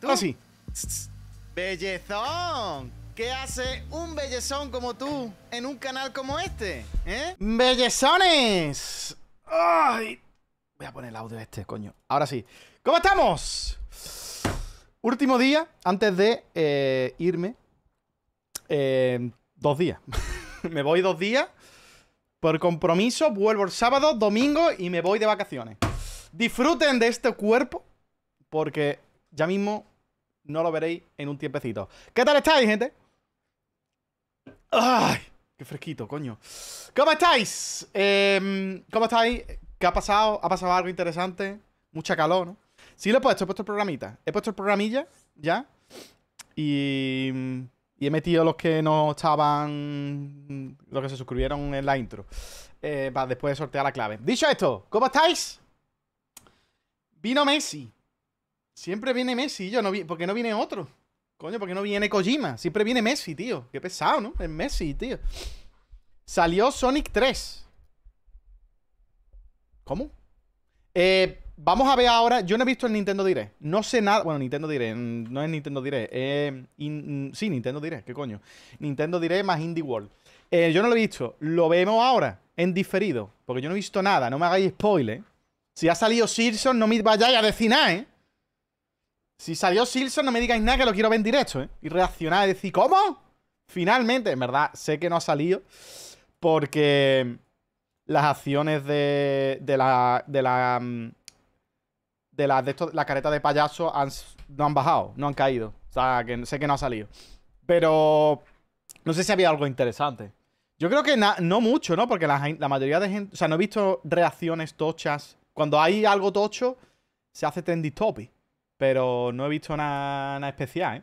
¿Tú? Así. ¡Bellezón! ¿Qué hace un bellezón como tú en un canal como este? ¿Eh? ¡Bellezones! ¡Ay! Voy a poner el audio este, coño. Ahora sí. ¿Cómo estamos? Último día antes de irme. 2 días. Me voy 2 días. Por compromiso, vuelvo el sábado, domingo y me voy de vacaciones. Disfruten de este cuerpo porque ya mismo no lo veréis en un tiempecito. ¿Qué tal estáis, gente? ¡Ay! ¡Qué fresquito, coño! ¿Cómo estáis? ¿Cómo estáis? ¿Qué ha pasado? ¿Ha pasado algo interesante? Mucha calor, ¿no? Sí, lo he puesto el programita. He puesto el programilla ya. Y he metido los que no estaban... Los que se suscribieron en la intro. Para después sortear la clave. Dicho esto, ¿cómo estáis? Vino Messi. Siempre viene Messi. Yo no vi... ¿Por qué no viene otro? Coño, ¿por qué no viene Kojima? Siempre viene Messi, tío. Qué pesado, ¿no? Es Messi, tío. Salió Sonic 3. ¿Cómo? Vamos a ver ahora. Yo no he visto el Nintendo Direct. No sé nada. Bueno, Nintendo Direct. No es Nintendo Direct. Sí, Nintendo Direct. ¿Qué coño? Nintendo Direct más Indie World. Yo no lo he visto. Lo vemos ahora en diferido. Porque yo no he visto nada. No me hagáis spoiler. Si ha salido Silson, no me vayáis a decir nada, ¿eh? Si salió Silson, no me digáis nada, que lo quiero ver en directo, ¿eh? Y reaccionar y decir, ¿cómo? Finalmente. En verdad, sé que no ha salido. Porque las acciones de la careta de payaso no han bajado, no han caído. O sea, que sé que no ha salido. Pero no sé si había algo interesante. Yo creo que no mucho, ¿no? Porque la mayoría de gente... O sea, no he visto reacciones tochas. Cuando hay algo tocho, se hace trending topic. Pero no he visto nada especial, ¿eh?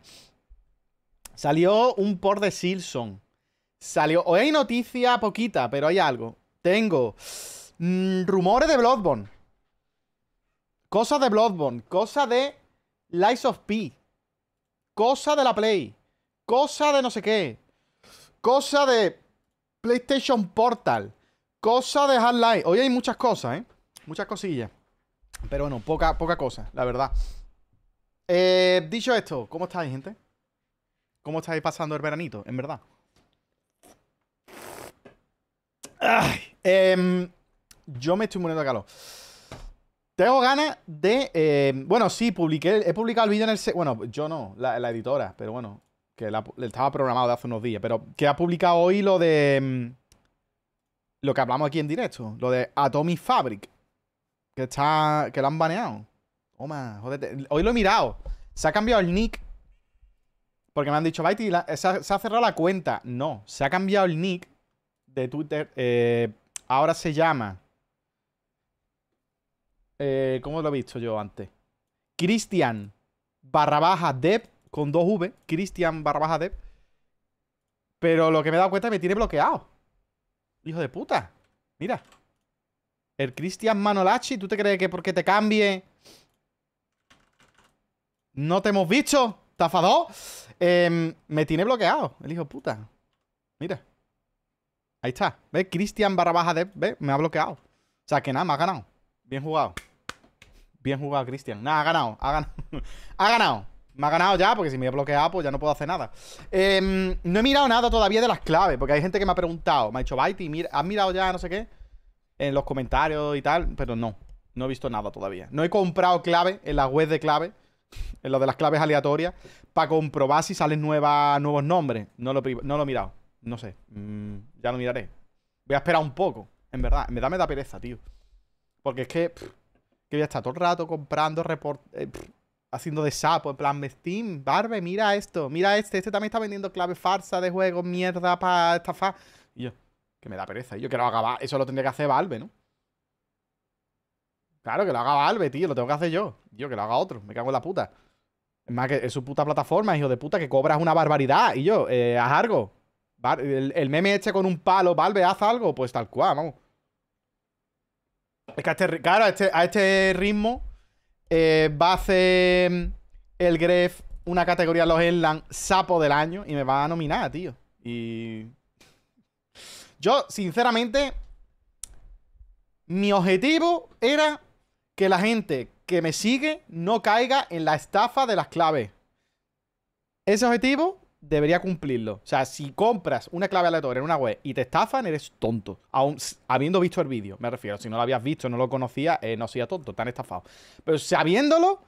Salió un port de Silson. Salió... Hoy hay noticia poquita, pero hay algo. Tengo rumores de Bloodborne. Cosa de Bloodborne, cosa de Lies of P, cosa de la Play, cosa de no sé qué, cosa de PlayStation Portal, cosa de Half-Life. Hoy hay muchas cosas, ¿eh? Muchas cosillas. Pero bueno, poca cosa, la verdad. Dicho esto, ¿cómo estáis, gente? ¿Cómo estáis pasando el veranito, en verdad? Ay, yo me estoy muriendo de calor. Tengo ganas de... bueno, sí, he publicado el vídeo en el... Bueno, yo no, la editora, pero bueno, que estaba programado de hace unos días, pero que ha publicado hoy lo de... Lo que hablamos aquí en directo, lo de Atomic Fabrik, que lo han baneado. Toma, jodete. Hoy lo he mirado. Se ha cambiado el nick. Porque me han dicho, Baiti, se ha cerrado la cuenta. No, se ha cambiado el nick de Twitter. Ahora se llama... ¿Cómo lo he visto yo antes? Cristian / Deb con 2 V. Cristian / Deb. Pero lo que me he dado cuenta es que me tiene bloqueado. Hijo de puta. Mira. El Cristian Manolachi. ¿Tú te crees que porque te cambie no te hemos visto, tafador? Me tiene bloqueado el hijo de puta. Mira. Ahí está. ¿Ves? Cristian / Deb. ¿Ves? Me ha bloqueado. O sea que nada, me ha ganado. Bien jugado. Bien jugado, Cristian. Nada, ha ganado. Ha ganado. Ha ganado. Me ha ganado ya, porque si me he bloqueado, pues ya no puedo hacer nada. No he mirado nada todavía de las claves, porque hay gente que me ha preguntado. Me ha dicho, Baiti, ¿has mirado ya no sé qué? En los comentarios y tal, pero no. No he visto nada todavía. No he comprado clave en la web de clave, en lo de las claves aleatorias, para comprobar si salen nuevos nombres. No lo he mirado. No sé. Ya lo miraré. Voy a esperar un poco. En verdad, me da pereza, tío. Porque es que voy a estar todo el rato comprando, haciendo de sapo, en plan, Steam, Barbe, mira esto, mira este también está vendiendo clave farsa de juegos, mierda, para estafar. Y yo, que me da pereza, y yo que lo haga, eso lo tendría que hacer Valve, ¿no? Claro, que lo haga Valve, tío, lo tengo que hacer yo. Yo, que lo haga otro, me cago en la puta. Es más, que es su puta plataforma, hijo de puta, que cobras una barbaridad. Y yo, haz algo. El meme este con un palo, Valve, haz algo, pues tal cual, vamos. Es que a este ritmo va a hacer el Gref una categoría en los Headland sapo del año y me va a nominar, tío. Y yo, sinceramente, mi objetivo era que la gente que me sigue no caiga en la estafa de las claves. Ese objetivo debería cumplirlo. O sea, si compras una clave aleatoria en una web y te estafan, eres tonto. Aún habiendo visto el vídeo, me refiero. Si no lo habías visto, no lo conocías, no seas tonto, te han estafado. Pero sabiéndolo,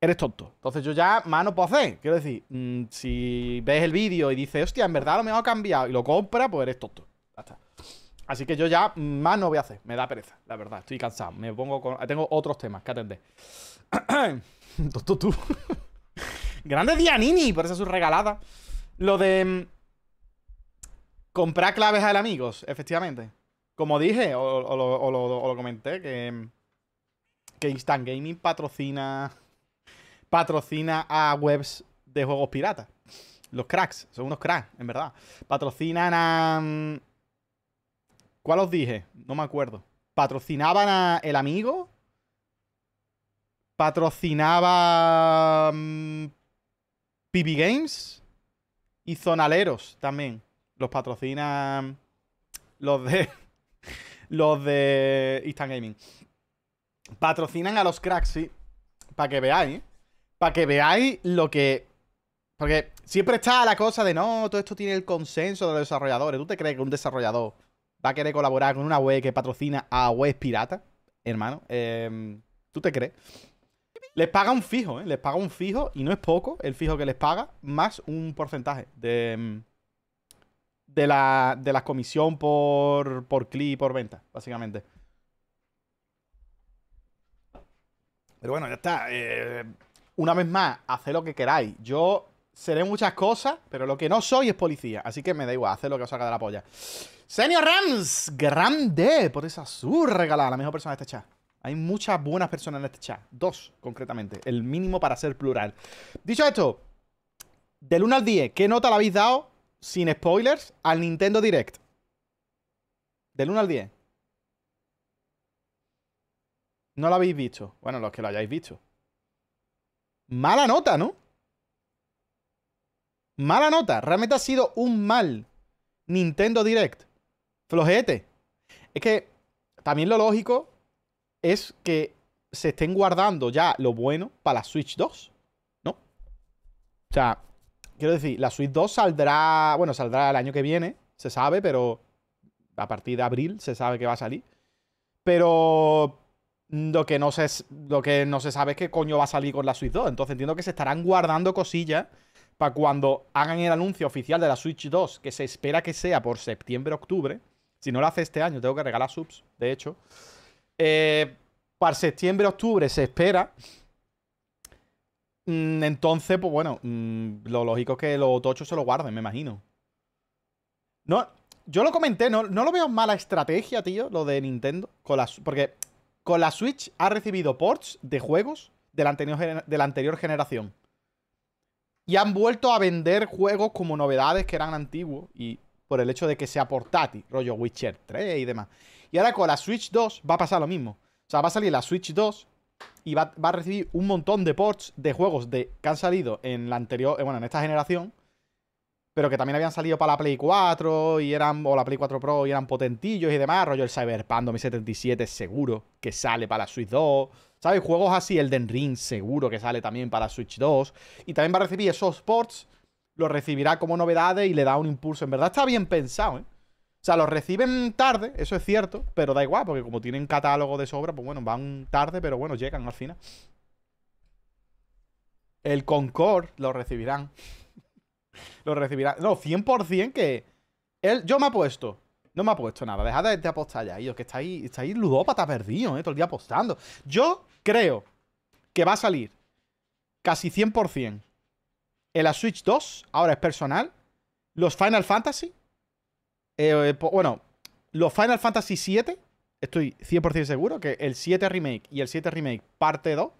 eres tonto. Entonces yo ya más no puedo hacer. Quiero decir, si ves el vídeo y dices, hostia, en verdad lo me ha cambiado y lo compras, pues eres tonto. Ya está. Así que yo ya más no voy a hacer. Me da pereza, la verdad. Estoy cansado. Me pongo con... Tengo otros temas que atender. Tonto tú. Grandes Dianini, por esa es su regalada. Lo de... comprar claves al amigos, efectivamente. Como dije, o lo comenté, que Instant Gaming patrocina a webs de juegos piratas. Los cracks. Son unos cracks, en verdad. Patrocinan a... ¿Cuál os dije? No me acuerdo. Patrocinaban a El Amigo. Patrocinaba... PB Games. Y Zonaleros también. Los patrocinan... Los de Instant Gaming. Patrocinan a los cracks, sí. Para que veáis. Para que veáis lo que... Porque siempre está la cosa de... No, todo esto tiene el consenso de los desarrolladores. ¿Tú te crees que un desarrollador... ¿Va a querer colaborar con una web que patrocina a webs pirata? Hermano, ¿tú te crees? Les paga un fijo, ¿eh? Les paga un fijo, y no es poco el fijo que les paga, más un porcentaje de la comisión por clic y por venta, básicamente. Pero bueno, ya está. Una vez más, haced lo que queráis. Yo seré muchas cosas, pero lo que no soy es policía. Así que me da igual, haced lo que os salga de la polla. Senior Rams, grande por esa sur regalada, la mejor persona de este chat. Hay muchas buenas personas en este chat. Dos, concretamente. El mínimo para ser plural. Dicho esto, del 1 al 10, ¿qué nota le habéis dado, sin spoilers, al Nintendo Direct? Del 1 al 10. No lo habéis visto. Bueno, los que lo hayáis visto. Mala nota, ¿no? Mala nota. Realmente ha sido un mal Nintendo Direct. Flojete. Es que también lo lógico es que se estén guardando ya lo bueno para la Switch 2, ¿no? O sea, quiero decir, la Switch 2 saldrá... Bueno, saldrá el año que viene, se sabe, pero a partir de abril se sabe que va a salir. Pero lo que no se sabe es qué coño va a salir con la Switch 2. Entonces entiendo que se estarán guardando cosillas para cuando hagan el anuncio oficial de la Switch 2, que se espera que sea por septiembre-octubre. Si no lo hace este año, tengo que regalar subs, de hecho. Para septiembre-octubre se espera. Entonces, pues bueno, lo lógico es que los tochos se lo guarden, me imagino. No, yo lo comenté, no lo veo mala estrategia, tío, lo de Nintendo. Porque con la Switch ha recibido ports de juegos de la anterior generación. Y han vuelto a vender juegos como novedades que eran antiguos. Y por el hecho de que sea portátil. Rollo Witcher 3 y demás. Y ahora con la Switch 2 va a pasar lo mismo. O sea, va a salir la Switch 2 y va a recibir un montón de ports de juegos que han salido en la anterior... Bueno, en esta generación. Pero que también habían salido para la Play 4 y eran... O la Play 4 Pro y eran potentillos y demás. Rollo el Cyberpunk 2077 seguro que sale para la Switch 2... ¿Sabes? Juegos así, Elden Ring seguro que sale también para Switch 2. Y también va a recibir esos ports. Los recibirá como novedades y le da un impulso. En verdad está bien pensado, ¿eh? O sea, los reciben tarde, eso es cierto. Pero da igual, porque como tienen catálogo de sobra, pues bueno, van tarde, pero bueno, llegan al final. El Concord lo recibirán. Lo recibirán. No, 100% que... Yo me apuesto. No me ha puesto nada. Dejad de apostar ya, ellos, que estáis ludópata perdido, todo el día apostando. Yo creo que va a salir casi 100%. En la Switch 2, ahora es personal. Los Final Fantasy. Bueno, los Final Fantasy VII. Estoy 100% seguro que el 7 Remake y el 7 Remake parte 2.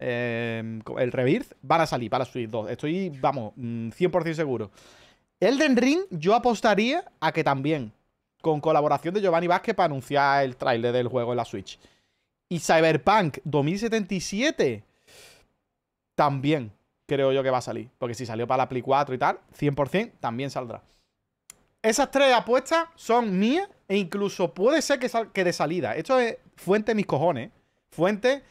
El Rebirth van a salir para la Switch 2. Estoy, vamos, 100% seguro. Elden Ring, yo apostaría a que también. Con colaboración de Giovanni Vázquez para anunciar el tráiler del juego en la Switch. Y Cyberpunk 2077 también creo yo que va a salir. Porque si salió para la Play 4 y tal, 100% también saldrá. Esas tres apuestas son mías e incluso puede ser que de salida. Esto es fuente de mis cojones. Fuente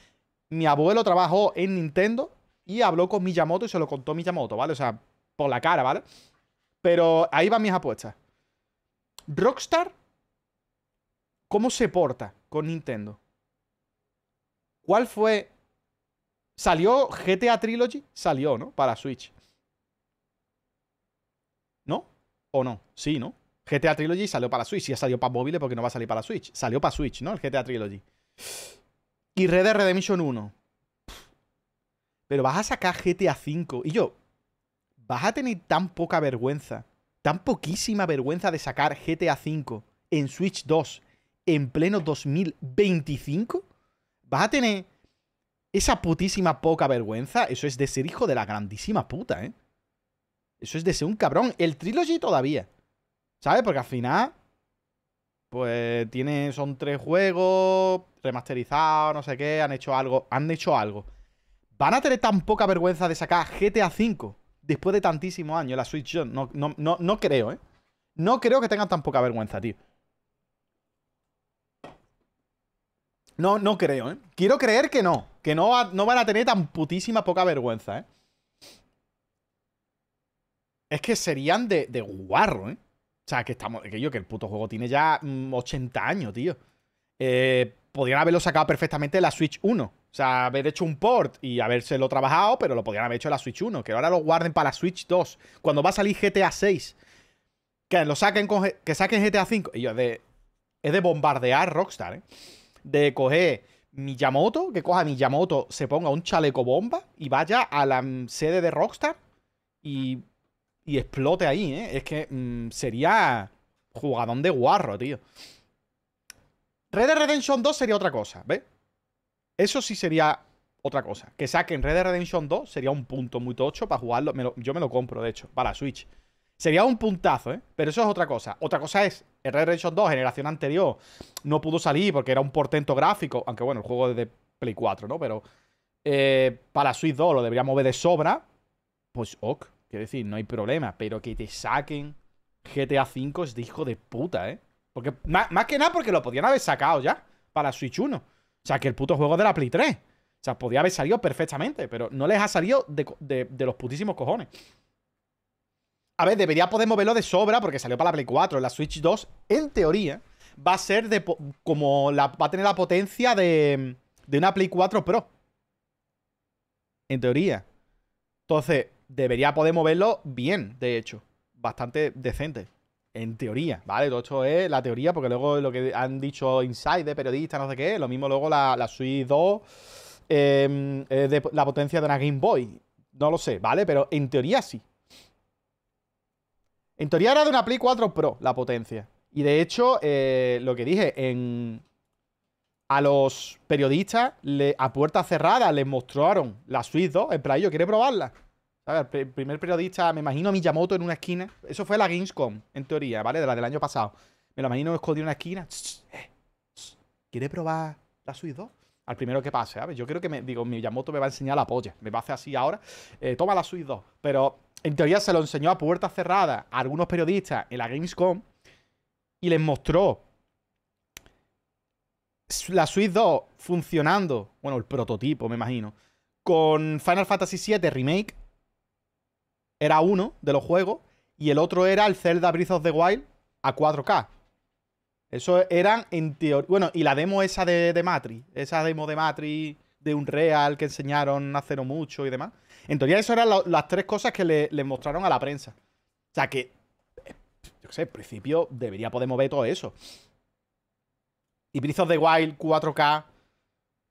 Mi abuelo trabajó en Nintendo y habló con Miyamoto y se lo contó Miyamoto, ¿vale? O sea, por la cara, ¿vale? Pero ahí van mis apuestas. Rockstar, ¿cómo se porta con Nintendo? ¿Cuál fue? ¿Salió GTA Trilogy? Salió, ¿no? Para Switch. ¿No? ¿O no? Sí, ¿no? GTA Trilogy salió para Switch. Ya salió para móviles porque no va a salir para Switch. Salió para Switch, ¿no? El GTA Trilogy. Y Red Dead Redemption 1. Pero vas a sacar GTA V. Y yo, vas a tener tan poca vergüenza, tan poquísima vergüenza de sacar GTA V en Switch 2 en pleno 2025. Vas a tener esa putísima poca vergüenza. Eso es de ser hijo de la grandísima puta, ¿eh? Eso es de ser un cabrón. El Trilogy todavía, ¿sabes? Porque al final, pues tiene, son 3 juegos remasterizados, no sé qué, han hecho algo. Han hecho algo. Van a tener tan poca vergüenza de sacar GTA V después de tantísimos años la Switch. Yo no creo, ¿eh? No creo que tengan tan poca vergüenza, tío. No creo, ¿eh? Quiero creer que no. Que no van a tener tan putísima poca vergüenza, ¿eh? Es que serían de guarro, ¿eh? O sea, que estamos... Que el puto juego tiene ya 80 años, tío. Podrían haberlo sacado perfectamente en la Switch 1. O sea, haber hecho un port y habérselo trabajado, pero lo podrían haber hecho en la Switch 1. Que ahora lo guarden para la Switch 2. Cuando va a salir GTA 6. Que lo saquen con... Que saquen GTA 5. Y yo, es de bombardear Rockstar, ¿eh? De coger Miyamoto, que coja Miyamoto, se ponga un chaleco bomba y vaya a la sede de Rockstar y... Y explote ahí, ¿eh? Es que sería jugadón de guarro, tío. Red Dead Redemption 2 sería otra cosa, ¿ves? Eso sí sería otra cosa. Que saquen Red Dead Redemption 2 sería un punto muy tocho para jugarlo. Yo me lo compro, de hecho, para Switch. Sería un puntazo, ¿eh? Pero eso es otra cosa. Otra cosa es, el Red Dead Redemption 2, generación anterior, no pudo salir porque era un portento gráfico. Aunque bueno, el juego es de Play 4, ¿no? Pero para Switch 2 lo deberíamos ver de sobra. Pues ok. Quiero decir, no hay problema, pero que te saquen GTA V es de hijo de puta, ¿eh? Porque, más que nada porque lo podían haber sacado ya para Switch 1. O sea, que el puto juego de la Play 3. O sea, podía haber salido perfectamente, pero no les ha salido de los putísimos cojones. A ver, debería poder moverlo de sobra porque salió para la Play 4. La Switch 2, en teoría, va a ser de va a tener la potencia de una Play 4 Pro. En teoría. Entonces... Debería poder moverlo bien, de hecho. Bastante decente. En teoría, ¿vale? Todo esto es la teoría, porque luego lo que han dicho Inside, periodistas, no sé qué. Lo mismo luego la Switch 2 de la potencia de una Game Boy. No lo sé, ¿vale? Pero en teoría sí. En teoría era de una Play 4 Pro la potencia. Y de hecho, lo que dije a los periodistas, a puerta cerrada, les mostraron la Switch 2. En plan, yo quiero probarla. El primer periodista, me imagino a Miyamoto en una esquina. Eso fue la Gamescom, en teoría, ¿vale? De la del año pasado. Me lo imagino escondido en una esquina. ¿Quiere probar la Switch 2? Al primero que pase, ¿sabes? Yo creo que Miyamoto me va a enseñar la polla. Me va a hacer así ahora. Toma la Switch 2. Pero en teoría se lo enseñó a puertas cerradas a algunos periodistas en la Gamescom y les mostró la Switch 2 funcionando. Bueno, el prototipo, me imagino. Con Final Fantasy VII Remake. Era uno de los juegos y el otro era el Zelda Breath of the Wild a 4K. Eso eran en teoría... Bueno, y la demo esa de Matrix. Esa demo de Matrix, de Unreal, que enseñaron hace no mucho y demás. En teoría eso eran las 3 cosas que le mostraron a la prensa. O sea que... Yo qué sé, en principio debería poder mover todo eso. Y Breath of the Wild, 4K...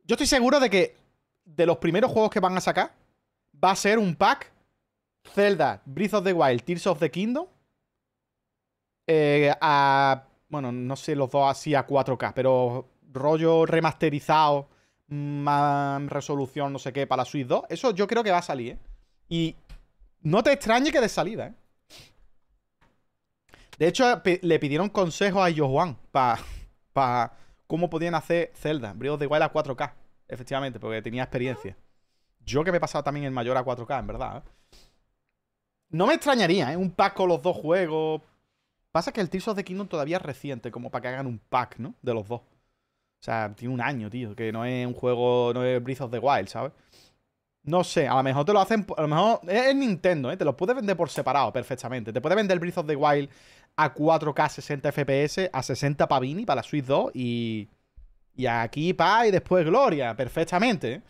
Yo estoy seguro de que de los primeros juegos que van a sacar va a ser un pack... Zelda, Breath of the Wild, Tears of the Kingdom bueno, no sé, los dos así a 4K, pero rollo remasterizado, más resolución, no sé qué, para la Switch 2. Eso yo creo que va a salir, ¿eh? Y no te extrañe que de salida, ¿eh? De hecho, le pidieron consejos a Johan para cómo podían hacer Zelda, Breath of the Wild a 4K. Efectivamente, porque tenía experiencia. Yo que me he pasado también el mayor a 4K, en verdad, ¿eh? No me extrañaría, ¿eh? Un pack con los dos juegos. Pasa que el Tears of the Kingdom todavía es reciente, como para que hagan un pack, ¿no? De los dos. O sea, tiene un año, tío, que no es un juego, no es Breath of the Wild, ¿sabes? No sé, a lo mejor te lo hacen, a lo mejor es Nintendo, ¿eh? Te lo puede vender por separado perfectamente. Te puede vender el Breath of the Wild a 4K 60 FPS, a 60 pavini para la Switch 2 y aquí pa y después gloria, perfectamente, ¿eh?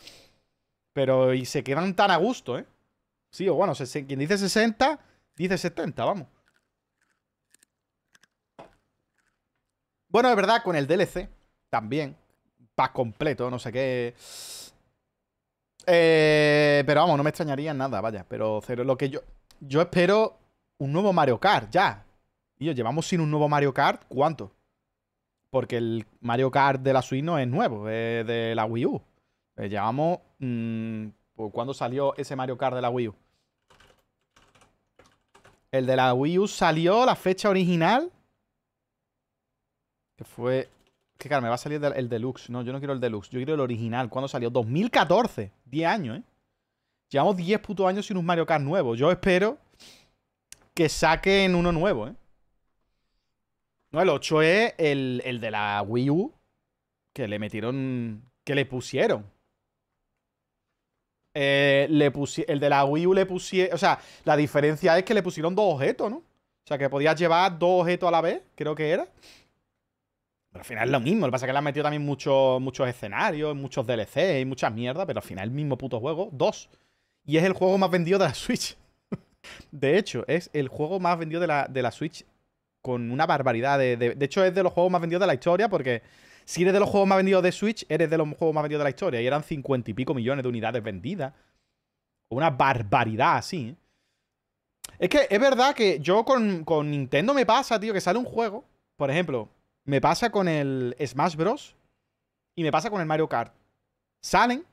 Pero y se quedan tan a gusto, ¿eh? Sí, o bueno, quien dice 60, dice 70, vamos. Bueno, es verdad, con el DLC también, pack completo, no sé qué. Pero vamos, no me extrañaría nada, vaya. Pero cero, lo que yo espero un nuevo Mario Kart, ya. Tío, llevamos sin un nuevo Mario Kart, ¿cuánto? Porque el Mario Kart de la Switch no es nuevo, es de la Wii U. Llevamos... ¿cuándo salió ese Mario Kart de la Wii U? El de la Wii U salió la fecha original, que fue... Que claro, me va a salir el Deluxe. No, yo no quiero el Deluxe, yo quiero el original. ¿Cuándo salió? 2014, 10 años, ¿eh? Llevamos 10 putos años sin un Mario Kart nuevo. Yo espero que saquen uno nuevo, ¿eh? No, el 8 es el de la Wii U, que le metieron... Que le pusieron. El de la Wii U le pusieron... O sea, la diferencia es que le pusieron dos objetos, ¿no? O sea, que podías llevar dos objetos a la vez, creo que era. Pero al final es lo mismo. Lo que pasa es que le han metido también muchos escenarios, muchos DLC y muchas mierdas, pero al final es el mismo puto juego. Dos. Y es el juego más vendido de la Switch. De hecho, es el juego más vendido de la Switch con una barbaridad. De hecho, es de los juegos más vendidos de la historia porque... Si eres de los juegos más vendidos de Switch, eres de los juegos más vendidos de la historia. Y eran 50 y pico millones de unidades vendidas. Una barbaridad así, ¿eh? Es que es verdad que yo con Nintendo me pasa, tío, que sale un juego. Por ejemplo, me pasa con el Smash Bros. Y me pasa con el Mario Kart. Salen.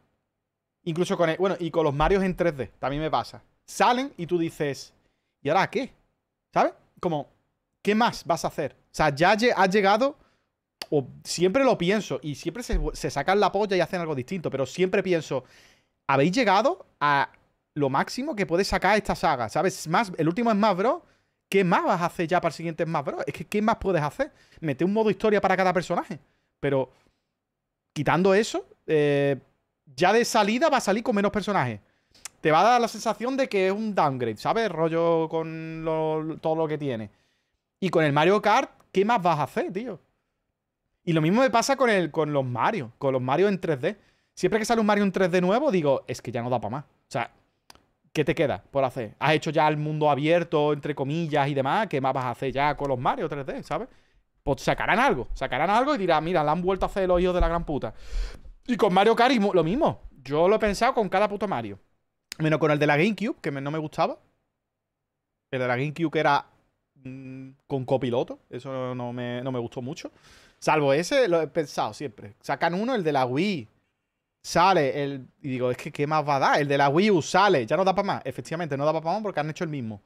Incluso con el... Bueno, y con los Marios en 3D. También me pasa. Salen y tú dices... ¿Y ahora qué? ¿Sabes? Como... ¿Qué más vas a hacer? O sea, ya has llegado... O siempre lo pienso y siempre se sacan la polla y hacen algo distinto, pero siempre pienso, habéis llegado a lo máximo que puede sacar esta saga, ¿sabes? Más, el último Smash Bros, ¿qué más vas a hacer ya para el siguiente Smash Bros? Es que ¿qué más puedes hacer? Mete un modo historia para cada personaje, pero quitando eso, ya de salida va a salir con menos personajes. Te va a dar la sensación de que es un downgrade, ¿sabes? Rollo con todo lo que tiene. Y con el Mario Kart, ¿qué más vas a hacer, tío? Y lo mismo me pasa con los Mario en 3D. Siempre que sale un Mario en 3D nuevo, digo, es que ya no da para más. O sea, ¿qué te queda por hacer? Has hecho ya el mundo abierto, entre comillas y demás. ¿Qué más vas a hacer ya con los Mario 3D, sabes? Pues sacarán algo y dirán, mira, la han vuelto a hacer los hijos de la gran puta. Y con Mario Kart lo mismo. Yo lo he pensado con cada puto Mario. Menos con el de la GameCube, que no me gustaba. El de la GameCube que era con copiloto. Eso no me gustó mucho. Salvo ese, lo he pensado siempre. Sacan uno, el de la Wii. Sale el... Y digo, es que ¿qué más va a dar? El de la Wii U sale. Ya no da para más. Efectivamente, no da para más porque han hecho el mismo.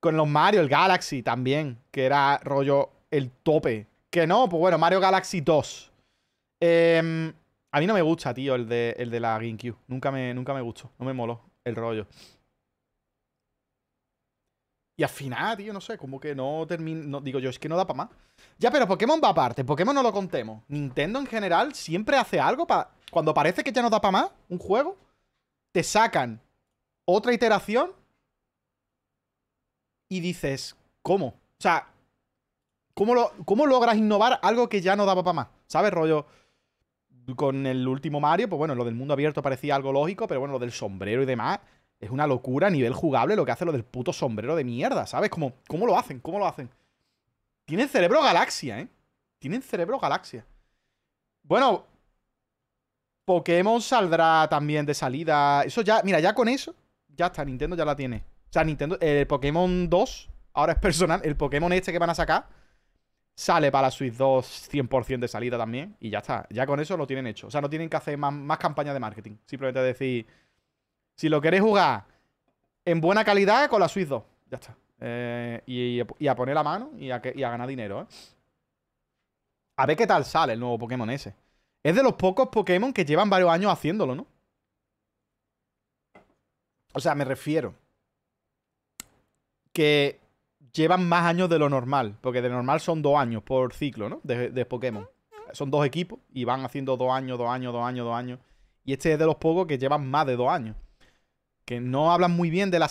Con los Mario, el Galaxy también. Que era rollo el tope. Que no, pues bueno, Mario Galaxy 2. A mí no me gusta, tío, el de la GameCube. Nunca me gustó. No me moló el rollo. Y al final, tío, no sé, como que no termino... No, digo yo, es que no da para más. Ya, pero Pokémon va aparte. Pokémon no lo contemos. Nintendo en general siempre hace algo para... Cuando parece que ya no da para más un juego, te sacan otra iteración y dices, ¿cómo? O sea, ¿cómo logras innovar algo que ya no daba para más? ¿Sabes? Rollo... Con el último Mario, pues bueno, lo del mundo abierto parecía algo lógico, pero bueno, lo del sombrero y demás... Es una locura a nivel jugable lo que hace lo del puto sombrero de mierda, ¿sabes? Como, ¿Cómo lo hacen? Tienen cerebro galaxia, ¿eh? Tienen cerebro galaxia. Bueno, Pokémon saldrá también de salida. Eso ya, mira, ya con eso, ya está, Nintendo ya la tiene. O sea, Nintendo, el Pokémon 2, ahora es personal, el Pokémon este que van a sacar, sale para la Switch 2 100% de salida también. Y ya está, ya con eso lo tienen hecho. O sea, no tienen que hacer más campaña de marketing. Simplemente decir... Si lo queréis jugar en buena calidad, con la Switch 2. Ya está. Y a poner la mano y a ganar dinero, ¿eh? A ver qué tal sale el nuevo Pokémon ese. Es de los pocos Pokémon que llevan varios años haciéndolo, ¿no? O sea, me refiero que llevan más años de lo normal. Porque de normal son 2 años por ciclo, ¿no? De Pokémon. Son dos equipos y van haciendo 2 años. Y este es de los pocos que llevan más de 2 años. Que no hablan muy bien de la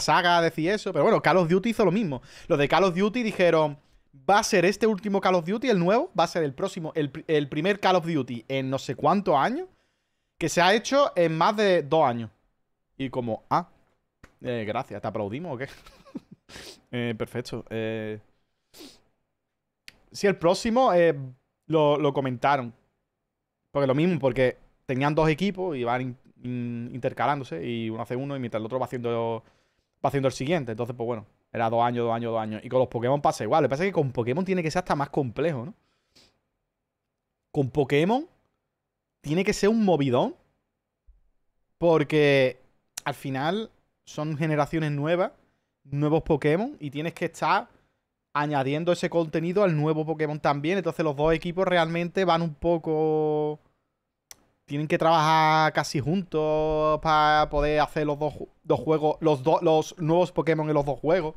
saga, decir eso. Pero bueno, Call of Duty hizo lo mismo. Los de Call of Duty dijeron, va a ser este último Call of Duty, el nuevo. Va a ser el próximo, el primer Call of Duty en no sé cuántos años. Que se ha hecho en más de 2 años. Y como, gracias, ¿te aplaudimos o qué? Perfecto. Sí, el próximo lo comentaron. Porque lo mismo, porque tenían dos equipos y van intercalándose. Y uno hace uno y mientras el otro va haciendo el siguiente. Entonces, pues bueno, era 2 años. Y con los Pokémon pasa igual. Lo que pasa es que con Pokémon tiene que ser hasta más complejo, ¿no? Con Pokémon tiene que ser un movidón. Porque al final son generaciones nuevas, nuevos Pokémon, y tienes que estar añadiendo ese contenido al nuevo Pokémon también. Entonces los dos equipos realmente van un poco... Tienen que trabajar casi juntos para poder hacer los dos juegos, los nuevos Pokémon en los dos juegos.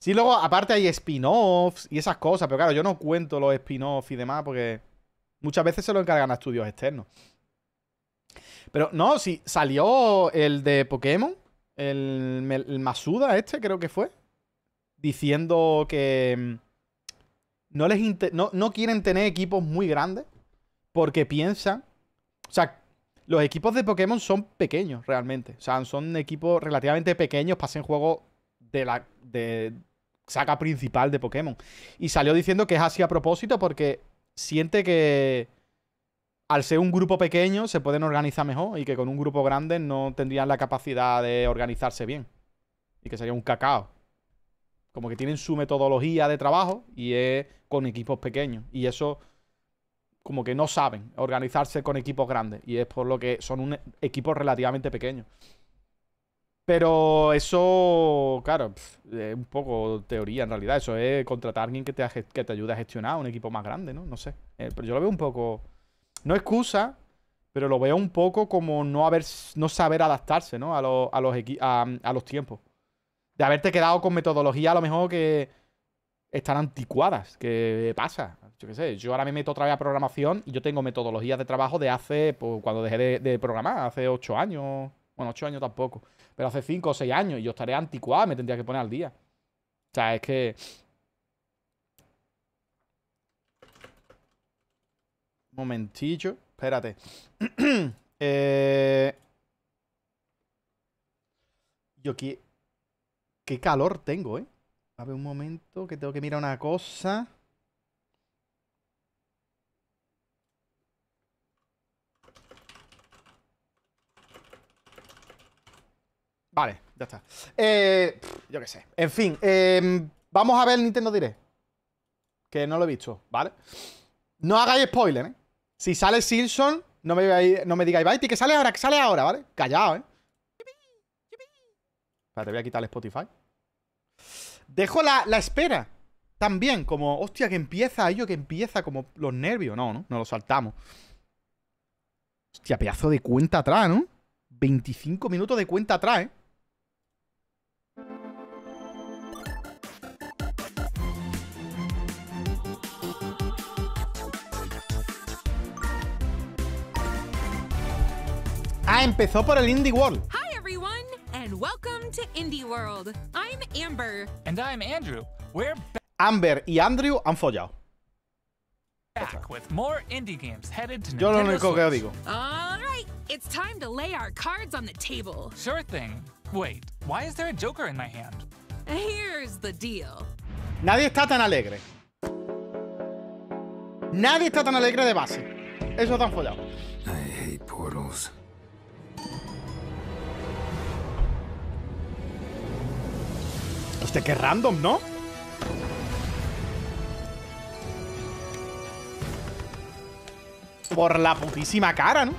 Sí, luego aparte hay spin-offs y esas cosas, pero claro, yo no cuento los spin-offs y demás porque muchas veces se lo encargan a estudios externos. Pero no, sí, salió el de Pokémon, el Masuda este creo que fue, diciendo que no quieren tener equipos muy grandes porque piensan... O sea, los equipos de Pokémon son pequeños realmente. O sea, son equipos relativamente pequeños para hacer juegos de saga principal de Pokémon. Y salió diciendo que es así a propósito porque siente que al ser un grupo pequeño se pueden organizar mejor y que con un grupo grande no tendrían la capacidad de organizarse bien. Y que sería un cacao. Como que tienen su metodología de trabajo y es con equipos pequeños. Y eso como que no saben organizarse con equipos grandes. Y es por lo que son un equipo relativamente pequeño. Pero eso, claro, es un poco teoría en realidad. Eso es contratar a alguien que te ayude a gestionar un equipo más grande, ¿no? No sé. Pero yo lo veo un poco... No excusa, pero lo veo un poco como no saber adaptarse, ¿no? A los tiempos. De haberte quedado con metodología a lo mejor que están anticuadas. ¿Qué pasa? Yo qué sé. Yo ahora me meto otra vez a programación y yo tengo metodologías de trabajo de hace... Pues, cuando dejé de programar, hace 8 años. Bueno, 8 años tampoco. Pero hace 5 o 6 años y yo estaré anticuado, me tendría que poner al día. O sea, es que... Momentillo. Espérate. Yo quiero... Qué calor tengo, ¿eh? A ver, un momento, que tengo que mirar una cosa. Vale, ya está. Yo qué sé. En fin, vamos a ver el Nintendo Direct. Que no lo he visto, ¿vale? No hagáis spoiler, ¿eh? Si sale Simpson, no me digáis, vaya, que sale ahora, ¿vale? Callado, ¿eh? Espera, te voy a quitar el Spotify. Dejo la espera. También, como, hostia, que empieza como los nervios. No, nos lo saltamos. Hostia, pedazo de cuenta atrás, ¿no? 25 minutos de cuenta atrás, ¿eh? Ah, empezó por el Indie World. And welcome to Indie World. I'm Amber. And I'm Andrew. We're Amber y Andrew han follado. Back with more indie games headed to Nintendo Switch. Yo lo único que digo. All right, it's time to lay our cards on the table. Sure thing. Wait, why is there a joker in my hand? Here's the deal. Nadie está tan alegre. Nadie está tan alegre de base. Eso tan follado. I hate portals. Hostia, qué random, ¿no? Por la putísima cara, ¿no?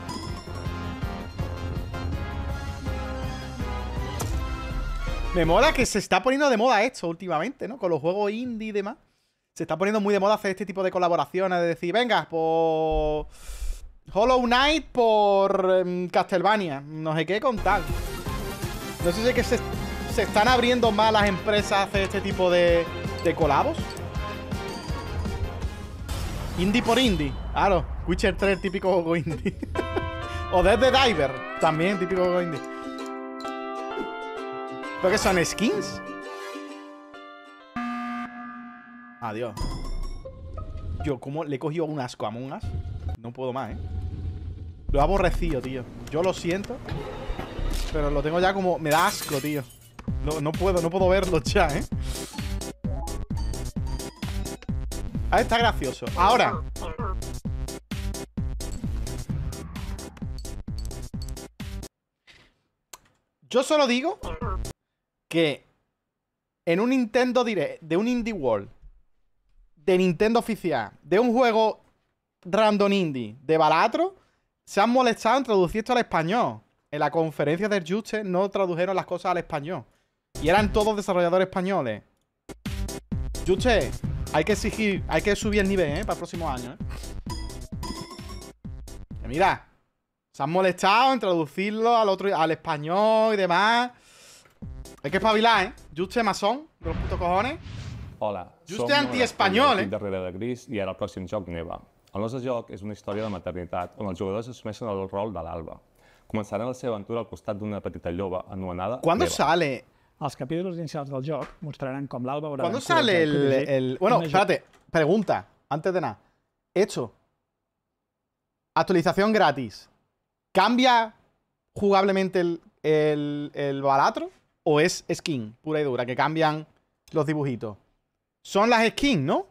Me mola que se está poniendo de moda esto últimamente, ¿no? Con los juegos indie y demás. Se está poniendo muy de moda hacer este tipo de colaboraciones. De decir, venga, por... Hollow Knight por Castlevania. No sé qué contar. No sé si es que se están abriendo más las empresas a hacer este tipo de colabos. Indie por indie. Claro, Witcher 3, típico juego indie. O Dead the Diver, también típico juego indie. ¿Pero qué son skins? Adiós. Yo, ¿cómo le he cogido un asco a Among Us? No puedo más, ¿eh? Lo he aborrecido, tío. Yo lo siento, pero lo tengo ya como... Me da asco, tío. No puedo verlo ya, ¿eh? Ah, está gracioso. Ahora... Yo solo digo que en un Nintendo Direct, de un Indie World, de Nintendo oficial, de un juego random indie, de Balatro, se han molestado en traducir esto al español. En la conferencia del Juste no tradujeron las cosas al español. Y eran todos desarrolladores españoles. Juste, hay que exigir, hay que subir el nivel, ¿eh? Para el próximo año, ¿eh? Mira. Se han molestado en traducirlo al otro, al español y demás. Hay que espabilar, ¿eh? Juste Masón, de los putos cojones. Hola. Juste anti-español, ¿eh? Darrere de Gris i ara el pròxim joc Neva. El nostre joc és una història de maternitat on els jugadors assumeixen el rol de l'Alba. Començaran la seva aventura al costat d'una petita lloba anomenada Neva. ¿Cuándo sale? Els capítulos inicials del joc mostraran com l'Alba haurà... ¿Cuándo sale el...? Bueno, espérate. Pregunta, antes de nada. Hecho. Actualización gratis. ¿Cambia jugablemente el Balatro o es skin pura y dura, que cambian los dibujitos? Son las skins, ¿no?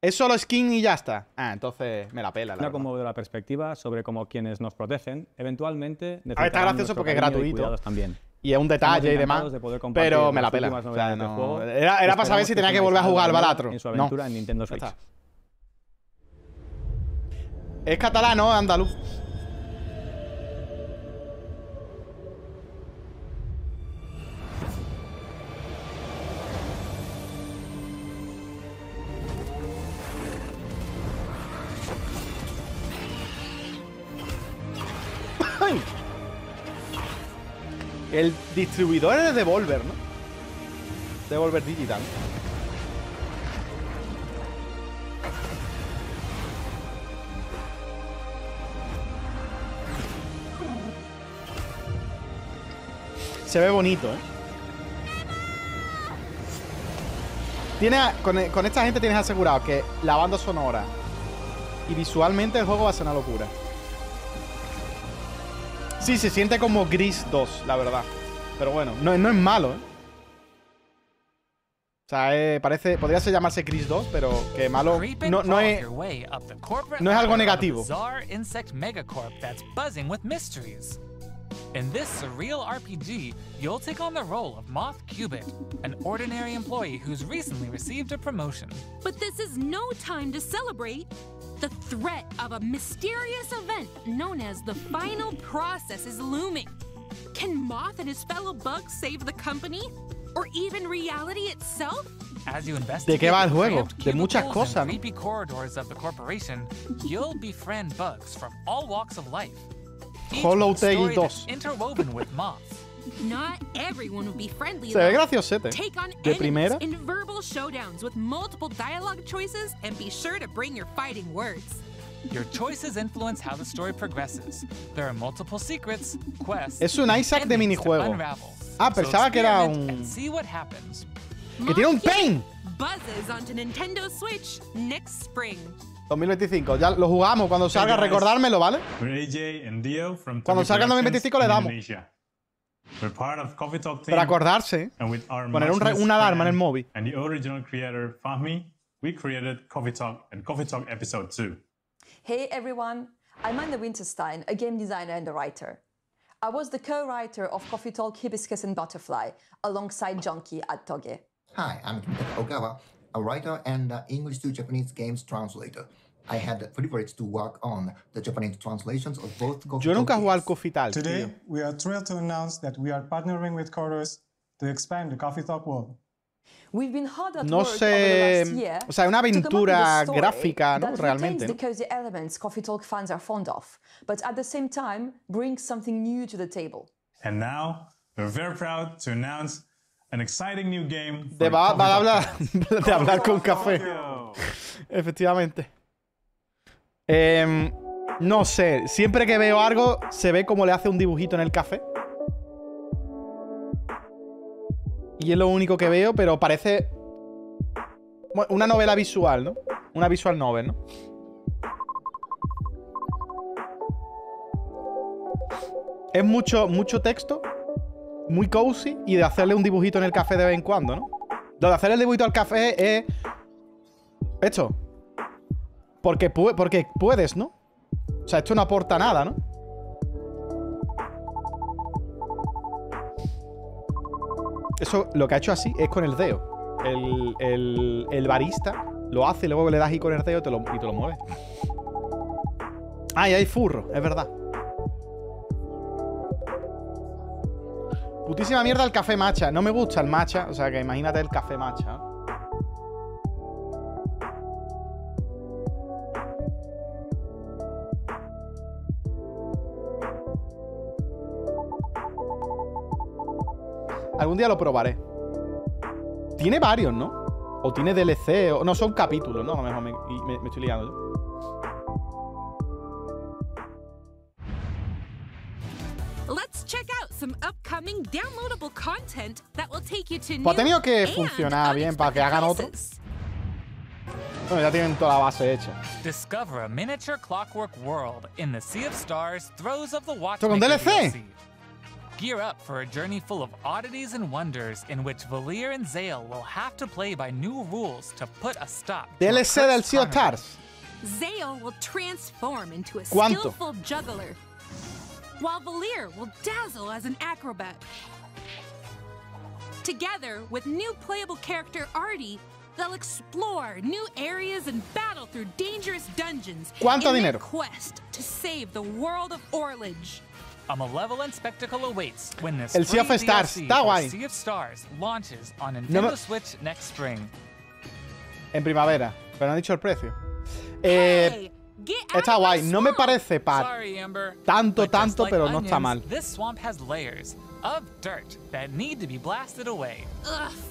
Es solo skin y ya está. Ah, entonces me la pela. La como de la perspectiva sobre cómo quienes nos protegen, eventualmente... Ah, está gracioso porque es gratuito. También. Y es un detalle y demás, de pero me la pela. O sea, no... Era para saber si tenía que volver a jugar al Balatro. En su aventura no. En Nintendo Switch. Es catalán, ¿no? Andaluz. El distribuidor es de Devolver, ¿no? Devolver Digital. Se ve bonito, ¿eh? Con esta gente tienes asegurado que la banda sonora y visualmente el juego va a ser una locura. Sí, se siente como Gris 2, la verdad. Pero bueno, no es malo, ¿eh? O sea, parece... Podría llamarse Gris 2, pero que malo... No es algo negativo. In this surreal RPG, you'll take on the role of Moth Cubit, an ordinary employee who's recently received a promotion. But this is no time to celebrate. The threat of a mysterious event known as the final process is looming. Can Moth and his fellow bugs save the company? Or even reality itself? As you investigate the cubicles and creepy corridors of the corporation, you'll befriend bugs from all walks of life. Hollow Tale 2. Se ve graciosete. De primera. Es un Isaac de minijuego. Ah, pensaba que era un... ¡Que tiene un pain! 2025, ya lo jugamos. Cuando salga, recordármelo, ¿vale? Cuando salga en 2025 le damos. Para acordarse, poner una alarma en el móvil. Hey everyone, I'm Anna Winterstein, a game designer and a writer. I was the co-writer of Coffee Talk Hibiscus and Butterfly, alongside Junkie at Toge. Hi, I'm Okawa, a writer and English to Japanese games translator. I had the privilege to work on the Japanese translations of both Coffee Talk games. Today, we are thrilled to announce that we are partnering with Chorus to expand the Coffee Talk world. We've been hard at work over the last year to come up with a story that retains the cozy elements Coffee Talk fans are fond of, but at the same time brings something new to the table. And now, we're very proud to announce An exciting new game de va a hablar de hablar con café. Efectivamente. No sé, siempre que veo algo se ve como le hace un dibujito en el café. Y es lo único que veo, pero parece una novela visual, ¿no? Una visual novel, ¿no? Es mucho texto, muy cozy, y de hacerle un dibujito en el café de vez en cuando, ¿no? Lo de hacerle el dibujito al café es... esto. Porque puedes, ¿no? O sea, esto no aporta nada, ¿no? Eso, lo que ha hecho así es con el dedo. El barista lo hace y luego le das ahí con el dedo y te lo mueves. Ah, y hay furro, es verdad. Putísima mierda el café matcha. No me gusta el matcha, o sea que imagínate el café matcha. Algún día lo probaré. Tiene varios, ¿no? O tiene DLC, o no, son capítulos, ¿no? A lo mejor me estoy liando yo. Pues ha tenido que funcionar bien para que hagan otro. Bueno, ya tienen toda la base hecha. ¿Esto con DLC? Gear up for a journey full of oddities and wonders in which Valir and Zale will have to play by new rules to put a stop. DLC del Sea of Stars. Zale will transform into a skillful juggler, while Valir will dazzle as an acrobat. Together with new playable character Artie, they'll explore new areas and battle through dangerous dungeons in a quest to save the world of Orledge. A malevolent spectacle awaits when this El Sea of Stars, está guay. Sea of Stars launches on Nintendo Switch next spring. En primavera, pero no han dicho el precio. Está guay, no me parece para tanto, pero no está mal. This swamp has layers of dirt that need to be blasted away.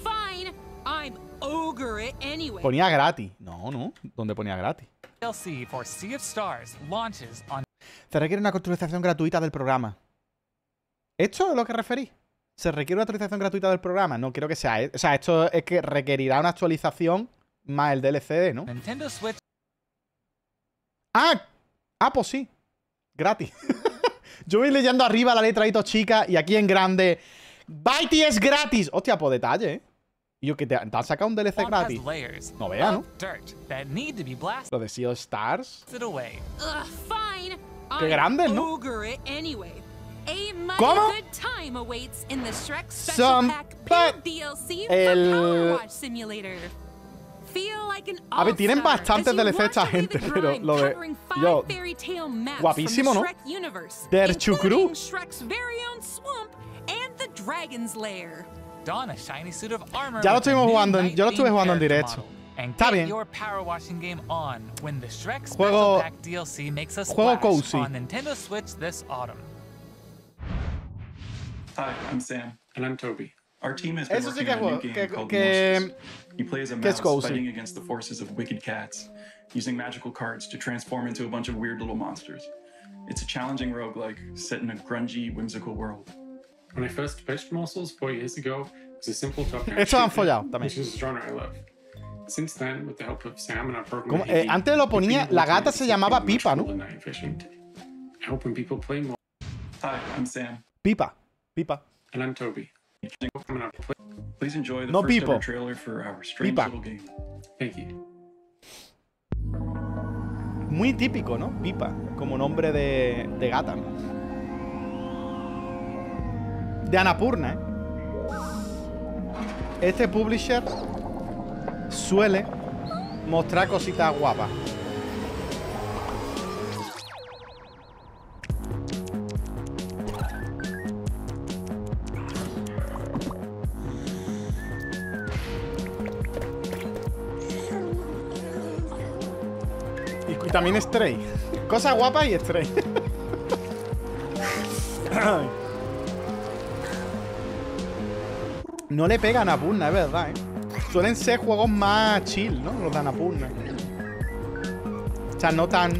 Fine, I'm ogre it anyway. Ponía gratis. No, ¿dónde ponía gratis? DLC for Sea of Stars launches on. Se requiere una actualización gratuita del programa. ¿Esto es lo que referí? Se requiere una actualización gratuita del programa. No creo que sea. O sea, esto es que requerirá una actualización más el DLC, ¿no? Nintendo Switch. Ah, pues sí. Gratis. Yo voy leyendo arriba la letra chica y aquí en grande. Byte es gratis. Hostia, pues detalle, ¿eh? Y yo que te han sacado un DLC gratis. No veas, ¿no? Lo de Sea of Stars. ¡Qué grande, ¿no? ¿Cómo? A ver, tienen bastantes DLC esta gente, pero lo de... Yo, guapísimo, ¿no? Der Chukru. Ya lo estuvimos jugando, yo lo estuve jugando en directo. Está bien. Juego cozy. Hi, I'm Sam and I'm Toby. Our team has been working on a new game called Morses. You play as a mouse fighting against the forces of wicked cats, using magical cards to transform into a bunch of weird little monsters. It's a challenging roguelike set in a grungy, whimsical world. When I first pitched Morsels 4 years ago, it was a simple top-down shooter, which is a genre I love. Since then, with the help of Sam and our program, antes lo ponía, la gata se llamaba Pipa, ¿no? Helping people play more. Hi, I'm Sam. Pipa. And I'm Toby. Please enjoy the first ever trailer for our strange little game. Thank you. Muy típico, ¿no? Pipa, como nombre de gata. De Anapurna, ¿eh? Este publisher suele mostrar cositas guapas. Y también Stray. Cosas guapas y Stray. No le pega a Anapurna, es verdad, Suelen ser juegos más chill, ¿no? Los de Anapurna. O sea, no tan...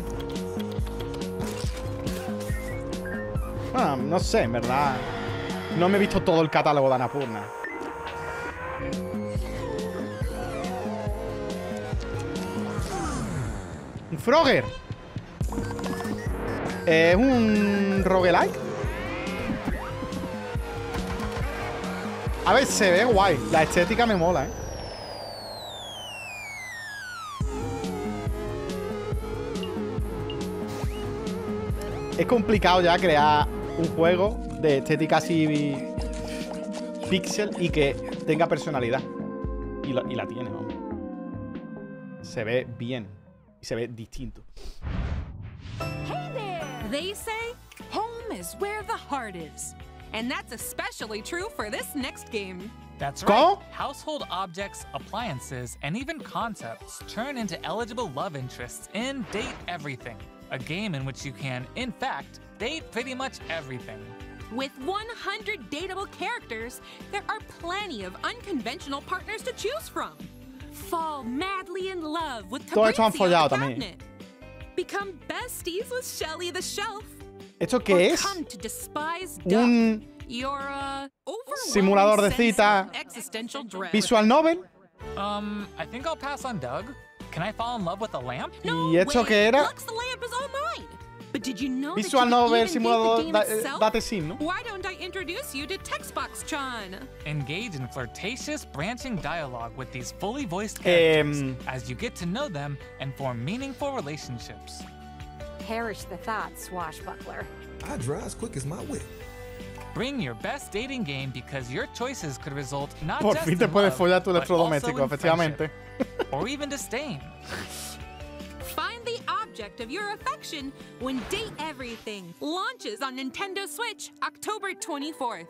Bueno, no sé, en verdad. No me he visto todo el catálogo de Anapurna. Un Frogger. Es un roguelike. A ver, se ve guay. La estética me mola, Es complicado ya crear un juego de estética así pixel y que tenga personalidad. Y la tiene, hombre. Se ve bien. Y se ve distinto. Hey there. They say home is where the heart is. And that's especially true for this next game. That's right. ¿Cómo? Household objects, appliances, and even concepts turn into eligible love interests in Date Everything, a game in which you can, in fact, date pretty much everything. With 100 dateable characters, there are plenty of unconventional partners to choose from. Fall madly in love with Fabrizio the Cabinet. Become besties with Shelly the Shelf. ¿Esto qué es? Un simulador de cita. Visual novel. ¿Y esto qué era? Visual novel, simulador date sim, ¿no? Engage in flirtatious branching dialogue with these fully voiced characters as you get to know them and form meaningful relationships. Perish the thought, swashbuckler. I draw as quick as my wit. Bring your best dating game because your choices could result not just in love, but also in friendship, or even disdain. Find the object of your affection when Date Everything launches on Nintendo Switch October 24th.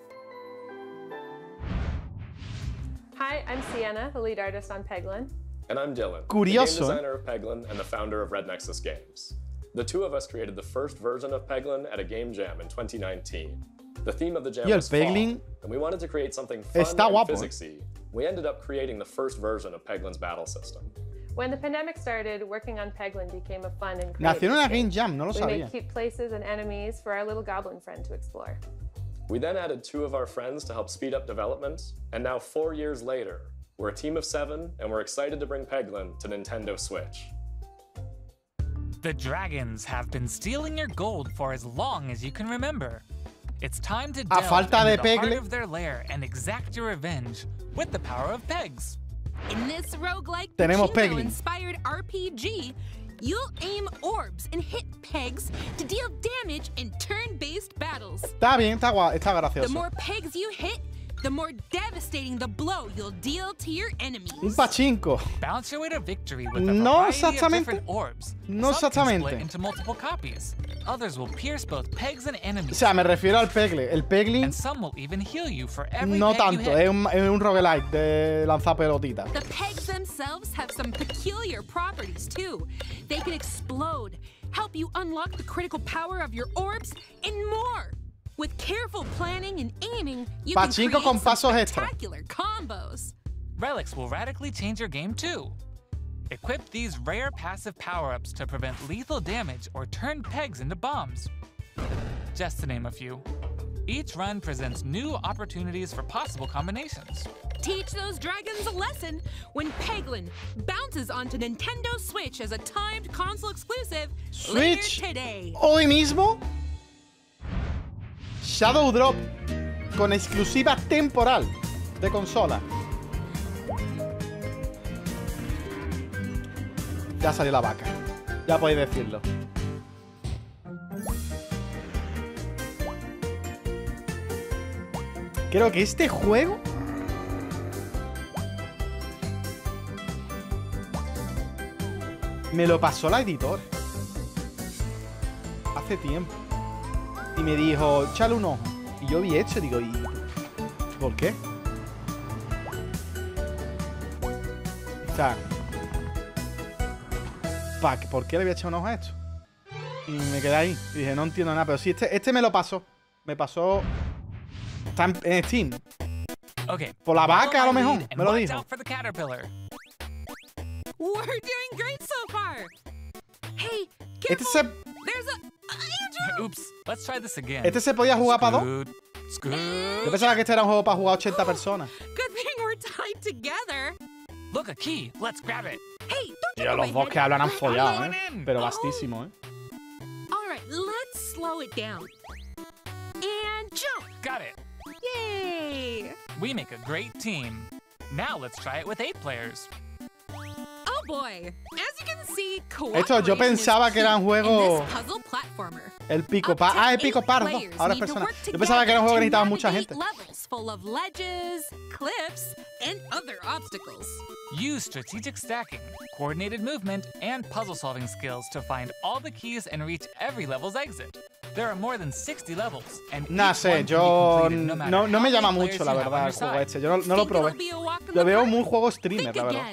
Hi, I'm Sienna, the lead artist on Peglin. And I'm Dylan, the game designer of Peglin and the founder of Red Nexus Games. The two of us created the first version of Peglin at a game jam in 2019. The theme of the jam was fall, and we wanted to create something fun and physicsy. We ended up creating the first version of Peglin's battle system. When the pandemic started, working on Peglin became a fun and creative game jam. We made cute places and enemies for our little goblin friend to explore. We then added two of our friends to help speed up development, and now 4 years later, we're a team of 7, and we're excited to bring Peglin to Nintendo Switch. The dragons have been stealing your gold for as long as you can remember. It's time to delve into the heart of their lair and exact your revenge with the power of pegs. In this roguelike Pachinko-inspired RPG, you'll aim orbs and hit pegs to deal damage in turn-based battles. Está bien, está gracioso. The more pegs you hit, the more devastating the blow you'll deal to your enemies. Un pachinko. Bounce your way to victory with a variety of different orbs. No exactamente. Split into multiple copies. Others will pierce both pegs and enemies. O sea, me refiero al Peglin. El Peglin. And some will even heal you for every peg you hit. Es un roguelike de lanzar pelotita. The pegs themselves have some peculiar properties too. They can explode, help you unlock the critical power of your orbs, and more. With careful planning and aiming, you can create some spectacular combos. Relics will radically change your game too. Equip these rare passive power-ups to prevent lethal damage or turn pegs into bombs. Just to name a few. Each run presents new opportunities for possible combinations. Teach those dragons a lesson when Peglin bounces onto Nintendo Switch as a timed console exclusive later today. Hoy mismo. Shadow Drop con exclusiva temporal de consola. Ya salió la vaca, ya podéis decirlo. Creo que este juego me lo pasó la editora hace tiempo. Y me dijo, échale un ojo. Y yo vi esto y digo, ¿y por qué? O sea, ¿por qué le voy a echar un ojo a esto? Y me quedé ahí. Y dije, no entiendo nada. Pero sí, este me lo pasó. Me pasó. Está en Steam. Okay. Por la vaca, a lo mejor. Me lo dijo. We're doing great so far. Hey, careful. There's a Oops. Let's try this again. Este se podía jugar para dos. Yo pensaba que este era un juego para jugar 80 personas. Good thing we're tied together. Look, a key. Let's grab it. Hey, don't los dos que hablan han follado, pero vastísimo, All right, let's slow it down. And jump. Got it. Yay. We make a great team. Now let's try it with 8 players. Esto yo pensaba que era un juego. El pico par. Ah, el pico par. No, ahora es personal. Yo pensaba que era un juego que necesitaba mucha gente. Use strategic stacking, coordinated movement, and puzzle solving skills to find all the keys and reach every level's exit. There are more than 60 levels, and no sé, yo no me llama mucho la verdad el juego este. Yo no lo probé. Lo veo muy juego streamer, la verdad.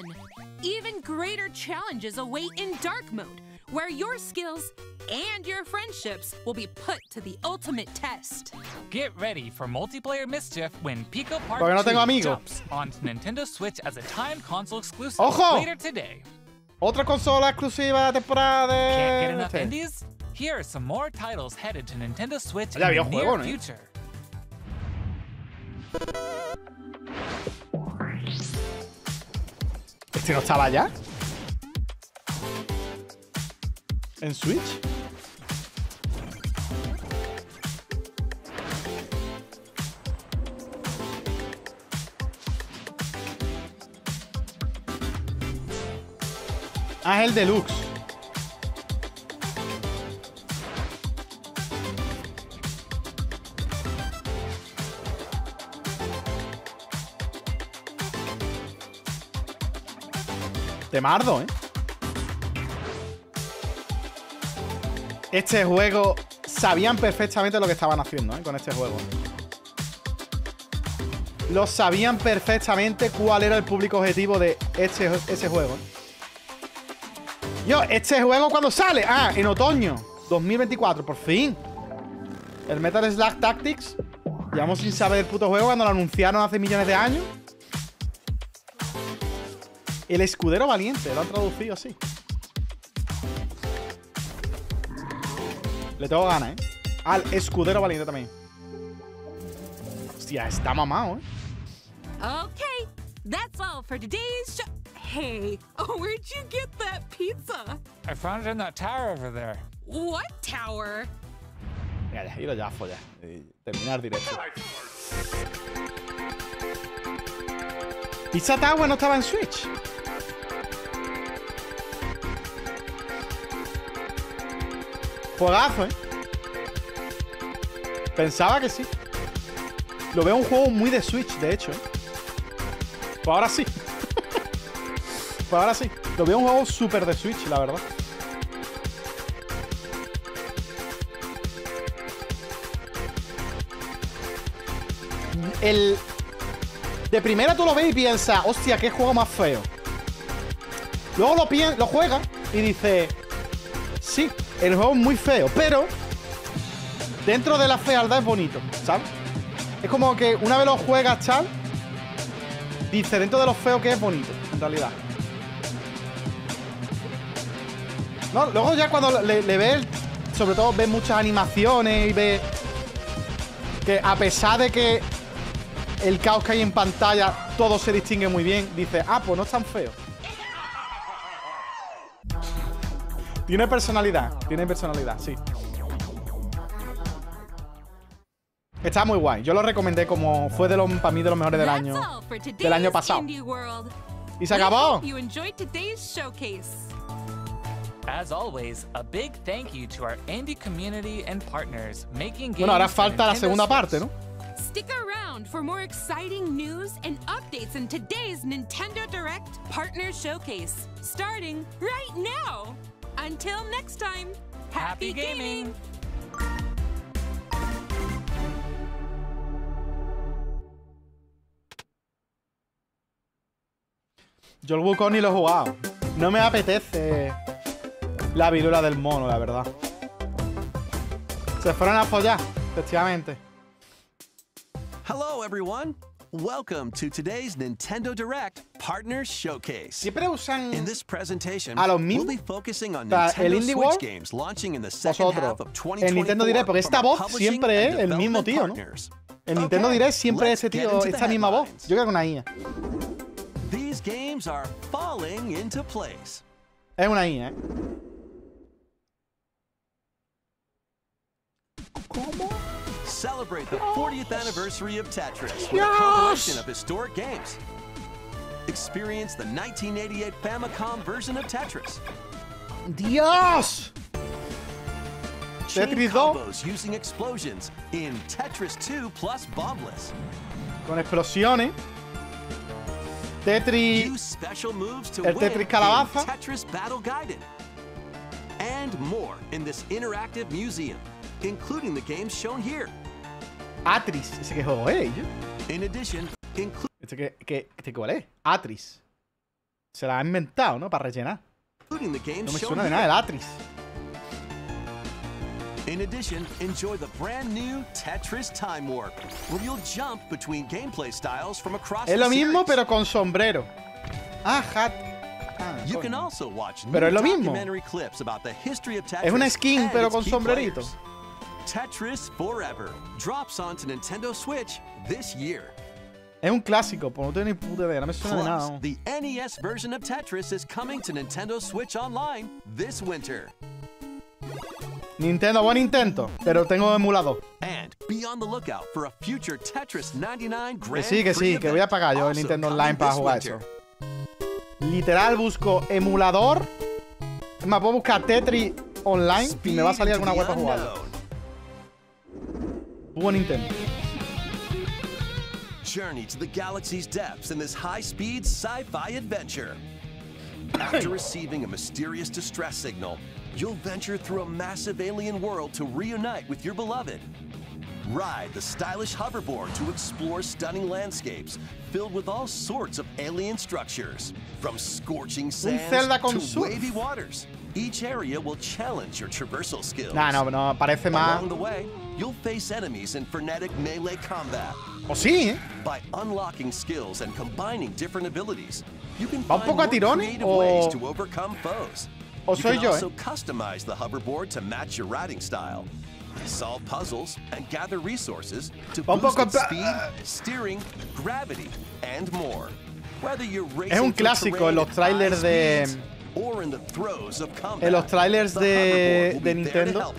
Even greater challenges await in dark mode, where your skills and your friendships will be put to the ultimate test. Get ready for multiplayer mischief when Pico Park 2 drops on Nintendo Switch as a timed console exclusive later today. Otra consola exclusiva de temporada. Can't get enough indies? Here are some more titles headed to Nintendo Switch in the near future. ¿Este no estaba ya? ¿En Switch? Ah, es el Deluxe. Temardo, Este juego... Sabían perfectamente lo que estaban haciendo, con este juego. Lo sabían perfectamente cuál era el público objetivo de ese juego. Yo, este juego cuando sale... Ah, en otoño 2024, por fin. El Metal Slug Tactics. Llevamos sin saber el puto juego cuando lo anunciaron hace millones de años. El escudero valiente, lo han traducido así. Le tengo ganas, Al escudero valiente también. Hostia, está mamado, Okay, that's all for today's show. Hey, where'd you get that pizza? I found it in that tower over there. What tower? Venga, ya, ido ya, follar. Terminar directo. Pizza Tower no estaba en Switch. Juegazo, Pensaba que sí. Lo veo un juego muy de Switch, de hecho, Pues ahora sí. Lo veo un juego súper de Switch, la verdad. De primera tú lo ves y piensas, hostia, qué juego más feo. Luego lo juegas y dices, sí, el juego es muy feo, pero dentro de la fealdad es bonito, ¿sabes? Es como que una vez lo juegas, tal, dices, dentro de lo feo que es bonito, en realidad. No, luego ya cuando le ves, sobre todo ves muchas animaciones y ves que a pesar de que el caos que hay en pantalla, todo se distingue muy bien, dice, ah, pues no es tan feo. Tiene personalidad, sí. Está muy guay, yo lo recomendé como fue para mí de los mejores del año pasado. ¡Y se acabó! Bueno, ahora falta la segunda parte, Stick around for more exciting news and updates in today's Nintendo Direct Partner Showcase, starting right now. Until next time, happy gaming! Yo el Wukong ni lo he jugado. No me apetece la virula del mono, la verdad. Se fueron a follar, efectivamente. Hello, everyone. Welcome to today's Nintendo Direct Partner Showcase. Siempre usan in this presentation, a los mismos. We'll be focusing on el Indie World games launching in the second half of 2024. El Nintendo Direct, porque esta voz siempre es el mismo tío, ¿no? El Nintendo Direct siempre es ese tío, esta misma voz. Yo creo que una IA. These games are falling into place. Es una IA, ¿eh? ¿Cómo? Celebrate the 40th anniversary of Tetris with a compilation of historic games. Experience the 1988 Famicom version of Tetris. Dios! Tetris 2. Combos using explosions in Tetris 2 plus Bombless. Con explosiones. Tetris. Use special moves to win Calabaza. Tetris Battle Guided. And more in this interactive museum, including the games shown here. Atris, ese que juego es. In addition, este que cuál es? Atris. Se la ha inventado, ¿no? Para rellenar. No me suena de nada el Atris. In addition, enjoy the brand new Tetris Time Warp, where you'll jump between gameplay styles from across. Es lo mismo pero con sombrero. Ah, hat. You can also watch documentary clips about the history of Tetris. Es una skin pero con sombrerito. Tetris Forever drops onto Nintendo Switch this year. Es un clásico, pero no tengo ni puta idea, no me suena de nada. Plus, the NES version of Tetris is coming to Nintendo Switch Online this winter. Nintendo, buen intento, pero tengo emulador. And be on the lookout for a future Tetris 99 Grand Prix. Que sí, que voy a pagar yo el Nintendo Online para jugar eso. Literal busco emulador. Es más, puedo buscar Tetris Online y me va a salir alguna web para jugarlo. Buen intento. Journey to the galaxy's depths in this high-speed sci-fi adventure. After receiving a mysterious distress signal, you'll venture through a massive alien world to reunite with your beloved. Ride the stylish hoverboard to explore stunning landscapes filled with all sorts of alien structures. From scorching sands to wavy waters, each area will challenge your traversal skills. No, parece más. Along the way, you'll face enemies in frenetic melee combat. Oh, sí. By unlocking skills and combining different abilities, you can find more creative ways to overcome foes. You can also customize the hoverboard to match your riding style, solve puzzles, and gather resources to boost its speed, steering, gravity, and more. Whether you're racing es un clásico en los trailers de. En los trailers de Nintendo,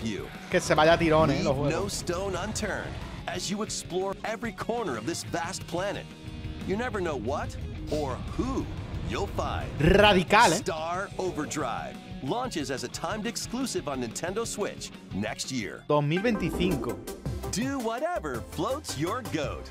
que se vaya a tirones los juegos. Radical, ¿eh? Star Overdrive launches as a timed exclusive on Nintendo Switch next year. 2025. Do whatever floats your goat.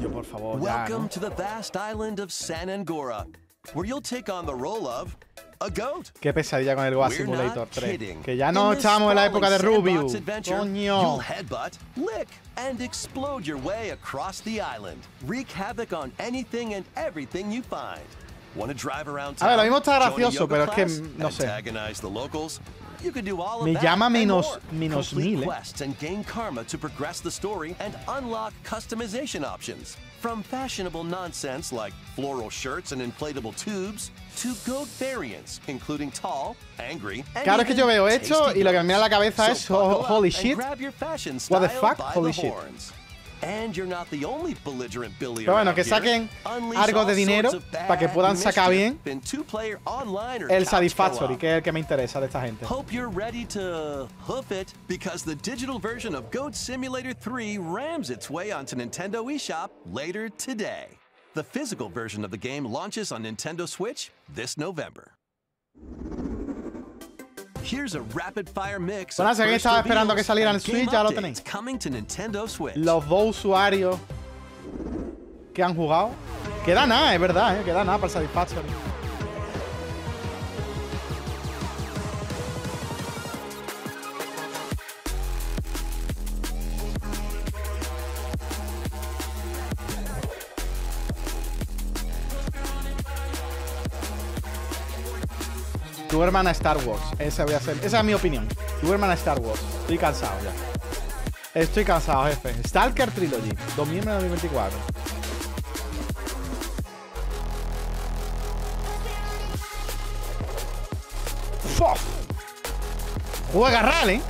Yo, por favor, Welcome to the vast island of San Angora, where you'll take on the role of a goat. Qué pesadilla con el Goat Simulator 3. Que ya no estamos en la época de Rubius. Coño. Headbutt, lick, and explode your way across the island. Wreak havoc on anything and everything you find. Want to drive around town? A ver, lo mismo está gracioso, pero es que no sé. Me llama menos 1000, ¿eh? And gain karma to progress the story and unlock customization options. From fashionable nonsense like floral shirts and inflatable tubes to goat variants, including tall, angry, and claro, es que yo veo esto y lo que me viene a la cabeza es holy shit. What the fuck? Holy shit. And you're not the only belligerent Billy. Pero bueno, que saquen algo de dinero para que puedan sacar bien el Satisfactory, que es el que me interesa de esta gente. Hope you're ready to hoof it because the digital version of Goat Simulator 3 rams its way onto Nintendo eShop later today. The physical version of the game launches on Nintendo Switch this November. Here's a rapid fire mix. Bueno, si alguien estaba esperando que saliera en Switch, ya lo tenéis. Los dos usuarios que han jugado. Queda nada, es verdad, queda nada para el Satisfactory. Tu hermana Star Wars, esa voy a hacer. Esa es mi opinión. Tu hermana Star Wars. Estoy cansado ya. Estoy cansado, jefe. Stalker Trilogy, 2024. ¡Fof! Juega RAL, ¿eh?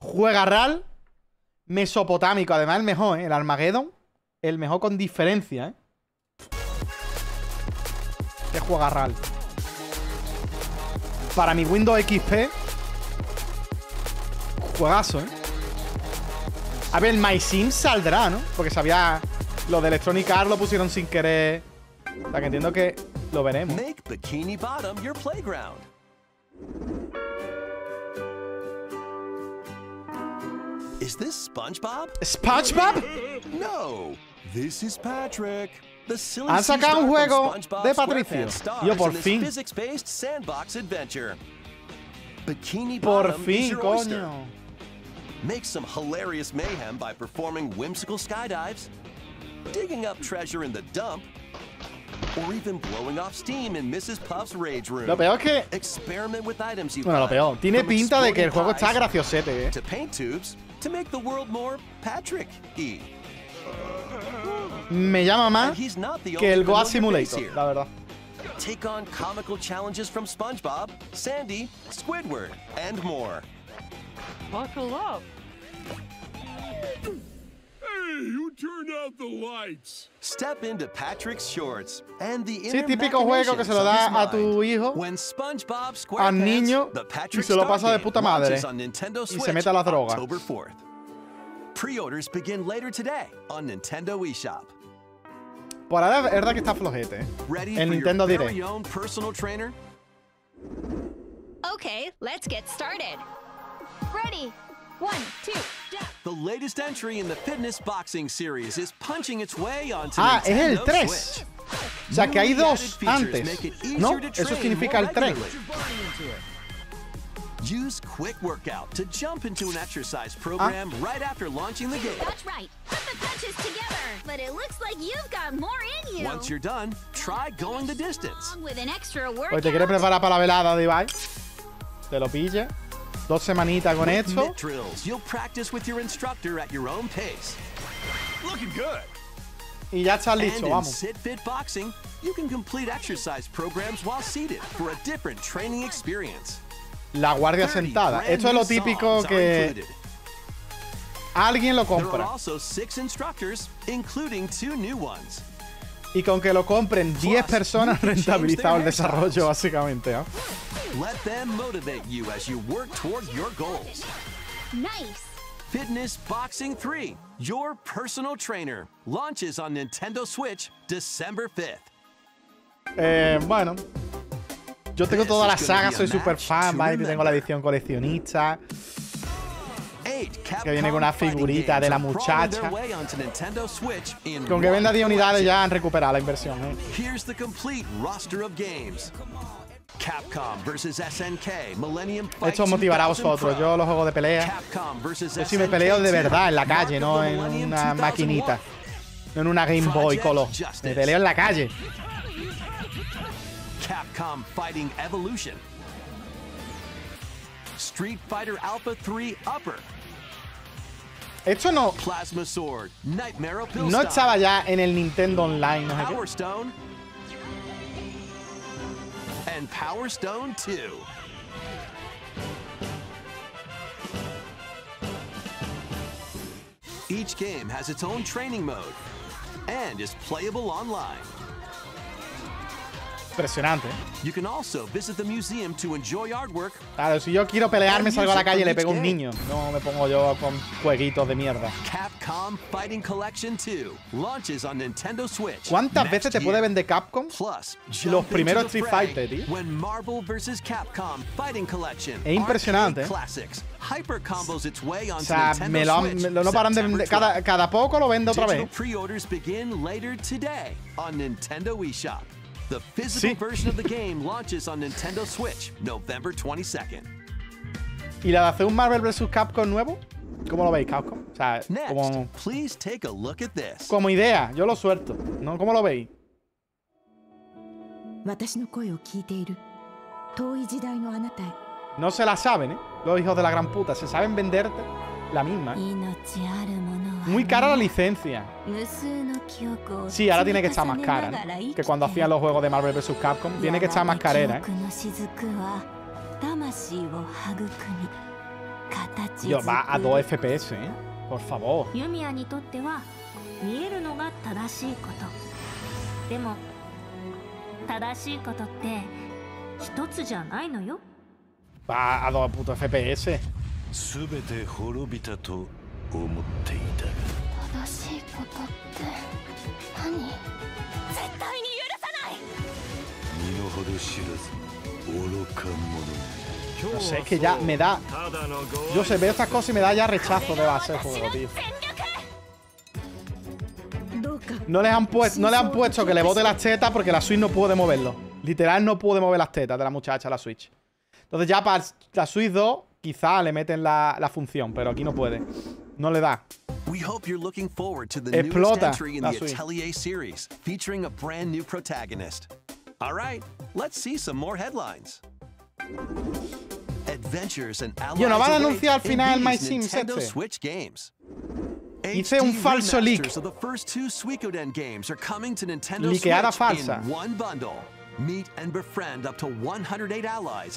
Juega RAL. Mesopotámico, además el mejor, ¿eh? El Armageddon, el mejor con diferencia, ¿eh? Que juega RAL. Para mi Windows XP, juegazo, ¿eh? A ver, el My Sims saldrá, ¿no? Porque sabía... Los de Electronic Arts lo pusieron sin querer. O sea, que entiendo que lo veremos. Make Bikini Bottom your playground. Is this SpongeBob? SpongeBob? No, this is Patrick. Han sacado un juego de Patricio. Yo por fin. Por fin, coño. Make some hilarious mayhem by performing whimsical skydives, digging up treasure in the dump, or even blowing off steam in Mrs. Puff's rage room. Lo peor es que... Experiment with items you... Bueno, lo peor. Tiene pinta de que el juego está graciosete, ¿eh? To paint tubes to make the world more Patrick-y. Me llama más que el Goat Simulator, la verdad. Take on comical challenges from SpongeBob, Sandy, Squidward, and more. Buckle up. Hey, you turn out the lights. Step into Patrick's shorts and the inner... Sí, típico juego que se lo da a tu hijo, al niño, y se lo pasa de puta madre y se mete a las drogas. Pre-orders begin later today on Nintendo eShop. Por ahora es verdad que está flojete, ¿eh? El Nintendo Direct. Okay, let's get started. Ready. 1, 2. The latest entry in the fitness boxing series is punching its way onto Nintendo Switch. Es el 3. O sea, que hay dos antes, ¿no? Eso significa el 3. Use Quick Workout to jump into an exercise program right after launching the game. That's right. Put the punches together, but it looks like you've got more in you. Once you're done, try going the distance. With an extra workout. Pues te quieres preparar para la velada, Divine. Te lo pille. 2 semanitas con esto. You'll practice with your instructor at your own pace. Looking good. Y ya estás listo, vamos. Sit Fit Boxing, you can complete exercise programs while seated for a different training experience. La guardia sentada. Esto es lo típico que alguien lo compra. Y con que lo compren 10 personas, rentabilizado el desarrollo, básicamente, ¿eh? Fitness Boxing 3, Your Personal Trainer, launches on Nintendo Switch December 5th. Bueno. Yo tengo toda la saga, soy super fan, ¿vale? Tengo la edición coleccionista, que viene con una figurita de la muchacha. Con que venda 10 unidades ya han recuperado la inversión, ¿eh? Here's the complete roster of games. Capcom vs SNK, Millennium Fight. Esto os motivará a vosotros. Yo los juegos de pelea, yo sí me peleo de verdad en la calle, no en una maquinita, no en una Game Boy Color. Me peleo en la calle. Capcom Fighting Evolution, Street Fighter Alpha 3 Upper. Esto no... Plasma Sword, Nightmare Pill. No estaba ya en el Nintendo Online, ¿no? Power Stone and Power Stone 2. Each game has its own training mode and is playable online. Impresionante. Claro, si yo quiero pelearme, salgo a la calle y le pego a un niño. No me pongo yo con jueguitos de mierda. Capcom Fighting Collection 2 launches on Nintendo Switch. ¿Cuántas veces te puede vender Capcom los primeros Street Fighter, tío? Es impresionante. O sea, no paran de... Cada poco lo vende otra vez. The physical version of the game launches on Nintendo Switch November 22nd. ¿Y la de hacer un Marvel vs. Capcom nuevo? ¿Cómo lo veis, Capcom? O sea, como... Please take a look at this. Como idea, yo lo suelto, ¿no? ¿Cómo lo veis? No se la saben, ¿eh? Los hijos de la gran puta, se saben venderte. la misma. Muy cara la licencia. Sí, ahora tiene que estar más cara, ¿no? Que cuando hacían los juegos de Marvel vs. Capcom. Tiene que estar más carera, ¿eh? Dios, va a 2 FPS, ¿eh? Por favor. Va a 2 puto FPS. No sé, es que ya me da... Yo sé, veo estas cosas y me da ya rechazo de base el juego, tío. No le han puesto que le bote las tetas porque la Switch no puede moverlo. Literal, no puede mover las tetas de la muchacha la Switch. Entonces ya para la Switch 2 quizá le meten la función, pero aquí no puede. No le da. Explota la Switch. Yo, ¿no van a anunciar al final My Sims este? Hice un falso leak. Liqueada falsa.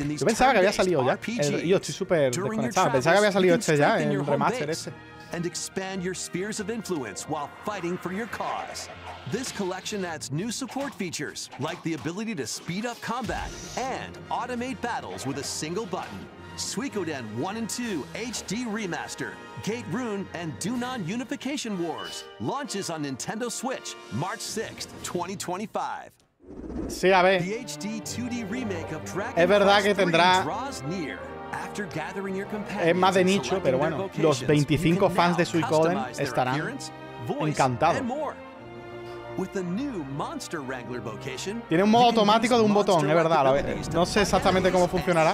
Yo pensaba que había salido ya. Yo estoy súper desconectado. Pensaba que había salido este ya, el remaster ese. And expand your spheres of influence while fighting for your cause. This collection adds new support features like the ability to speed up combat and automate battles with a single button. Suikoden 1 and 2 HD Remaster, Gate Rune and Dunan Unification Wars launches on Nintendo Switch March 6th, 2025. Sí, a ver. The HD 2D remake of Dragon Quest 3 draws near. Es más de nicho, pero bueno, los 25 fans de Suikoden estarán encantados. Tiene un modo automático de un botón, es verdad, a ver. No sé exactamente cómo funcionará.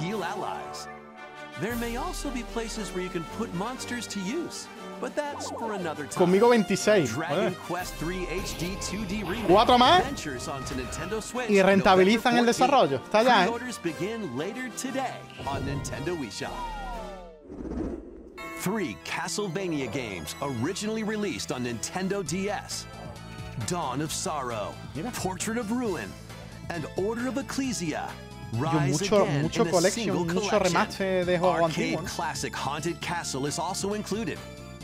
Conmigo 26. ¿4 más? Y rentabilizan el desarrollo. Está ya, ¿eh? Three Castlevania games originally released on Nintendo DS. Dawn of Sorrow, Portrait of Ruin, and Order of Ecclesia. Mucho collection, mucho remate de juego antiguo. Classic Haunted Castle is also included.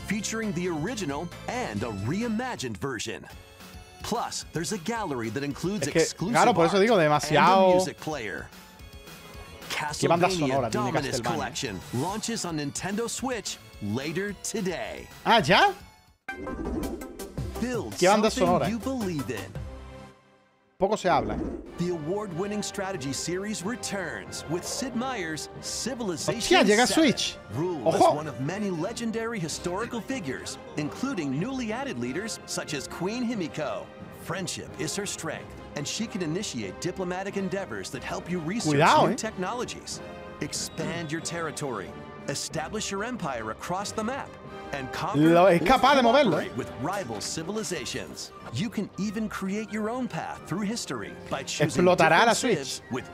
Featuring the original and a reimagined version. Plus, there's a gallery that includes exclusive music player. Castlevania Dominus Collection launches on Nintendo Switch later today. Ah, ya. Build something you believe in. Poco se habla. The award-winning strategy series returns with Sid Meier's Civilization. Hostia, llega Switch. Rule is one of many legendary historical figures, including newly added leaders such as Queen Himiko. Friendship is her strength, and she can initiate diplomatic endeavors that help you research new technologies, expand your territory, establish your empire across the map. Es capaz de moverlo. Explotará la Switch. Pero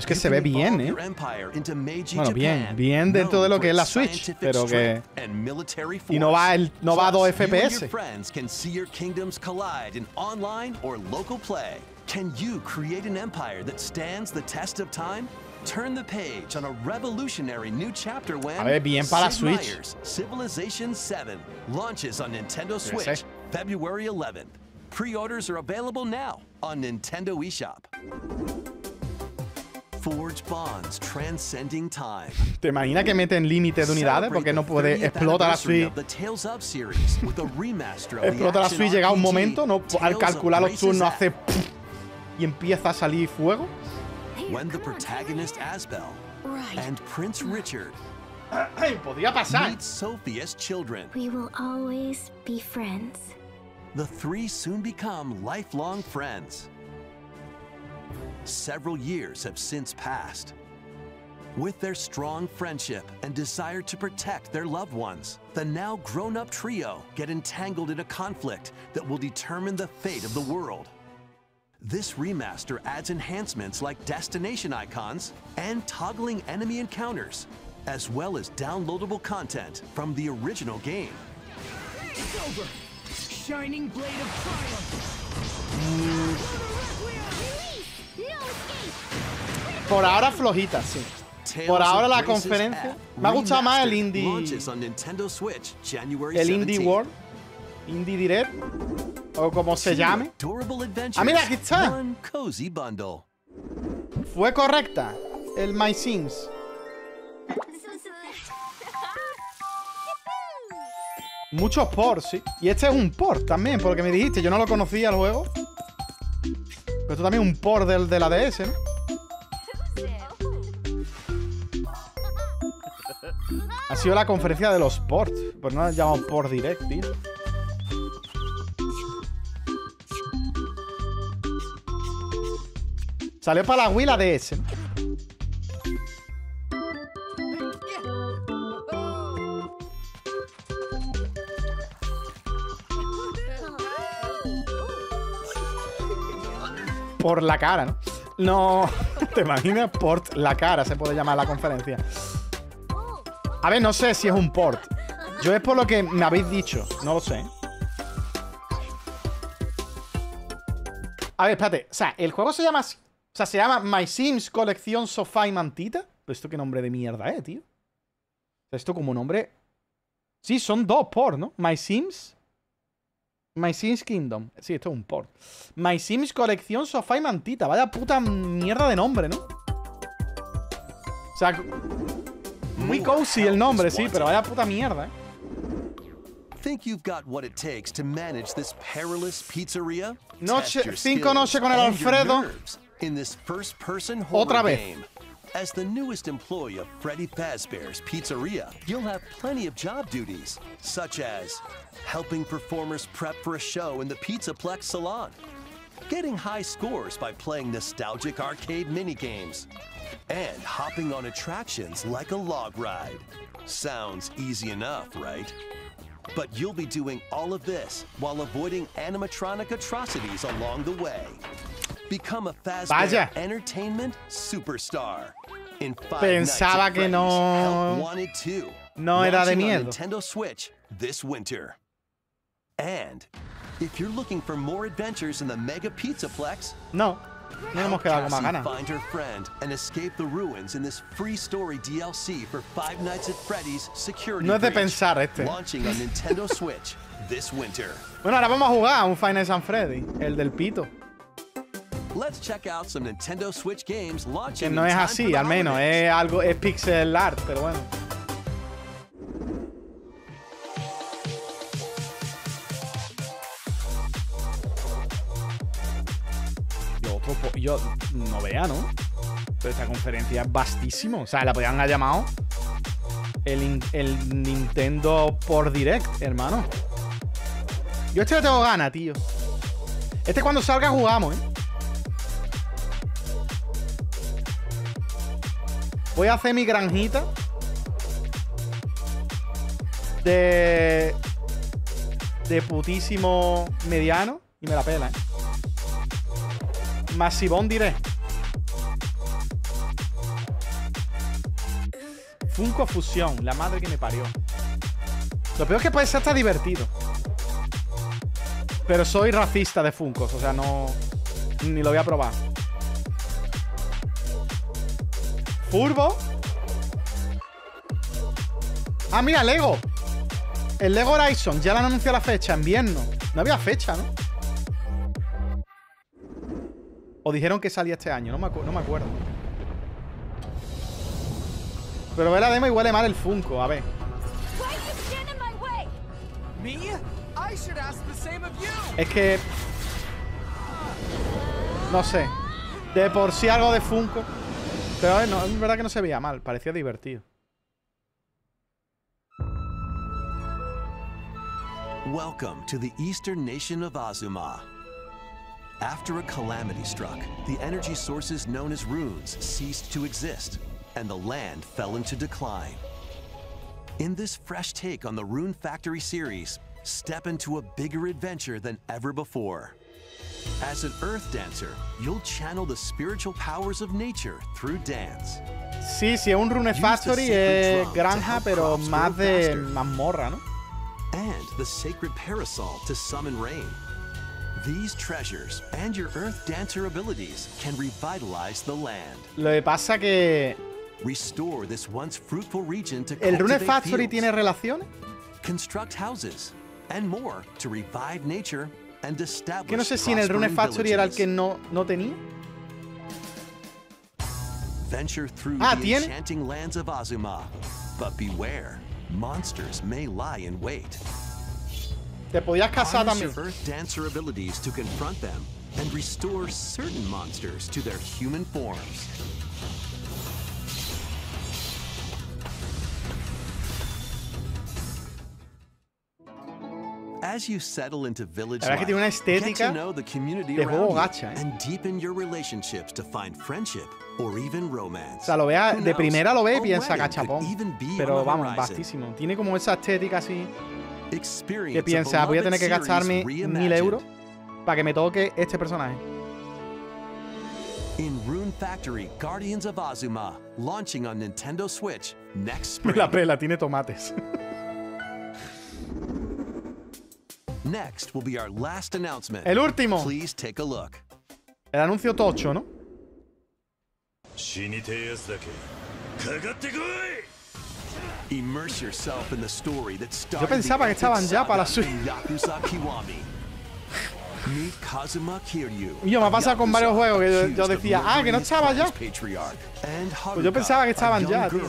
es que se ve bien, ¿eh? Bueno, bien dentro de lo que es la Switch, pero que... Y no va, no va a 2 FPS. ¿Can you create an empire that stands the test of time? Turn the page on a revolutionary new chapter when Sid Meier's Civilization 7 launches on Nintendo Switch February 11th. Pre-orders are available now on Nintendo eShop. Forge bonds transcending time. ¿Te imaginas que meten límite de unidades porque no puede explotar la Switch? Explota la Switch, llega un momento, no, al calcular los turnos hace y empieza a salir fuego. When the protagonist Asbel and Prince Richard meet Sophia's children, we will always be friends. The three soon become lifelong friends. Several years have since passed. With their strong friendship and desire to protect their loved ones, the now grown-up trio get entangled in a conflict that will determine the fate of the world. This remaster adds enhancements like destination icons and toggling enemy encounters, as well as downloadable content from the original game. It's over! Shining Blade of Triumph! Por ahora flojita, sí. Por ahora la conferencia. Me ha gustado más el Indie World, Indie Direct, o como se llame. Ah, mira, aquí está. Fue correcta el My Sims. Muchos ports, sí. Y este es un port también, porque me dijiste, yo no lo conocía el juego. Pero esto también es un port de la DS, ¿no? Ha sido la conferencia de los ports. Pues no la han llamado port direct, tío. Salió para la Wii la DS, ¿no? Por la cara, ¿no? No, te imaginas, por la cara se puede llamar la conferencia. A ver, no sé si es un port. Yo es por lo que me habéis dicho, no lo sé. A ver, espérate. O sea, el juego se llama así. O sea, se llama My Sims Colección Sofá y Mantita. Pero esto qué nombre de mierda es, tío. Esto como nombre... Sí, son dos ports, ¿no? My Sims... My Sims Kingdom. Sí, esto es un port. My Sims Colección Sofá y Mantita. Vaya puta mierda de nombre, ¿no? O sea... Muy cozy el nombre, sí, pero vaya puta mierda, ¿eh? Noche... 5 noches con el Alfredo. Otra vez. As the newest employee of Freddy Fazbear's Pizzeria, you'll have plenty of job duties, such as helping performers prep for a show in the Pizzaplex Salon, getting high scores by playing nostalgic arcade minigames, and hopping on attractions like a log ride. Sounds easy enough, right? But you'll be doing all of this while avoiding animatronic atrocities along the way. Become a Fazbear entertainment superstar. In Pensaba que no. No era de miedo. Nintendo Switch this winter. And if you're looking for more adventures in the Mega Pizzaplex, no hemos quedado con más ganas. Find her friend and escape the ruins in this free story DLC for Five Nights at Freddy's Security. No es de pensar este. Launching on Nintendo Switch this winter. Bueno, ahora vamos a jugar a un Five Nights at Freddy's, el del pito. Let's check out some Nintendo Switch games launching. Que no es así, al menos es algo, es pixel art, pero bueno. Yo no vea, ¿no? Pero esta conferencia es vastísima. O sea, la podrían haber llamado el Nintendo por Direct, hermano. Yo este no tengo ganas, tío. Este cuando salga jugamos, ¿eh? Voy a hacer mi granjita de putísimo mediano y me la pela, ¿eh? Masivón diré. Funko Fusión, la madre que me parió. Lo peor es que puede ser hasta divertido. Pero soy racista de Funkos, o sea, no... Ni lo voy a probar. Furbo. Ah, mira, Lego. El Lego Horizon. Ya le han anunciado la fecha. Invierno. No había fecha, ¿no? O dijeron que salía este año. No me acuerdo. Pero ve la demo y huele mal el Funko. A ver. Es que... No sé. De por sí algo de Funko... Pero no, es verdad que no se veía mal, parecía divertido. Welcome to the eastern nation of Azuma. After a calamity struck, the energy sources known as runes ceased to exist, and the land fell into decline. In this fresh take on the Rune Factory series, step into a bigger adventure than ever before. As an earth dancer, you'll channel the spiritual powers of nature through dance. Sí, sí, es un Rune Factory, es granja, pero más de mazmorra, ¿no? And the sacred parasol to summon rain. These treasures and your earth dancer abilities can revitalize the land. Lo que pasa que restore this once fruitful region to el Rune Factory tiene relaciones. Construct houses and more to revive nature. Que no sé si en el Rune Factory era el que no tenía. Ah, tiene. Te podías casar también. As you settle into village life, get to know the community around you and deepen your relationships to find friendship or even romance. O sea, lo vea de primera, lo ve y piensa gachapón, pero vamos, vastísimo. Tiene como esa estética así que piensa, voy a tener que gastarme 1000 euros para que me toque este personaje. In Rune Factory, Guardians of Azuma, launching on Nintendo Switch next spring. La pela tiene tomates. Next will be our last announcement. El último. Please take a look. El anuncio tocho, ¿no? Immerse yourself in the story that started. Yo pensaba que estaban ya para su. Yo me ha pasado con varios juegos que yo decía, ah, que no estaba ya. Pues yo pensaba que estaban ya, tío.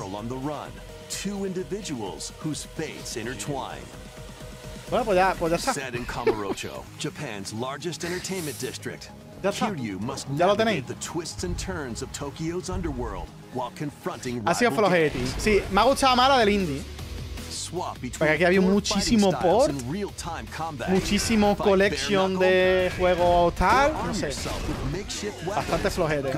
Bueno, pues ya está. Ya está. Ya lo tenéis. Ha sido flojete. Sí, me ha gustado más la del indie. Porque aquí había muchísimo port, muchísimo collection de juegos tal, no sé. Bastante flojete.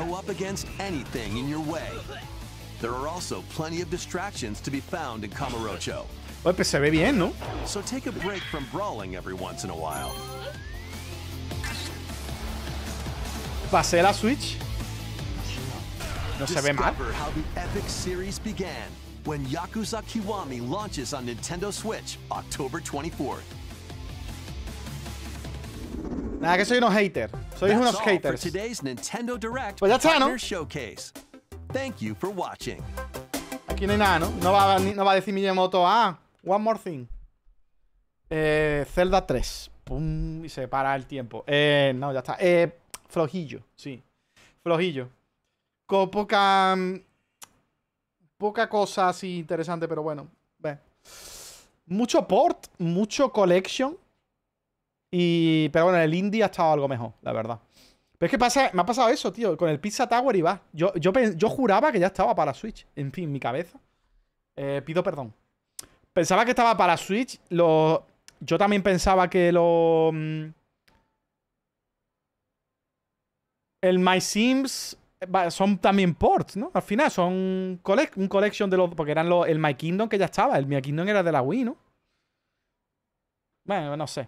Oye, pues se ve bien, ¿no? Pasé la Switch. No se ve mal. Nada, que soy unos haters. Sois unos haters. Pues ya está, ¿no? Aquí no hay nada, ¿no? No va a decir Miyamoto, ah, one more thing. Zelda 3. Pum, y se para el tiempo. No, ya está. Flojillo, sí. Flojillo. Con poca cosa así interesante, pero bueno. Ve. Mucho port, mucho collection. Y, pero bueno, el indie ha estado algo mejor, la verdad. Pero es que pasa, me ha pasado eso, tío, con el Pizza Tower y va. Yo juraba que ya estaba para Switch. En fin, mi cabeza. Pido perdón. Pensaba que estaba para Switch. Yo también pensaba que el My Sims son también ports, ¿no? Al final son un collection de los... Porque eran el My Kingdom que ya estaba. El My Kingdom era de la Wii, ¿no? Bueno, no sé.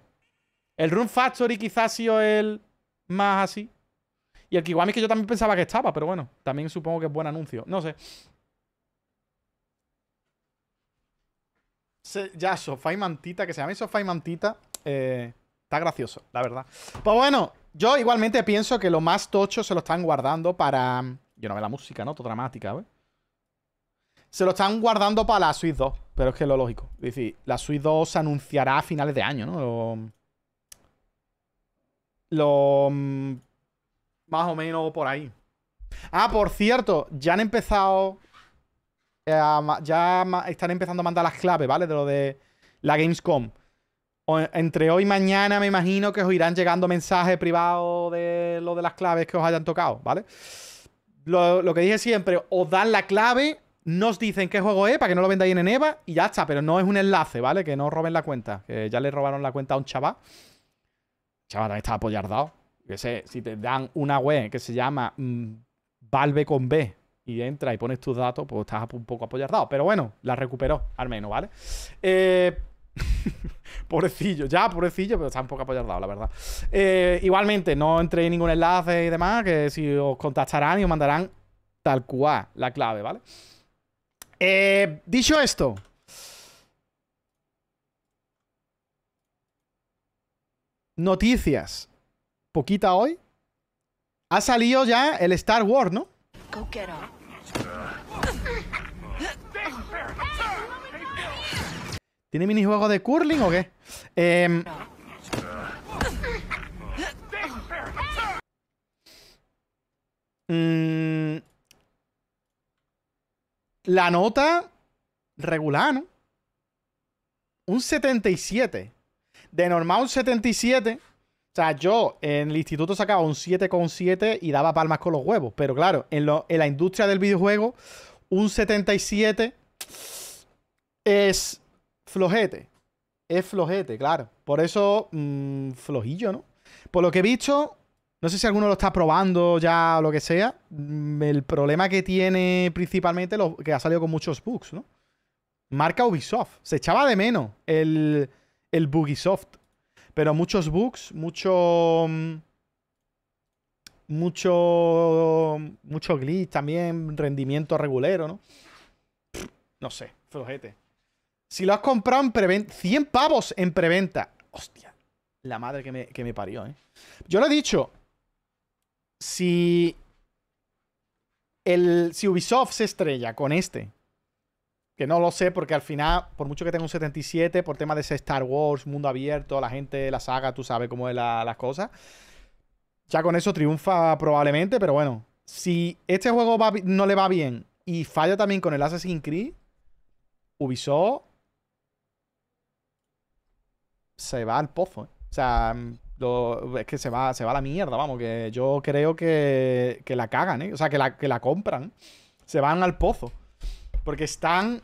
El Rune Factory quizás ha sido el más así. Y el Kiwami, que yo también pensaba que estaba, pero bueno, también supongo que es buen anuncio. No sé. Ya, Sofá y Mantita, que se llame Sofá y Mantita, está gracioso, la verdad. Pues bueno, yo igualmente pienso que lo más tocho se lo están guardando para... Yo no veo la música, ¿no? Todo dramática, ¿eh? Se lo están guardando para la Switch 2, pero es que es lo lógico. Es decir, la Switch 2 se anunciará a finales de año, ¿no? Más o menos por ahí. Ah, por cierto, ya han empezado... ya están empezando a mandar las claves, ¿vale? De lo de la Gamescom. Entre hoy y mañana me imagino que os irán llegando mensajes privados de lo de las claves que os hayan tocado, ¿vale? Lo que dije siempre, os dan la clave, nos dicen qué juego es para que no lo vendáis en EVA y ya está, pero no es un enlace, ¿vale? Que no os roben la cuenta, que ya le robaron la cuenta a un chaval. Chaval, también estaba apoyardado. Que sé, si te dan una web que se llama Valve con B y entras y pones tus datos, pues estás un poco apoyardado. Pero bueno, la recuperó, al menos, ¿vale? Pobrecillo, ya, pobrecillo, pero está un poco apoyardado, la verdad. Igualmente, no entréis en ningún enlace y demás, que si os contactarán y os mandarán tal cual la clave, ¿vale? Dicho esto, noticias. Poquita hoy. Ha salido ya el Star Wars, ¿no? ¿Tiene minijuegos de curling o qué? La nota regular, ¿no? Un 77. De normal un 77. O sea, yo en el instituto sacaba un 7,7 y daba palmas con los huevos. Pero claro, en la industria del videojuego, un 77 es flojete. Es flojete, claro. Por eso, flojillo, ¿no? Por lo que he visto, no sé si alguno lo está probando ya o lo que sea. El problema que tiene principalmente, que ha salido con muchos bugs, ¿no? Marca Ubisoft. Se echaba de menos el Bugisoft. Pero muchos bugs, mucho glitch también, rendimiento regulero, ¿no? No sé, flojete. Si lo has comprado en preventa, 100 pavos en preventa. Hostia, la madre que me parió, ¿eh? Yo lo he dicho. Si Ubisoft se estrella con este, que no lo sé, porque al final, por mucho que tenga un 77, por tema de ese Star Wars, mundo abierto, la gente, la saga, tú sabes cómo es las cosas. Ya con eso triunfa probablemente, pero bueno. Si este juego no le va bien y falla también con el Assassin's Creed, Ubisoft se va al pozo, ¿eh? O sea, es que se va a la mierda, vamos, que yo creo que la cagan, ¿eh? O sea, que la compran. Se van al pozo. Porque están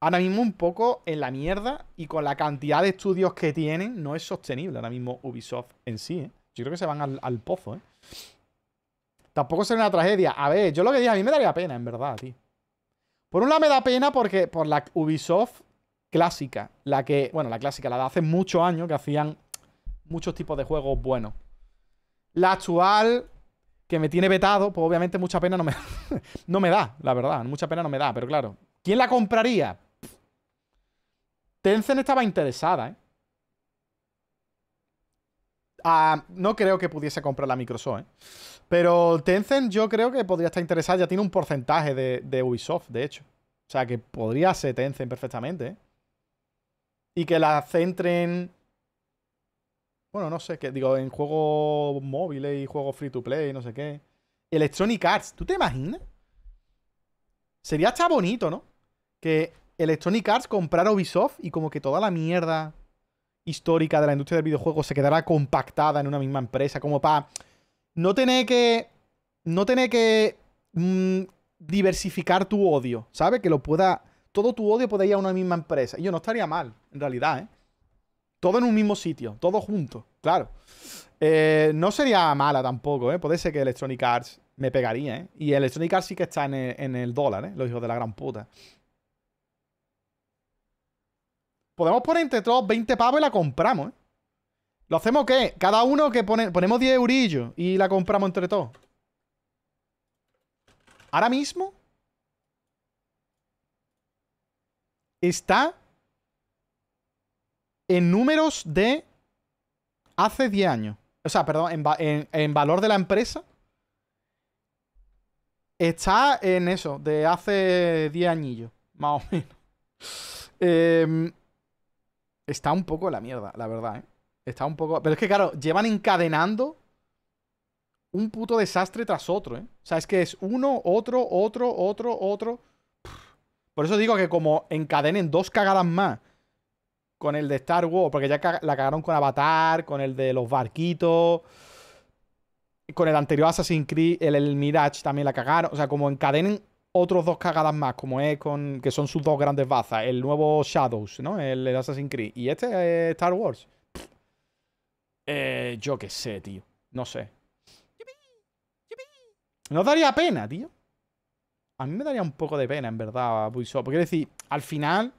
ahora mismo un poco en la mierda y con la cantidad de estudios que tienen no es sostenible ahora mismo Ubisoft en sí, ¿eh? Yo creo que se van al pozo, ¿eh? Tampoco será una tragedia. A ver, yo lo que dije, a mí me daría pena, en verdad, tío. Por un lado me da pena porque por la Ubisoft clásica, la de hace muchos años, que hacían muchos tipos de juegos buenos. La actual, que me tiene vetado, pues obviamente mucha pena no me da, la verdad. Mucha pena no me da, pero claro. ¿Quién la compraría? Tencent estaba interesada, ¿eh? No creo que pudiese comprar la Microsoft, ¿eh? Pero Tencent yo creo que podría estar interesada. Ya tiene un porcentaje de Ubisoft, de hecho. O sea, que podría ser Tencent perfectamente, ¿eh? Y que la centren... Bueno, no sé, en juegos móviles y juegos free to play, no sé qué. Electronic Arts, ¿tú te imaginas? Sería hasta bonito, ¿no? Que Electronic Arts comprara Ubisoft y como que toda la mierda histórica de la industria del videojuego se quedara compactada en una misma empresa, como para no tener que diversificar tu odio, ¿sabes? Que todo tu odio pueda ir a una misma empresa. Y yo no estaría mal, en realidad, ¿eh? Todo en un mismo sitio, todo junto, claro. No sería mala tampoco, ¿eh? Puede ser que Electronic Arts me pegaría, ¿eh? Y Electronic Arts sí que está en el dólar, ¿eh? Los hijos de la gran puta. Podemos poner entre todos 20 pavos y la compramos, ¿eh? ¿Lo hacemos qué? Cada uno que ponemos 10 eurillos y la compramos entre todos. Ahora mismo está... en números de hace 10 años. O sea, perdón, en valor de la empresa. Está en eso, de hace 10 añillos, más o menos. Está un poco la mierda, la verdad, ¿eh? Está un poco... Pero es que, claro, llevan encadenando un puto desastre tras otro, ¿eh? O sea, es que es uno, otro. Por eso digo que como encadenen dos cagadas más... Con el de Star Wars, porque ya la cagaron con Avatar, con el de los barquitos, con el anterior Assassin's Creed, el Mirage también la cagaron. O sea, como encadenen otros dos cagadas más, como es con... Que son sus dos grandes bazas. El nuevo Shadows, ¿no? El Assassin's Creed. Y este es Star Wars. Yo qué sé, tío. No sé. No daría pena, tío. A mí me daría un poco de pena, en verdad, Ubisoft. Porque quiero decir, al final...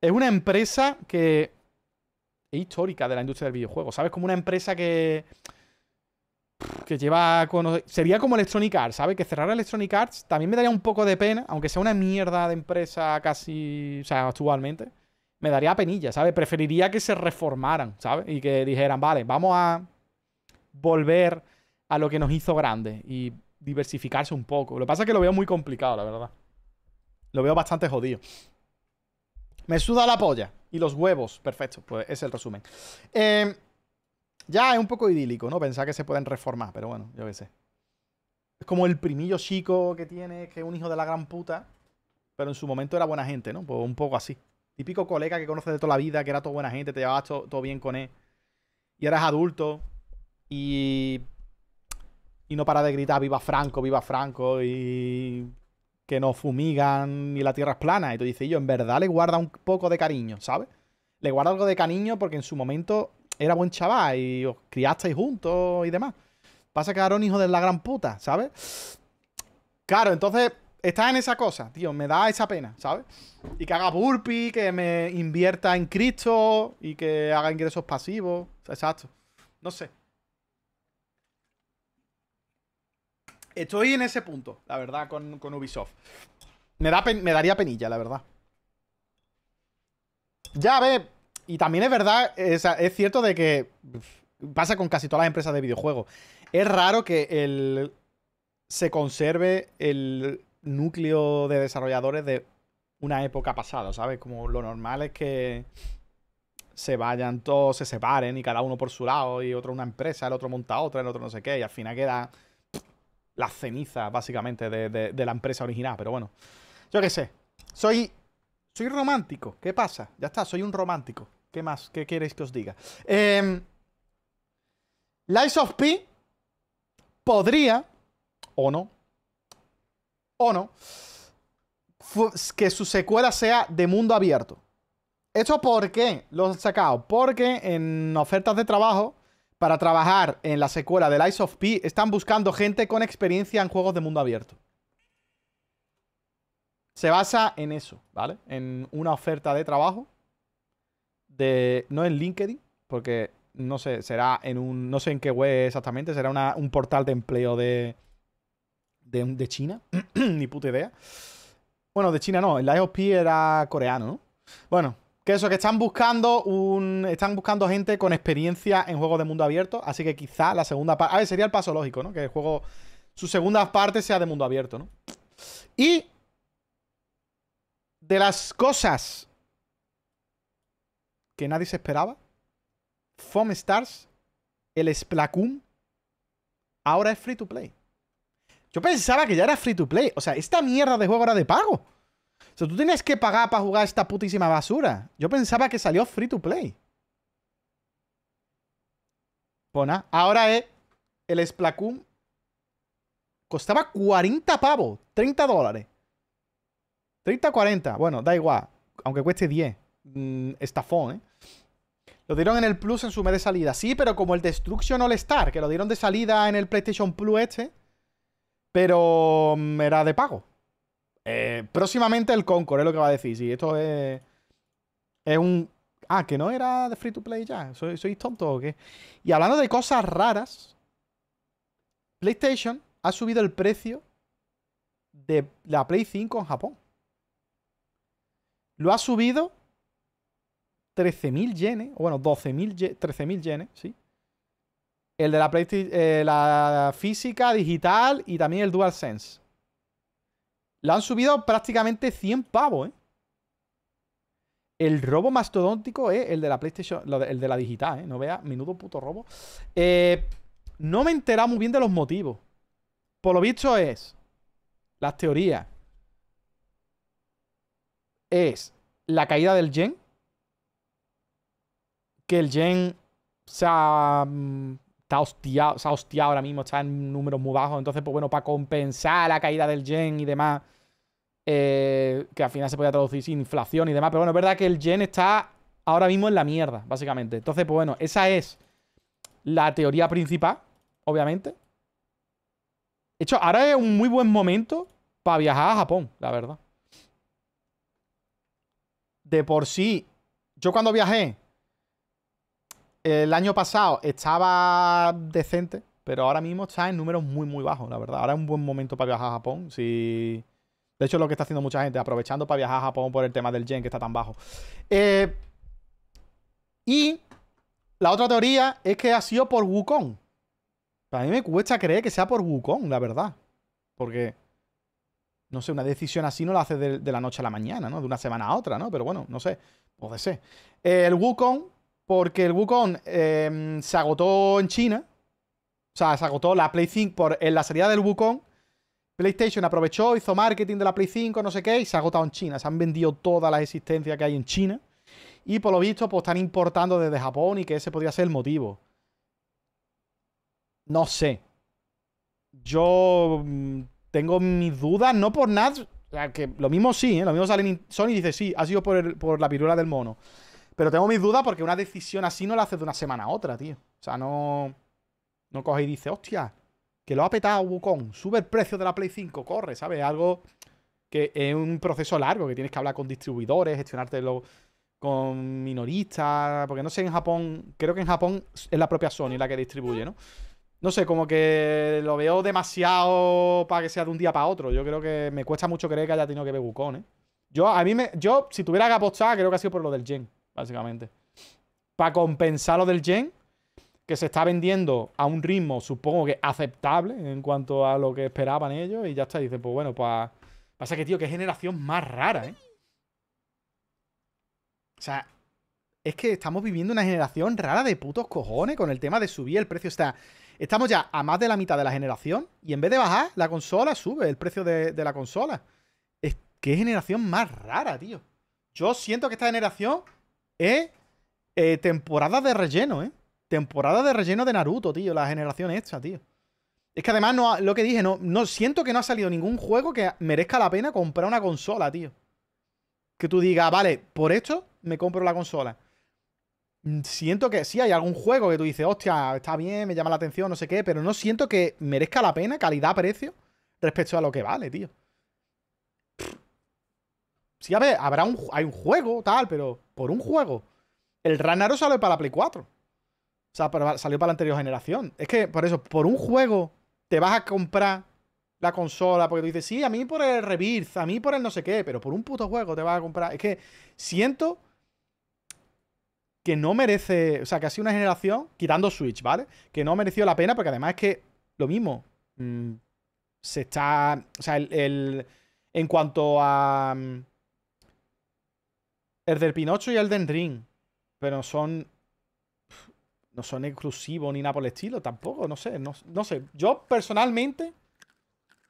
Es una empresa que es histórica de la industria del videojuego, ¿sabes? Como una empresa que lleva... Sería como Electronic Arts, ¿sabes? Que cerrar Electronic Arts también me daría un poco de pena, aunque sea una mierda de empresa casi... O sea, actualmente. Me daría penilla, ¿sabes? Preferiría que se reformaran, ¿sabes? Y que dijeran, vale, vamos a volver a lo que nos hizo grande y diversificarse un poco. Lo que pasa es que lo veo muy complicado, la verdad. Lo veo bastante jodido. Me suda la polla y los huevos. Perfecto, pues ese es el resumen. Ya es un poco idílico, ¿no? Pensar que se pueden reformar, pero bueno, yo qué sé. Es como el primillo chico que tiene, que es un hijo de la gran puta, pero en su momento era buena gente, ¿no? Pues un poco así. Típico colega que conoces de toda la vida, que era todo buena gente, te llevabas todo bien con él. Y eras adulto y no para de gritar viva Franco y que nos fumigan y la tierra es plana. Y tú dices, yo en verdad le guarda un poco de cariño, ¿sabes? Le guarda algo de cariño porque en su momento era buen chaval y os criasteis juntos y demás. Pasa que Aaron, hijo de la gran puta, ¿sabes? Claro, entonces estás en esa cosa, tío, me da esa pena, ¿sabes? Y que haga burpee, que me invierta en Cristo y que haga ingresos pasivos, exacto. No sé. Estoy en ese punto, la verdad, con Ubisoft. Me daría penilla, la verdad. Ya, ves. Y también es verdad, es cierto de que pasa con casi todas las empresas de videojuegos. Es raro que se conserve el núcleo de desarrolladores de una época pasada, ¿sabes? Como lo normal es que se vayan todos, se separen y cada uno por su lado y otro una empresa, el otro monta otra, el otro no sé qué. Y al final queda... las cenizas, básicamente, de la empresa original. Pero bueno, yo qué sé. Soy romántico. ¿Qué pasa? Ya está, soy un romántico. ¿Qué más? ¿Qué queréis que os diga? Lies of P podría, o no, que su secuela sea de mundo abierto. ¿Esto por qué lo han sacado? Porque en ofertas de trabajo... para trabajar en la secuela de Lies of P están buscando gente con experiencia en juegos de mundo abierto. Se basa en eso, ¿vale? En una oferta de trabajo de... no en LinkedIn, porque no sé, será en un... no sé en qué web exactamente, será un portal de empleo de China. Ni puta idea. Bueno, de China no, el Lies of P era coreano, ¿no? Bueno... que eso, que están buscando gente con experiencia en juegos de mundo abierto. Así que quizá la segunda parte... a ver, sería el paso lógico, ¿no? Que el juego... su segunda parte sea de mundo abierto, ¿no? Y... de las cosas... que nadie se esperaba... Foam Stars... el Splatoon... ahora es free to play. Yo pensaba que ya era free to play. O sea, esta mierda de juego era de pago. O sea, tú tienes que pagar para jugar esta putísima basura. Yo pensaba que salió free to play. Pues nada, ahora es el Splatoon. Costaba 40 pavos, 30 dólares. 30, 40. Bueno, da igual, aunque cueste 10. Estafón, ¿eh? Lo dieron en el Plus en su mes de salida. Sí, pero como el Destruction All Star, que lo dieron de salida en el PlayStation Plus este, pero era de pago. Próximamente el Concord es lo que va a decir. Sí, esto es un... ah, que no era de free to play ya. ¿Sois tontos o qué? Y hablando de cosas raras, PlayStation ha subido el precio de la Play 5 en Japón. Lo ha subido 13.000 yenes. Bueno, 13.000 yenes, sí. El de la PlayStation, la física, digital y también el DualSense. Lo han subido prácticamente 100 pavos, ¿eh? El robo mastodóntico es el de la PlayStation, el de la digital, ¿eh? No vea, menudo puto robo. No me he enterado muy bien de los motivos. Por lo visto es... las teorías... es la caída del yen. Que el yen se ha hostiado ahora mismo, está en números muy bajos. Entonces, pues bueno, para compensar la caída del yen y demás, que al final se podía traducir sin inflación y demás, pero bueno, es verdad que el yen está ahora mismo en la mierda, básicamente. Entonces, pues bueno, esa es la teoría principal, obviamente. De hecho, ahora es un muy buen momento para viajar a Japón, la verdad. de por sí, yo cuando viajé el año pasado estaba decente, pero ahora mismo está en números muy, muy bajos, la verdad. Ahora es un buen momento para viajar a Japón. Si... De hecho, es lo que está haciendo mucha gente, aprovechando para viajar a Japón por el tema del yen, que está tan bajo. Y la otra teoría es que ha sido por Wukong. A mí me cuesta creer que sea por Wukong, la verdad. Porque, no sé, una decisión así no la haces de la noche a la mañana, ¿no? De una semana a otra, ¿no? Pero bueno, no sé. Puede ser. El Wukong, porque el Wukong se agotó en China. O sea, se agotó la Play 5 en la salida del Wukong. PlayStation aprovechó, hizo marketing de la Play 5, no sé qué, y se ha agotado en China. Se han vendido todas las existencias que hay en China. Y por lo visto, pues están importando desde Japón y que ese podría ser el motivo. No sé. Yo tengo mis dudas, no por nada. O sea, que lo mismo sí, ¿eh? Lo mismo sale Sony y dice, sí, ha sido por la pirula del mono. Pero tengo mis dudas porque una decisión así no la haces de una semana a otra, tío. O sea, no coges y dices, hostia, que lo ha petado Wukong, sube el precio de la Play 5, corre, ¿sabes? Algo que es un proceso largo, que tienes que hablar con distribuidores, gestionártelo con minoristas, porque no sé, en Japón, creo que en Japón es la propia Sony la que distribuye, ¿no? No sé, como que lo veo demasiado para que sea de un día para otro. Yo creo que me cuesta mucho creer que haya tenido que ver Wukong, ¿eh? Yo, si tuviera que apostar, creo que ha sido por lo del yen, básicamente. Para compensar lo del yen, que se está vendiendo a un ritmo, supongo que aceptable, en cuanto a lo que esperaban ellos. Y ya está, dicen, pues bueno, pues... Pasa que, tío, qué generación más rara, ¿eh? O sea... Es que estamos viviendo una generación rara de putos cojones con el tema de subir el precio. Estamos ya a más de la mitad de la generación y en vez de bajar, la consola sube el precio de la consola. Es que generación más rara, tío. Yo siento que esta generación es temporada de relleno, ¿eh? Temporada de relleno de Naruto, tío. La generación esta, tío. Es que además, lo que dije, no siento que no ha salido ningún juego que merezca la pena comprar una consola, tío. Que tú digas, vale, por esto me compro la consola. Siento que sí hay algún juego que tú dices, hostia, está bien, me llama la atención, no sé qué, pero no siento que merezca la pena calidad-precio respecto a lo que vale, tío. Sí, a ver, hay un juego, tal, pero por un juego. El Ragnarok salió para la Play 4. O sea, salió para la anterior generación. Es que, por eso, por un juego te vas a comprar la consola, porque tú dices, sí, a mí por el Rebirth, a mí por el no sé qué, pero por un puto juego te vas a comprar. Es que siento... que no merece... O sea, que ha sido una generación, quitando Switch, ¿vale? Que no ha merecido la pena, porque además es que... Lo mismo. Se está... O sea, en cuanto a... el del Pinocho y el Elden Ring. Pero no son exclusivos ni nada por el estilo, tampoco. No sé. Yo, personalmente...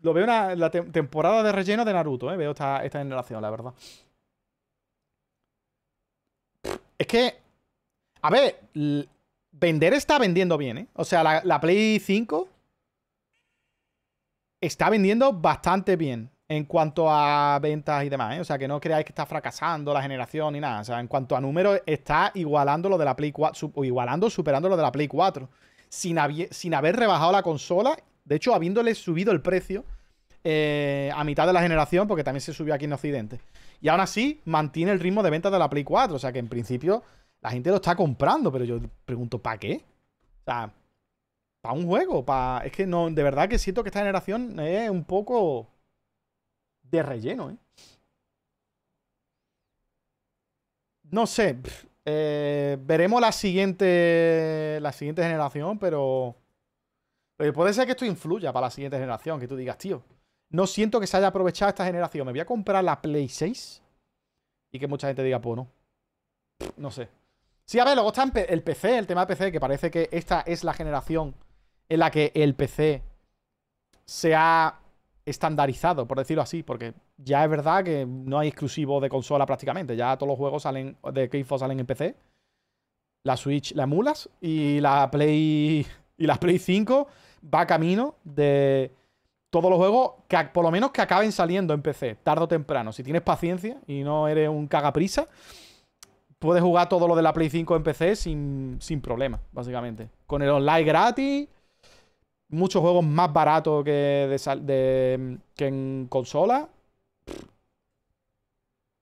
Lo veo la temporada de relleno de Naruto, ¿eh? Veo esta generación, la verdad. Es que... A ver, vender está vendiendo bien, ¿eh? O sea, la Play 5 está vendiendo bastante bien en cuanto a ventas y demás, ¿eh? O sea, que no creáis que está fracasando la generación ni nada. O sea, en cuanto a números, está igualando lo de la Play 4, o superando lo de la Play 4, sin haber rebajado la consola, de hecho, habiéndole subido el precio a mitad de la generación, porque también se subió aquí en Occidente. Y aún así, mantiene el ritmo de ventas de la Play 4, o sea, que en principio... La gente lo está comprando, pero yo pregunto, ¿para qué? O sea, ¿para un juego? Es que no, de verdad que siento que esta generación es un poco de relleno, ¿eh? No sé. Veremos la siguiente generación, pero puede ser que esto influya para la siguiente generación, que tú digas, tío, no siento que se haya aprovechado esta generación. Me voy a comprar la Play 6 y que mucha gente diga, pues no. No sé. Sí, a ver, luego está el PC, el tema de PC, que parece que esta es la generación en la que el PC se ha estandarizado, por decirlo así, porque ya es verdad que no hay exclusivos de consola prácticamente, ya todos los juegos salen de Xbox salen en PC, la Switch la emulas y la Play 5 va camino de todos los juegos que por lo menos que acaben saliendo en PC, tarde o temprano, si tienes paciencia y no eres un cagaprisa. Puedes jugar todo lo de la Play 5 en PC sin problema, básicamente. Con el online gratis, muchos juegos más baratos que en consola.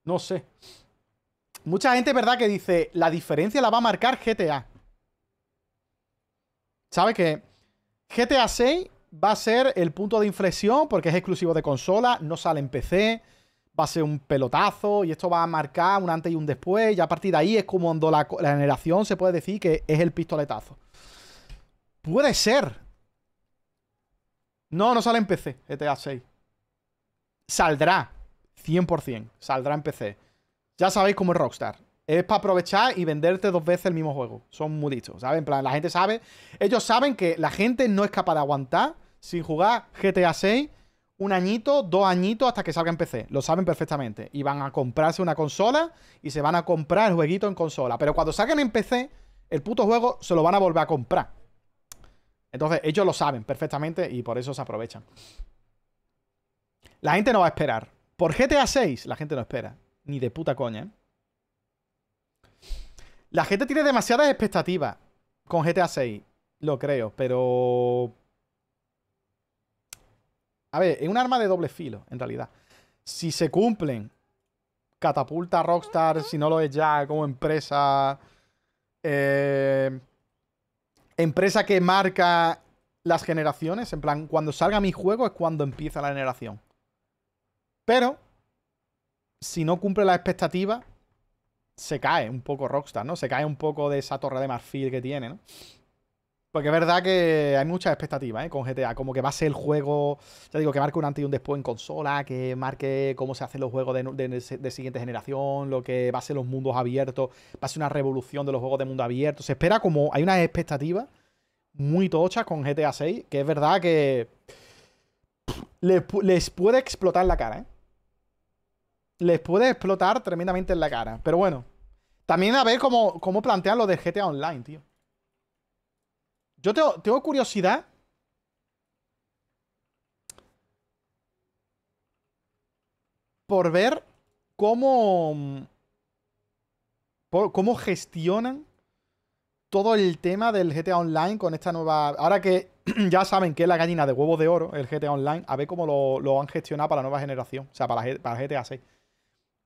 No sé. Mucha gente, ¿verdad?, que dice, la diferencia la va a marcar GTA. ¿Sabes qué? GTA 6 va a ser el punto de inflexión porque es exclusivo de consola, no sale en PC, va a ser un pelotazo y esto va a marcar un antes y un después, y a partir de ahí es como cuando la generación se puede decir que es el pistoletazo. Puede ser. No, no sale en PC, GTA 6. Saldrá, 100%, saldrá en PC. Ya sabéis cómo es Rockstar. Es para aprovechar y venderte dos veces el mismo juego. Son muy listos, ¿sabes? En plan, la gente sabe... Ellos saben que la gente no es capaz de aguantar sin jugar GTA 6 un añito, 2 añitos, hasta que salga en PC. Lo saben perfectamente. Y van a comprarse una consola y se van a comprar el jueguito en consola. Pero cuando salgan en PC, el puto juego se lo van a volver a comprar. Entonces, ellos lo saben perfectamente y por eso se aprovechan. La gente no va a esperar. Por GTA 6, la gente no espera. Ni de puta coña, ¿eh? La gente tiene demasiadas expectativas con GTA 6, lo creo, pero... A ver, es un arma de doble filo, en realidad. Si se cumplen, catapulta a Rockstar, si no lo es ya, como empresa... empresa que marca las generaciones, en plan, cuando salga mi juego es cuando empieza la generación. Pero, si no cumple la expectativa... Se cae un poco Rockstar, ¿no? Se cae un poco de esa torre de marfil que tiene, ¿no? Porque es verdad que hay muchas expectativas, ¿eh?, con GTA. Como que va a ser el juego, ya digo, que marque un antes y un después en consola, que marque cómo se hacen los juegos de siguiente generación, lo que va a ser los mundos abiertos, va a ser una revolución de los juegos de mundo abierto. Se espera como... Hay unas expectativas muy tochas con GTA 6, que es verdad que les puede explotar la cara, ¿eh? Les puede explotar tremendamente en la cara. Pero bueno, también a ver cómo plantean lo del GTA Online, tío. Yo tengo curiosidad. Por ver cómo gestionan todo el tema del GTA Online con esta nueva... Ahora que ya saben que es la gallina de huevos de oro, el GTA Online, a ver cómo lo han gestionado para la nueva generación. O sea, para GTA 6.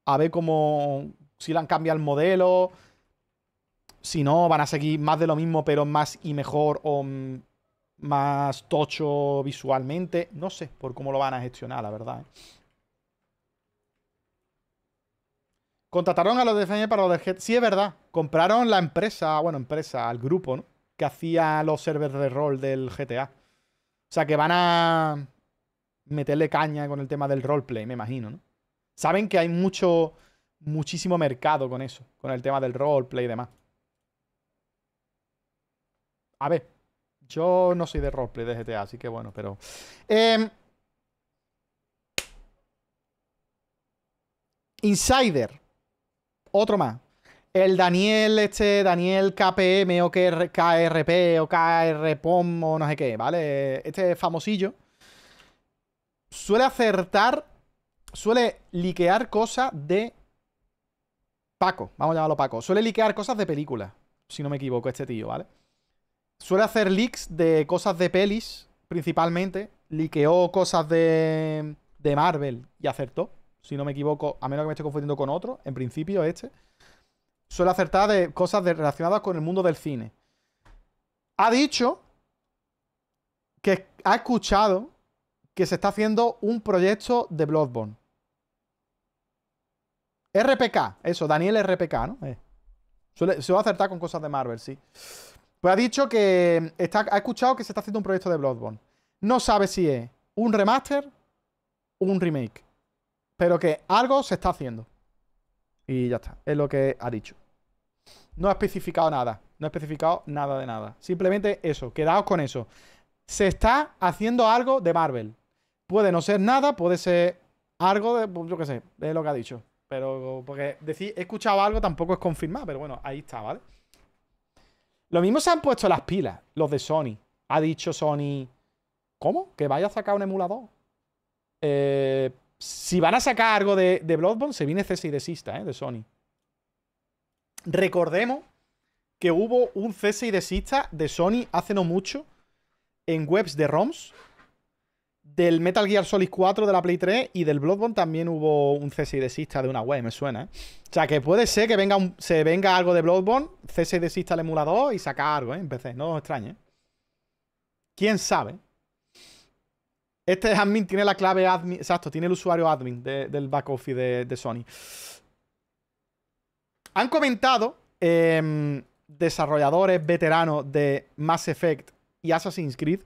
A ver cómo... Si le han cambiado el modelo. Si no, van a seguir más de lo mismo, pero más y mejor o más tocho visualmente. No sé por cómo lo van a gestionar, la verdad, ¿eh? Contrataron a los de Feñe para los de GTA. Sí, es verdad. Compraron la empresa, bueno, al grupo, ¿no?, que hacía los servers de rol del GTA. O sea, que van a meterle caña con el tema del roleplay, me imagino, ¿no? Saben que hay muchísimo mercado con eso, con el tema del roleplay y demás. A ver, yo no soy de roleplay de GTA, así que bueno, pero... Insider. Otro más. El Daniel, Daniel KPM o KRP o KRPOM o no sé qué, ¿vale? Este famosillo suele acertar... Suele liquear cosas de Paco, vamos a llamarlo Paco. Suele liquear cosas de películas, si no me equivoco, este tío, ¿vale? Suele hacer leaks de cosas de pelis, principalmente. Liqueó cosas de Marvel y acertó, si no me equivoco, a menos que me esté confundiendo con otro, en principio este. Suele acertar de cosas relacionadas con el mundo del cine. Ha dicho que ha escuchado que se está haciendo un proyecto de Bloodborne. RPK, eso, Daniel RPK, ¿no? Suele acertar con cosas de Marvel, sí. Pues ha dicho que ha escuchado que se está haciendo un proyecto de Bloodborne. No sabe si es un remaster o un remake, pero que algo se está haciendo. Y ya está, es lo que ha dicho. No ha especificado nada. No ha especificado nada de nada. Simplemente eso, quedaos con eso. Se está haciendo algo de Marvel. Puede no ser nada, puede ser algo de... Yo qué sé, es lo que ha dicho. Pero porque decir he escuchado algo tampoco es confirmar, pero bueno, ahí está, ¿vale? Lo mismo se han puesto las pilas los de Sony. Ha dicho Sony... ¿Cómo? ¿Que vaya a sacar un emulador? Si van a sacar algo de Bloodborne, se viene cese y desista, ¿eh?, de Sony. Recordemos que hubo un cese y desista de Sony hace no mucho en webs de ROMs Del Metal Gear Solid 4 de la Play 3 y del Bloodborne también hubo un cese y desista de una web, me suena, ¿eh? O sea, que puede ser que venga se venga algo de Bloodborne, cese y desista el emulador y saca algo, ¿eh? En PC, no os extrañe. ¿Quién sabe? Este admin tiene la clave admin, exacto, tiene el usuario admin del back office de Sony. Han comentado desarrolladores veteranos de Mass Effect y Assassin's Creed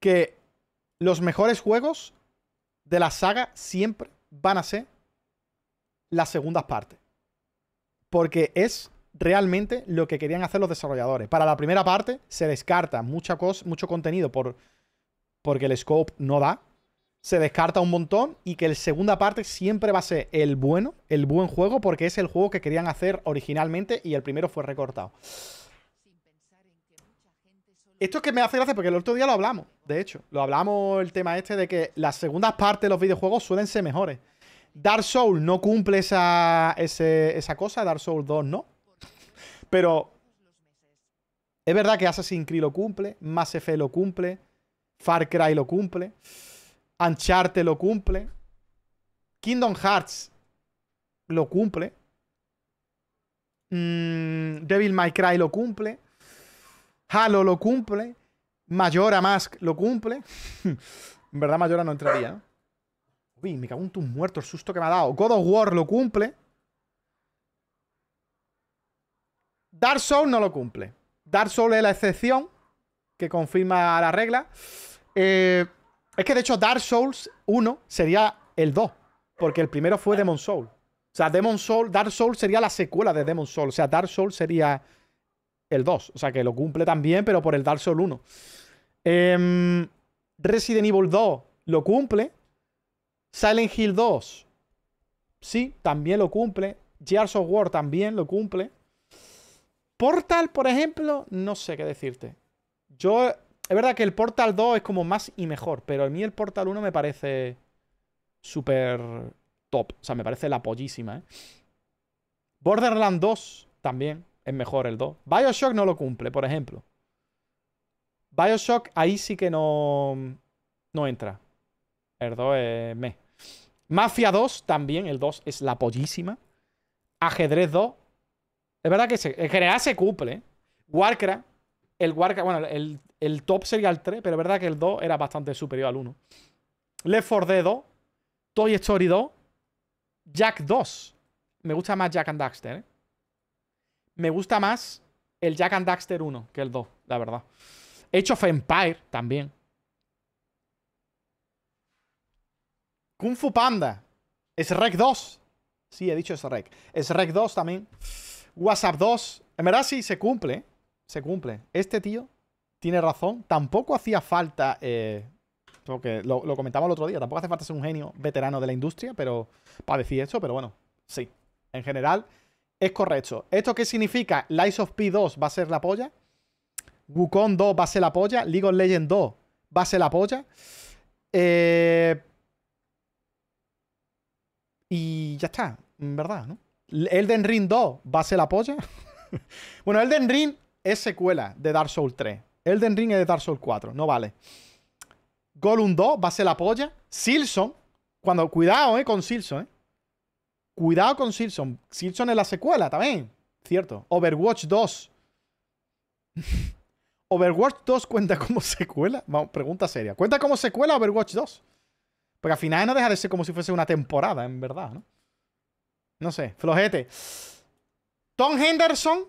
que los mejores juegos de la saga siempre van a ser las segundas partes. Porque es realmente lo que querían hacer los desarrolladores. Para la primera parte se descarta mucho contenido porque el scope no da. Se descarta un montón y que la segunda parte siempre va a ser el buen juego, porque es el juego que querían hacer originalmente y el primero fue recortado. Esto es que me hace gracia porque el otro día lo hablamos, de hecho. Lo hablamos el tema este de que las segundas partes de los videojuegos suelen ser mejores. Dark Souls no cumple esa cosa, Dark Souls 2 no. Pero es verdad que Assassin's Creed lo cumple, Mass Effect lo cumple, Far Cry lo cumple, Uncharted lo cumple, Kingdom Hearts lo cumple, Devil May Cry lo cumple, Halo lo cumple, Majora Mask lo cumple. En verdad Majora no entraría, ¿no? Uy, me cago en tus muertos, el susto que me ha dado. God of War lo cumple. Dark Souls no lo cumple. Dark Souls es la excepción que confirma la regla. Es que de hecho Dark Souls 1 sería el 2, porque el primero fue Demon's Souls. O sea, Demon's Souls, Dark Souls sería la secuela de Demon's Souls. O sea, Dark Souls sería el 2, o sea que lo cumple también, pero por el Dark Souls 1. Resident Evil 2 lo cumple. Silent Hill 2, sí, también lo cumple. Gears of War también lo cumple. Portal, por ejemplo, no sé qué decirte. Yo, es verdad que el Portal 2 es como más y mejor, pero a mí el Portal 1 me parece súper top. O sea, me parece la pollísima, ¿eh? Borderlands 2 también. Es mejor el 2. Bioshock no lo cumple, por ejemplo. Bioshock ahí sí que no entra. El 2 es meh. Mafia 2 también. El 2 es la pollísima. Ajedrez 2. Es verdad que en general se cumple, ¿eh? Warcraft. El Warcraft, bueno, el top sería el 3, pero es verdad que el 2 era bastante superior al 1. Left 4 Dead 2. Toy Story 2. Jack 2. Me gusta más Jack and Daxter, ¿eh? Me gusta más el Jak and Daxter 1 que el 2, la verdad. Age of Empire también. Kung Fu Panda. Shrek 2. Sí, he dicho Shrek. Shrek 2 también. WhatsApp 2. En verdad sí, se cumple, ¿eh? Se cumple. Este tío tiene razón. Tampoco hacía falta... porque lo comentaba el otro día. Tampoco hace falta ser un genio veterano de la industria pero para decir eso, pero bueno. Sí, en general... es correcto. ¿Esto qué significa? Lies of P 2 va a ser la polla. Wukong 2 va a ser la polla. League of Legends 2 va a ser la polla. Y ya está, en verdad, ¿no? Elden Ring 2 va a ser la polla. Bueno, Elden Ring es secuela de Dark Souls 3. Elden Ring es de Dark Souls 4, no vale. Golum 2 va a ser la polla. Silson, cuidado, con Silson, Cuidado con Silson. Silson es la secuela también. Cierto. Overwatch 2. ¿Overwatch 2 cuenta como secuela? Vamos, pregunta seria. ¿Cuenta como secuela Overwatch 2? Porque al final no deja de ser como si fuese una temporada, en verdad, ¿no? No sé. Flojete. Tom Henderson,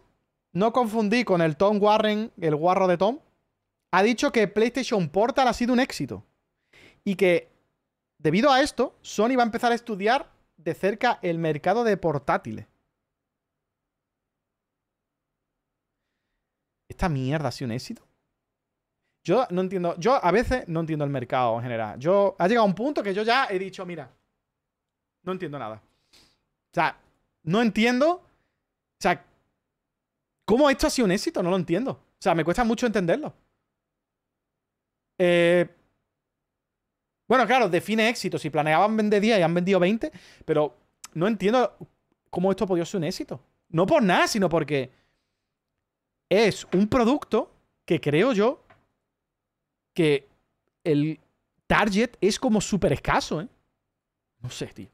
no confundí con el Tom Warren, el guarro de Tom, ha dicho que PlayStation Portal ha sido un éxito. Y que, debido a esto, Sony va a empezar a estudiar de cerca el mercado de portátiles. ¿Esta mierda ha sido un éxito? Yo no entiendo. Yo a veces no entiendo el mercado en general. Ha llegado un punto que yo ya he dicho, mira, no entiendo nada. O sea, no entiendo. O sea, ¿cómo esto ha sido un éxito? No lo entiendo. O sea, me cuesta mucho entenderlo. Bueno, claro, define éxito. Si planeaban vender 10 y han vendido 20, pero no entiendo cómo esto podría ser un éxito. No por nada, sino porque es un producto que creo yo que el target es como súper escaso, ¿eh? No sé, tío.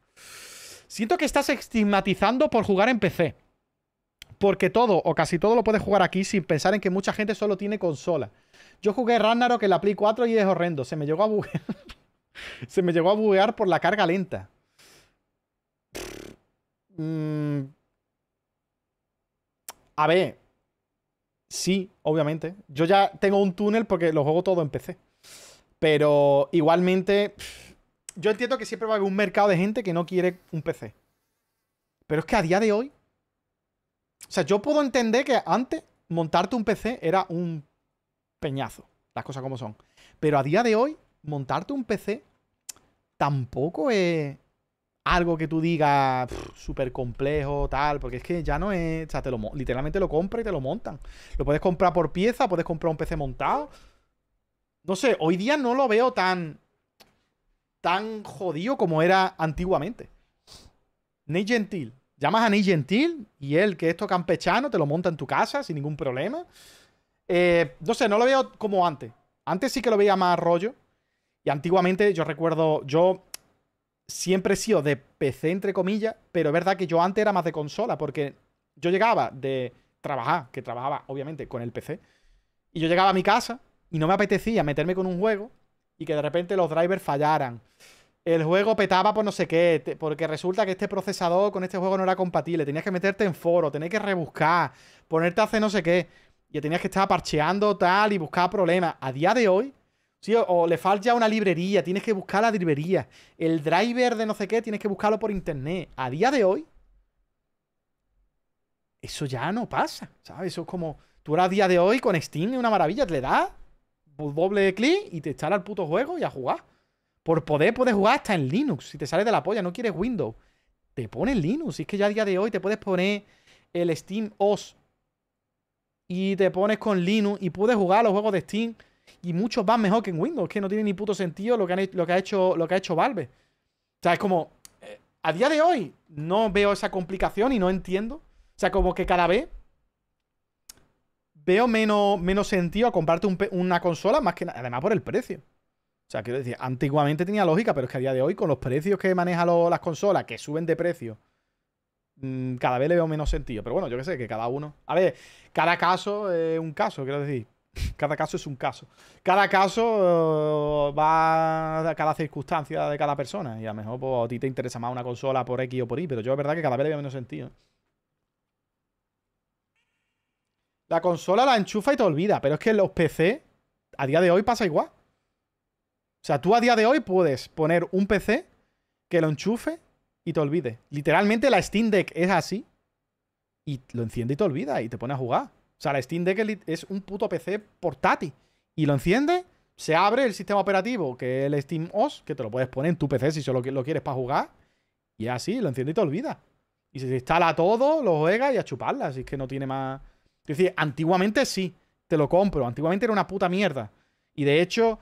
Siento que estás estigmatizando por jugar en PC. Porque todo o casi todo lo puedes jugar aquí sin pensar en que mucha gente solo tiene consola. Yo jugué Ragnarok en la Play 4 y es horrendo. Se me llegó a buguear. Se me llegó a buguear por la carga lenta. A ver. Sí, obviamente. Yo ya tengo un túnel porque lo juego todo en PC. Pero igualmente... Yo entiendo que siempre va a haber un mercado de gente que no quiere un PC. Pero es que a día de hoy... O sea, yo puedo entender que antes montarte un PC era un peñazo. Las cosas como son. Pero a día de hoy, montarte un PC tampoco es algo que tú digas súper complejo, tal. Porque es que ya no es... O sea, literalmente lo compras y te lo montan. Lo puedes comprar por pieza, puedes comprar un PC montado. No sé, hoy día no lo veo tan jodido como era antiguamente. Ney Gentil. Llamas a Ney Gentil y él, que es esto campechano, te lo monta en tu casa sin ningún problema. No sé, no lo veo como antes. Antes sí que lo veía más rollo. Y antiguamente yo recuerdo... Yo siempre he sido de PC, entre comillas, pero es verdad que yo antes era más de consola porque yo llegaba de trabajar, que trabajaba obviamente con el PC, y yo llegaba a mi casa y no me apetecía meterme con un juego y que de repente los drivers fallaran. El juego petaba por no sé qué, porque resulta que este procesador con este juego no era compatible. Tenías que meterte en foro, tenías que rebuscar, ponerte a hacer no sé qué. Y tenías que estar parcheando tal y buscar problemas. A día de hoy, sí, o le falta una librería, tienes que buscar la librería. El driver de no sé qué, tienes que buscarlo por internet. A día de hoy, eso ya no pasa, ¿sabes? Eso es como... Tú ahora a día de hoy con Steam es una maravilla, te le das doble clic y te instala el puto juego y a jugar. Por poder puedes jugar hasta en Linux. Si te sales de la polla, no quieres Windows, te pones Linux. Y es que ya a día de hoy te puedes poner el Steam OS y te pones con Linux y puedes jugar los juegos de Steam. Y muchos van mejor que en Windows. Que no tiene ni puto sentido lo que ha hecho Valve. O sea, es como... a día de hoy no veo esa complicación y no entiendo. O sea, como que cada vez veo menos sentido a comprarte una consola, más que nada. Además por el precio. O sea, quiero decir, antiguamente tenía lógica, pero es que a día de hoy, con los precios que manejan las consolas, que suben de precio, cada vez le veo menos sentido. Pero bueno, yo qué sé, que cada uno... A ver, cada caso es un caso, quiero decir. Cada caso es un caso. Cada caso va a cada circunstancia de cada persona. Y a lo mejor pues, a ti te interesa más una consola por X o por Y, pero yo es verdad que cada vez le veo menos sentido. La consola la enchufa y te olvida, pero es que los PC a día de hoy pasa igual. O sea, tú a día de hoy puedes poner un PC que lo enchufe y te olvide. Literalmente la Steam Deck es así y lo enciende y te olvida y te pone a jugar. O sea, la Steam Deck es un puto PC portátil y lo enciende, se abre el sistema operativo que es el Steam OS, que te lo puedes poner en tu PC si solo lo quieres para jugar, y así lo enciende y te olvida. Y se instala todo, lo juega y a chuparla, así que no tiene más... Es decir, antiguamente sí, te lo compro. Antiguamente era una puta mierda. Y de hecho...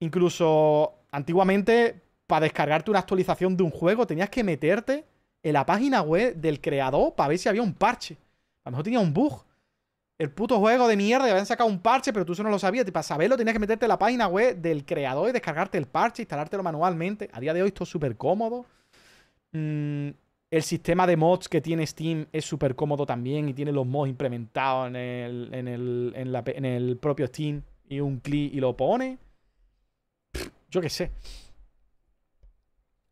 Incluso antiguamente, para descargarte una actualización de un juego, tenías que meterte en la página web del creador para ver si había un parche. A lo mejor tenía un bug. El puto juego de mierda, y habían sacado un parche, pero tú eso no lo sabías. Y para saberlo, tenías que meterte en la página web del creador y descargarte el parche, instalártelo manualmente. A día de hoy esto es súper cómodo. El sistema de mods que tiene Steam es súper cómodo también y tiene los mods implementados en el propio Steam. Y un clic y lo pone. Yo qué sé.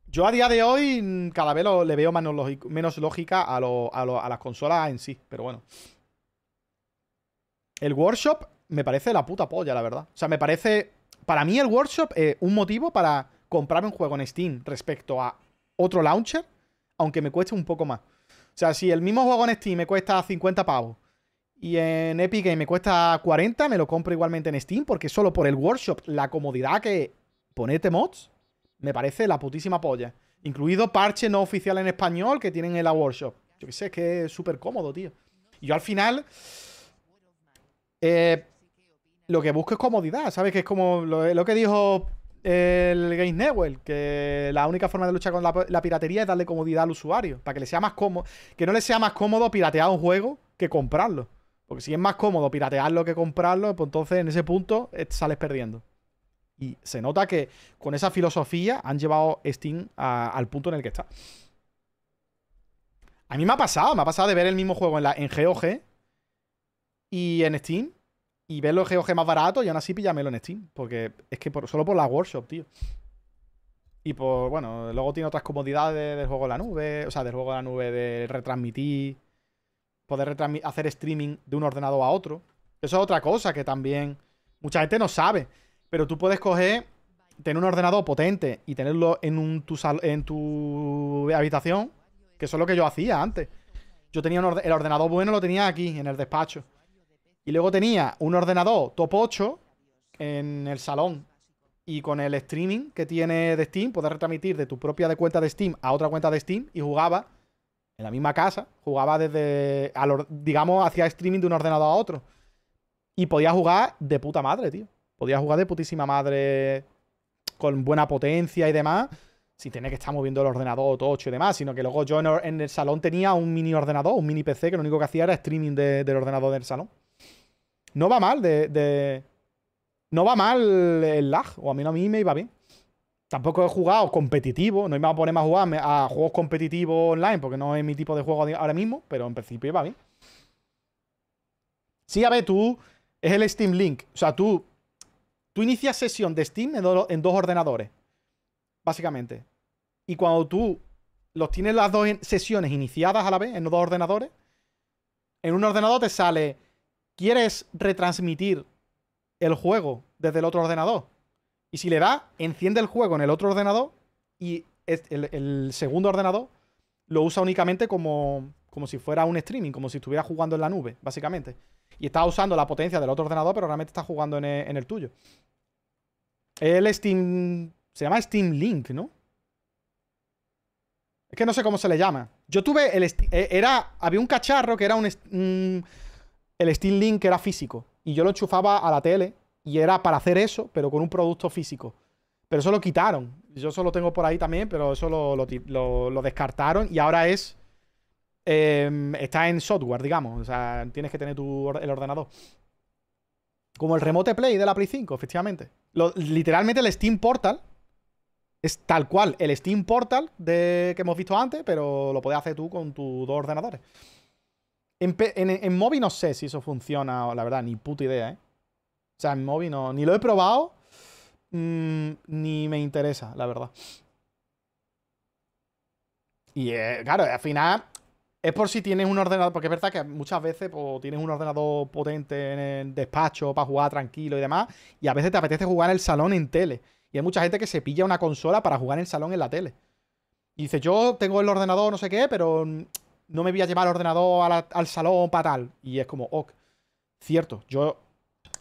Yo a día de hoy cada vez le veo menos lógica a las consolas en sí. Pero bueno. El Workshop me parece la puta polla, la verdad. O sea, me parece... Para mí el Workshop es un motivo para comprarme un juego en Steam respecto a otro launcher, aunque me cueste un poco más. O sea, si el mismo juego en Steam me cuesta 50 pavos y en Epic Games me cuesta 40, me lo compro igualmente en Steam porque solo por el Workshop la comodidad que... Ponerte mods me parece la putísima polla. Incluido parche no oficial en español que tienen en la Workshop. Yo qué sé, es que es súper cómodo, tío. Y yo al final... lo que busco es comodidad, ¿sabes? Que es como lo que dijo el Games Newell, que la única forma de luchar con la piratería es darle comodidad al usuario. Para que le sea más cómodo... Que no le sea más cómodo piratear un juego que comprarlo. Porque si es más cómodo piratearlo que comprarlo, pues entonces en ese punto sales perdiendo. Y se nota que con esa filosofía han llevado Steam al punto en el que está. A mí me ha pasado de ver el mismo juego en GOG y en Steam, y verlo en GOG más barato y aún así pillármelo en Steam. Porque es que solo por la Workshop, tío. Y por, bueno, luego tiene otras comodidades del juego en la nube, o sea, del juego en la nube de retransmitir, poder hacer streaming de un ordenador a otro. Eso es otra cosa que también mucha gente no sabe. Pero tú puedes coger, tener un ordenador potente y tenerlo en tu habitación, que eso es lo que yo hacía antes. Yo tenía el ordenador bueno, lo tenía aquí, en el despacho. Y luego tenía un ordenador top 8 en el salón. Y con el streaming que tiene de Steam, puedes retransmitir de tu propia cuenta de Steam a otra cuenta de Steam. Y jugaba en la misma casa. Jugaba desde... digamos, hacía streaming de un ordenador a otro. Y podía jugar de puta madre, tío. Podía jugar de putísima madre con buena potencia y demás. Sin tener que estar moviendo el ordenador tocho y demás. Sino que luego yo en el salón tenía un mini ordenador, un mini PC, que lo único que hacía era streaming del ordenador del salón. No va mal No va mal el lag, o a mí me iba bien. Tampoco he jugado competitivo, no me iba a poner a jugar a juegos competitivos online, porque no es mi tipo de juego ahora mismo, pero en principio iba bien. Sí, a ver, tú... Es el Steam Link. O sea, tú inicias sesión de Steam en dos ordenadores, básicamente. Y cuando tú los tienes las dos sesiones iniciadas a la vez, en los dos ordenadores, en un ordenador te sale... ¿Quieres retransmitir el juego desde el otro ordenador? Y si le da, enciende el juego en el otro ordenador y el segundo ordenador lo usa únicamente como si fuera un streaming, como si estuviera jugando en la nube, básicamente. Y está usando la potencia del otro ordenador, pero realmente está jugando en el tuyo. El Steam... Se llama Steam Link, ¿no? Es que no sé cómo se le llama. Yo tuve el... Había un cacharro que era el Steam Link, que era físico. Y yo lo enchufaba a la tele y era para hacer eso, pero con un producto físico. Pero eso lo quitaron. Yo eso lo tengo por ahí también, pero eso lo descartaron y ahora es... está en software, digamos. O sea, tienes que tener el ordenador. Como el Remote Play de la Play 5, efectivamente. Literalmente el Steam Portal es tal cual. El Steam Portal que hemos visto antes, pero lo puedes hacer tú con tus dos ordenadores. En móvil no sé si eso funciona, la verdad, ni puta idea, ¿eh? O sea, en móvil no... Ni lo he probado, ni me interesa, la verdad. Y, claro, al final... Es por si tienes un ordenador... Porque es verdad que muchas veces pues, tienes un ordenador potente en el despacho para jugar tranquilo y demás. Y a veces te apetece jugar en el salón en tele. Y hay mucha gente que se pilla una consola para jugar en el salón en la tele. Y dice, yo tengo el ordenador no sé qué, pero... No me voy a llevar el ordenador al salón para tal. Y es como, ok. Cierto, yo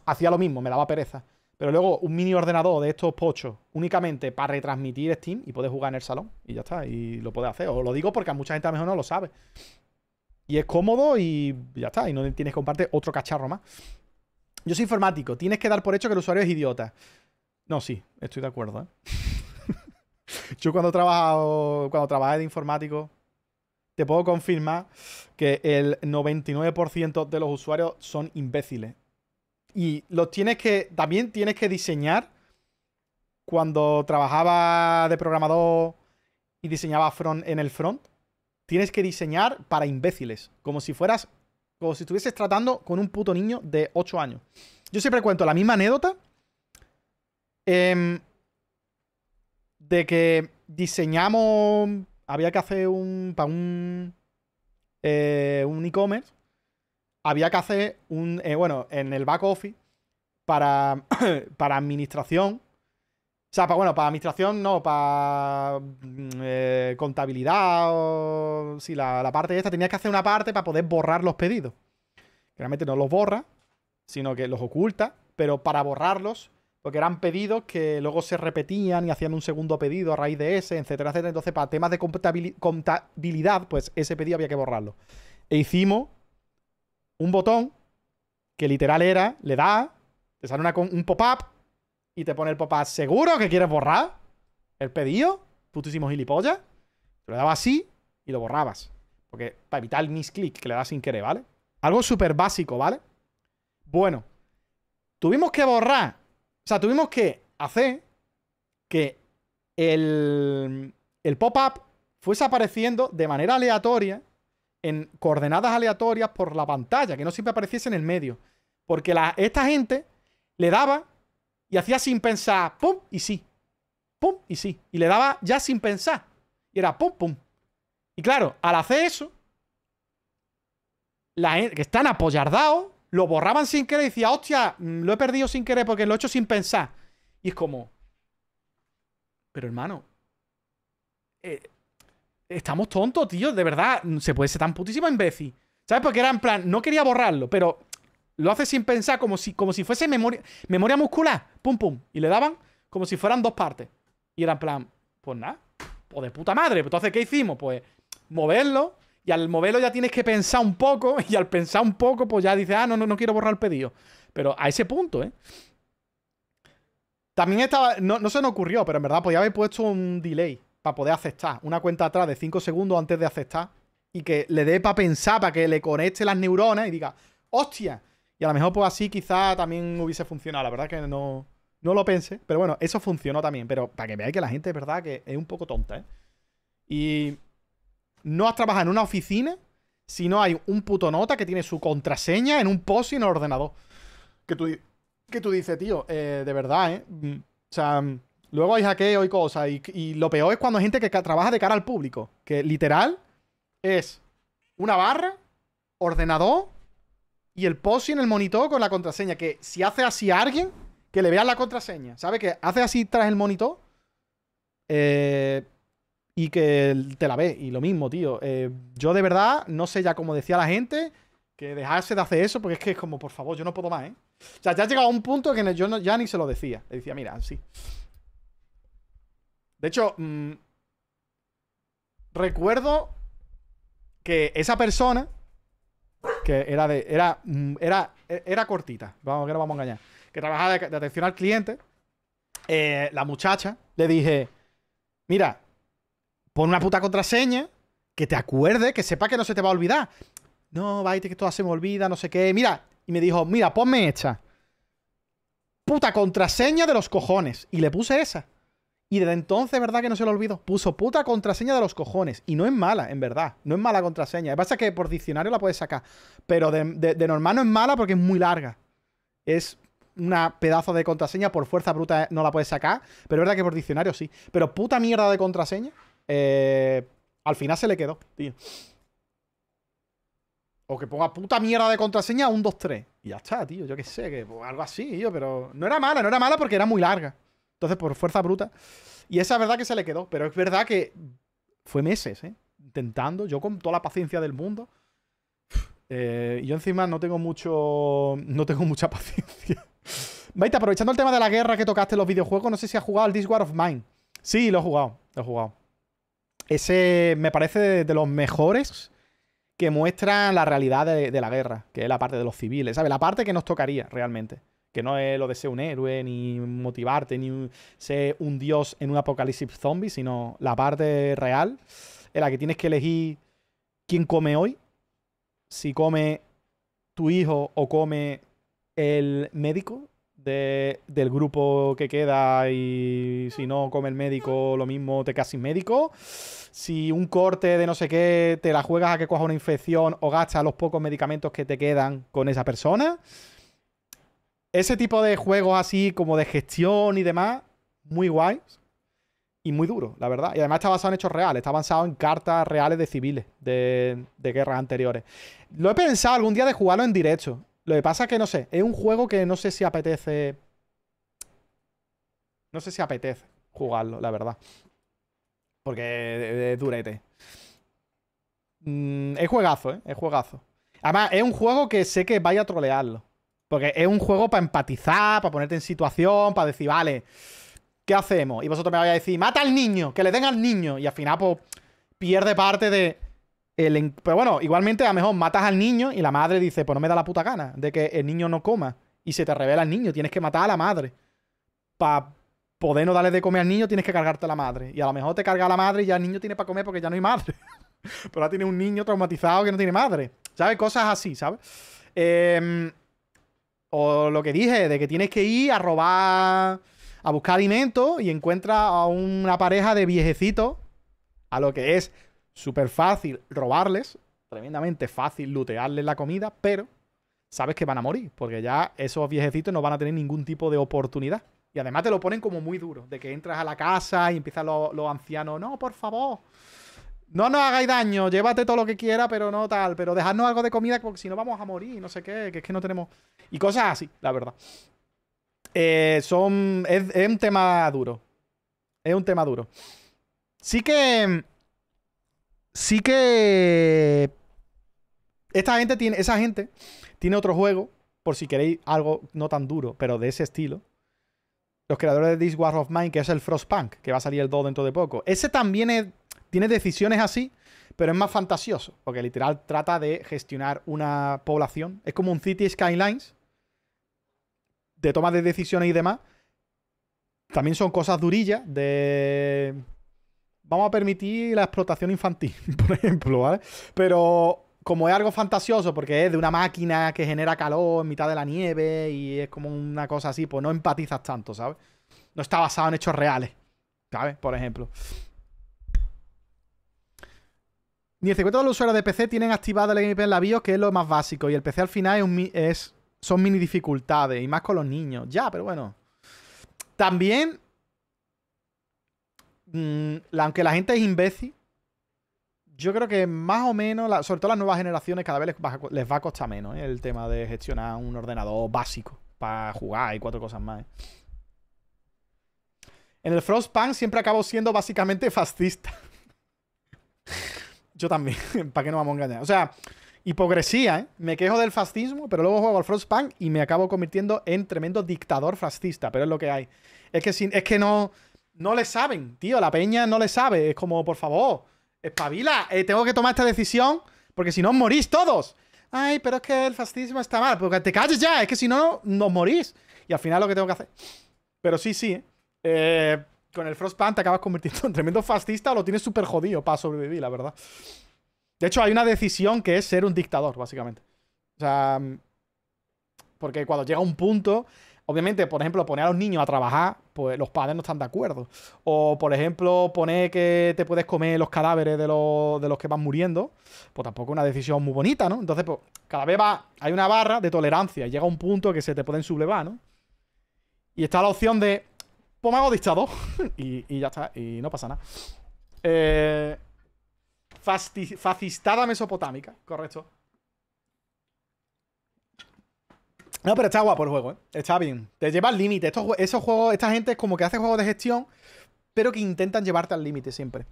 hacía lo mismo, me daba pereza. Pero luego un mini ordenador de estos pochos únicamente para retransmitir Steam y puedes jugar en el salón. Y ya está, y lo puedes hacer. Os lo digo porque a mucha gente a lo mejor no lo sabe. Y es cómodo y ya está. Y no tienes que comprarte otro cacharro más. Yo soy informático. Tienes que dar por hecho que el usuario es idiota. No, sí, estoy de acuerdo, ¿eh? Yo cuando trabajaba de informático... Te puedo confirmar que el 99% de los usuarios son imbéciles. Y también tienes que diseñar. Cuando trabajaba de programador y diseñaba en el front, tienes que diseñar para imbéciles. Como si estuvieses tratando con un puto niño de 8 años. Yo siempre cuento la misma anécdota. De que diseñamos... Había que hacer un e-commerce. Había que hacer en el back office para administración. O sea, para administración no, para contabilidad. La parte esta. Tenías que hacer una parte para poder borrar los pedidos. Realmente no los borra, sino que los oculta. Pero para borrarlos... Porque eran pedidos que luego se repetían y hacían un segundo pedido a raíz de ese, etcétera, etcétera. Entonces, para temas de contabilidad, pues ese pedido había que borrarlo. E hicimos un botón que literal era, le das, te sale un pop-up y te pone el pop-up. ¿Seguro que quieres borrar el pedido? Putísimo gilipollas. Te lo dabas así y lo borrabas. Porque para evitar el misclick que le das sin querer, ¿vale? Algo súper básico, ¿vale? Bueno, tuvimos que borrar... O sea, tuvimos que hacer que el pop-up fuese apareciendo de manera aleatoria, en coordenadas aleatorias por la pantalla, que no siempre apareciese en el medio. Porque esta gente le daba y hacía sin pensar, pum, y sí. Pum, y sí. Y le daba ya sin pensar. Y era pum, pum. Y claro, al hacer eso, la gente que están apoyardados, lo borraban sin querer y decía, hostia, lo he perdido sin querer porque lo he hecho sin pensar. Y es como... Pero hermano... estamos tontos, tío. De verdad, se puede ser tan putísimo imbécil. ¿Sabes? Porque era en plan... No quería borrarlo, pero... Lo hace sin pensar, como si fuese memoria muscular. Pum, pum. Y le daban como si fueran dos partes. Y era en plan... Pues nada. Pues de puta madre. Entonces, ¿qué hicimos? Pues moverlo. Y al moverlo ya tienes que pensar un poco. Y al pensar un poco, pues ya dices... Ah, no, no, no quiero borrar el pedido. Pero a ese punto, ¿eh? También estaba... No se nos ocurrió, pero en verdad podía haber puesto un delay para poder aceptar. Una cuenta atrás de 5 segundos antes de aceptar. Y que le dé para pensar, para que le conecte las neuronas y diga... ¡Hostia! Y a lo mejor pues así quizá también hubiese funcionado. La verdad es que no lo pensé. Pero bueno, eso funcionó también. Pero para que veáis que la gente es verdad que es un poco tonta, ¿eh? Y no has trabajado en una oficina si no hay un puto nota que tiene su contraseña en un post y en el ordenador. Que tú dices, tío, de verdad, ¿eh? O sea, luego hay hackeo y cosas. Y lo peor es cuando hay gente que trabaja de cara al público. Que literal es una barra, ordenador... Y el post en el monitor con la contraseña. Que si hace así a alguien, que le vean la contraseña. ¿Sabes? Que hace así tras el monitor. Y que te la ve. Y lo mismo, tío. Yo de verdad, no sé ya como decía la gente, que dejarse de hacer eso. Porque es que es como, por favor, yo no puedo más, ¿eh? O sea, ya ha llegado a un punto que yo no, ya ni se lo decía. Le decía, mira, así. De hecho, recuerdo que esa persona... Que era cortita, vamos, que no vamos a engañar. Que trabajaba de atención al cliente. La muchacha le dije: mira, pon una puta contraseña, que te acuerdes, que sepa que no se te va a olvidar. No, vaite, que todo se me olvida, no sé qué. Mira, y me dijo: mira, ponme esta puta contraseña de los cojones. Y le puse esa. Y desde entonces, ¿verdad que no se lo olvido? Puso puta contraseña de los cojones. Y no es mala, en verdad. No es mala contraseña. Lo que pasa es que por diccionario la puedes sacar. Pero de normal no es mala porque es muy larga. Es una pedazo de contraseña. Por fuerza bruta no la puedes sacar. Pero es verdad que por diccionario sí. Pero puta mierda de contraseña. Al final se le quedó, tío. O que ponga puta mierda de contraseña 1, 2, 3. Y ya está, tío. Yo qué sé. Que, pues, algo así, tío. Pero no era mala porque era muy larga. Entonces, por fuerza bruta. Y esa es verdad que se le quedó. Pero es verdad que fue meses, ¿eh? Intentando. Yo con toda la paciencia del mundo. Yo encima no tengo mucha paciencia. Maita, aprovechando el tema de la guerra que tocaste en los videojuegos, no sé si has jugado al This War of Mine. Sí, lo he jugado. Ese me parece de los mejores que muestran la realidad de la guerra. Que es la parte de los civiles, ¿sabes? La parte que nos tocaría realmente. Que no es lo de ser un héroe, ni motivarte, ni ser un dios en un apocalipsis zombie, sino la parte real en la que tienes que elegir quién come hoy. Si come tu hijo o come el médico del grupo que queda, y si no come el médico, lo mismo te quedas sin médico. Si un corte de no sé qué, te la juegas a que coja una infección o gastas los pocos medicamentos que te quedan con esa persona. Ese tipo de juegos así como de gestión y demás, muy guays y muy duro, la verdad. Y además está basado en hechos reales, está basado en cartas reales de civiles, de guerras anteriores. Lo he pensado algún día de jugarlo en directo. Lo que pasa es que no sé, es un juego que no sé si apetece... No sé si apetece jugarlo, la verdad. Porque es durete. Es juegazo, ¿eh? Es juegazo. Además, es un juego que sé que vais a trolearlo. Porque es un juego para empatizar, para ponerte en situación, para decir, vale, ¿qué hacemos? Y vosotros me vais a decir, mata al niño, que le den al niño. Y al final, pues, pierde parte de... Pero bueno, igualmente a lo mejor matas al niño y la madre dice, pues no me da la puta gana de que el niño no coma. Y se te revela el niño, tienes que matar a la madre. Para poder no darle de comer al niño, tienes que cargarte a la madre. Y a lo mejor te carga a la madre y ya el niño tiene para comer porque ya no hay madre. Pero ahora tiene un niño traumatizado que no tiene madre. ¿Sabes? Cosas así, ¿sabes? O lo que dije, de que tienes que ir a robar a buscar alimento y encuentra a una pareja de viejecitos, a lo que es súper fácil robarles, tremendamente fácil lootearles la comida, pero sabes que van a morir, porque ya esos viejecitos no van a tener ningún tipo de oportunidad. Y además te lo ponen como muy duro, de que entras a la casa y empiezan los ancianos, no, por favor, no nos hagáis daño, llévate todo lo que quiera, pero no tal, pero dejadnos algo de comida porque si no vamos a morir, no sé qué, que es que no tenemos... Y cosas así, la verdad. Es un tema duro. Es un tema duro. Sí que... Esa gente tiene otro juego, por si queréis algo no tan duro, pero de ese estilo. Los creadores de This War of Mine, que es el Frostpunk, que va a salir el 2 dentro de poco. Ese también tiene decisiones así, pero es más fantasioso, porque literal trata de gestionar una población. Es como un City Skylines, de toma de decisiones y demás. También son cosas durillas de... Vamos a permitir la explotación infantil, por ejemplo, ¿vale? Pero como es algo fantasioso, porque es de una máquina que genera calor en mitad de la nieve y es como una cosa así, pues no empatizas tanto, ¿sabes? No está basado en hechos reales, ¿sabes? Por ejemplo. Ni el 50% de los usuarios de PC tienen activado el Game Pass en la BIOS, que es lo más básico. Y el PC al final son mini dificultades, y más con los niños. Ya, pero bueno. También... aunque la gente es imbécil, yo creo que más o menos, sobre todo las nuevas generaciones, cada vez les va a costar menos, ¿eh? El tema de gestionar un ordenador básico para jugar y cuatro cosas más, ¿eh? En el Frostpunk siempre acabo siendo básicamente fascista. Yo también, ¿para qué nos vamos a engañar? O sea, hipocresía, ¿eh? Me quejo del fascismo, pero luego juego al Frostpunk y me acabo convirtiendo en tremendo dictador fascista, pero es lo que hay. Es que no... No le saben, tío, la peña no le sabe. Es como, por favor, espabila, tengo que tomar esta decisión porque si no os morís todos. Ay, pero es que el fascismo está mal, porque te calles ya, es que si no, nos morís. Y al final lo que tengo que hacer. Pero sí, con el Frostpunk te acabas convirtiendo en tremendo fascista o lo tienes súper jodido para sobrevivir, la verdad. De hecho, hay una decisión que es ser un dictador, básicamente. O sea, porque cuando llega un punto... Obviamente, por ejemplo, poner a los niños a trabajar, pues los padres no están de acuerdo. O, por ejemplo, poner que te puedes comer los cadáveres de los que van muriendo, pues tampoco es una decisión muy bonita, ¿no? Entonces, pues, cada vez hay una barra de tolerancia y llega un punto que se te pueden sublevar, ¿no? Y está la opción de, pues me hago dictador y ya está, y no pasa nada. Fascistada mesopotámica, correcto. No, pero está guapo el juego, ¿eh? Está bien. Te lleva al límite. Esos juegos, esta gente es como que hace juegos de gestión, pero que intentan llevarte al límite siempre.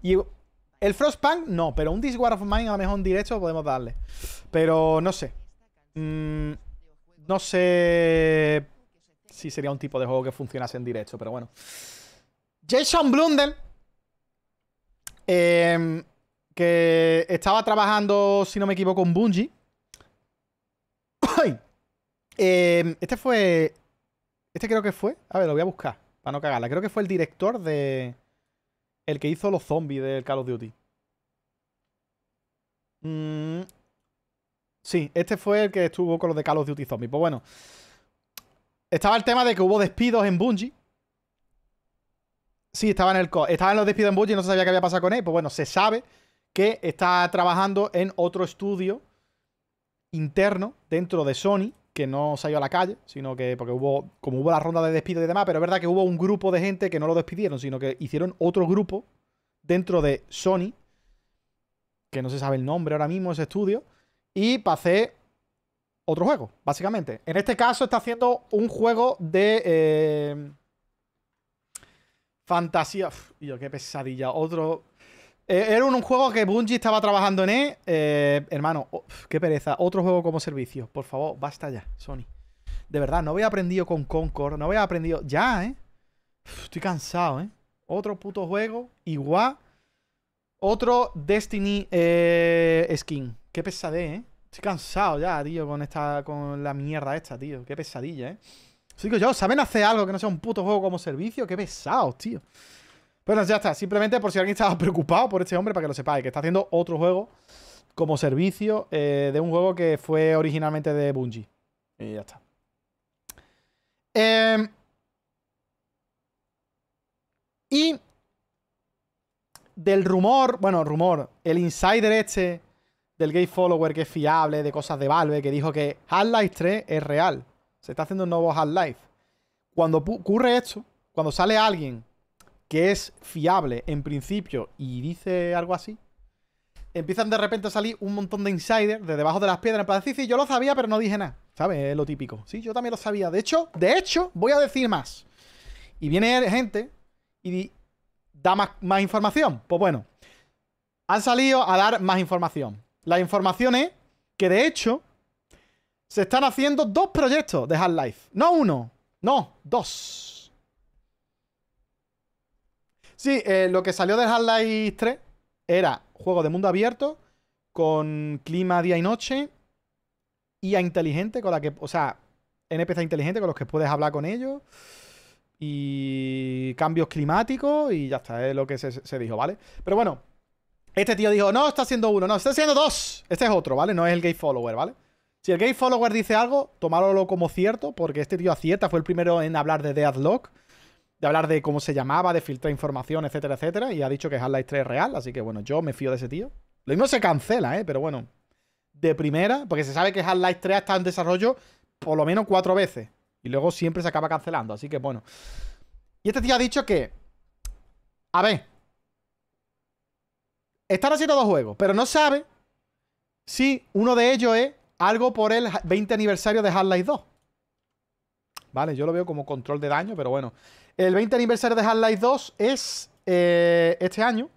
Y el Frostpunk, no, pero un This War of Mine a lo mejor en directo podemos darle. Pero no sé. No sé si sería un tipo de juego que funcionase en directo, pero bueno. Jason Blundell, que estaba trabajando, si no me equivoco, en Bungie. ¡Ay! Este creo que fue. A ver, lo voy a buscar para no cagarla. Creo que fue el director de... El que hizo los zombies del Call of Duty. Sí, este fue el que estuvo con los de Call of Duty Zombies. Pues bueno, estaba el tema de que hubo despidos en Bungie. Sí, estaban los despidos en Bungie. No se sabía qué había pasado con él. Pues bueno, se sabe que está trabajando en otro estudio interno dentro de Sony, que no salió a la calle, sino que porque hubo la ronda de despido y demás, pero es verdad que hubo un grupo de gente que no lo despidieron, sino que hicieron otro grupo dentro de Sony, que no se sabe el nombre ahora mismo, ese estudio, y para hacer otro juego, básicamente. En este caso está haciendo un juego de fantasía. Uf, tío, qué pesadilla. Era un juego que Bungie estaba trabajando en él. Hermano, qué pereza. Otro juego como servicio. Por favor, basta ya, Sony. De verdad, no había aprendido con Concord. No había aprendido... Ya, ¿eh? Estoy cansado, ¿eh? Otro puto juego. Igual. Otro Destiny skin. Qué pesadez, ¿eh? Estoy cansado ya, tío, con la mierda esta, tío. Qué pesadilla, ¿eh? Digo yo, ¿saben hacer algo que no sea un puto juego como servicio? Qué pesados, tío. Bueno, ya está. Simplemente por si alguien estaba preocupado por este hombre, para que lo sepáis, que está haciendo otro juego como servicio de un juego que fue originalmente de Bungie. Y ya está. Y del rumor, bueno, rumor, el insider este del Game Follower, que es fiable, de cosas de Valve, que dijo que Half-Life 3 es real. Se está haciendo un nuevo Half-Life. Cuando ocurre esto, cuando sale alguien que es fiable en principio y dice algo así, empiezan de repente a salir un montón de insiders de debajo de las piedras para decir, sí, yo lo sabía, pero no dije nada. ¿Sabes? Es lo típico. Sí, yo también lo sabía. De hecho, voy a decir más. Y viene gente y da más información. Pues bueno, han salido a dar más información. La información es que, de hecho, se están haciendo dos proyectos de Half-Life. No uno, no, dos. Sí, lo que salió de Half-Life 3 era juego de mundo abierto con clima día y noche, IA inteligente con la que, o sea, NPC inteligente con los que puedes hablar con ellos y cambios climáticos y ya está, es lo que se dijo, ¿vale? Pero bueno, este tío dijo, no, está haciendo uno, no, está haciendo dos. Este es otro, ¿vale? No es el Game Follower, ¿vale? Si el Game Follower dice algo, tomáralo como cierto, porque este tío acierta, fue el primero en hablar de Deadlock, de hablar de cómo se llamaba, de filtrar información, etcétera, etcétera, y ha dicho que Half-Life 3 es real, así que bueno, yo me fío de ese tío. Lo mismo se cancela, pero bueno, de primera, porque se sabe que Half-Life 3 está en desarrollo por lo menos 4 veces, y luego siempre se acaba cancelando, así que bueno. Y este tío ha dicho que, a ver, están haciendo dos juegos, pero no sabe si uno de ellos es algo por el 20 aniversario de Half-Life 2. Vale, yo lo veo como control de daño, pero bueno. El 20 aniversario de Half-Life 2 es este año,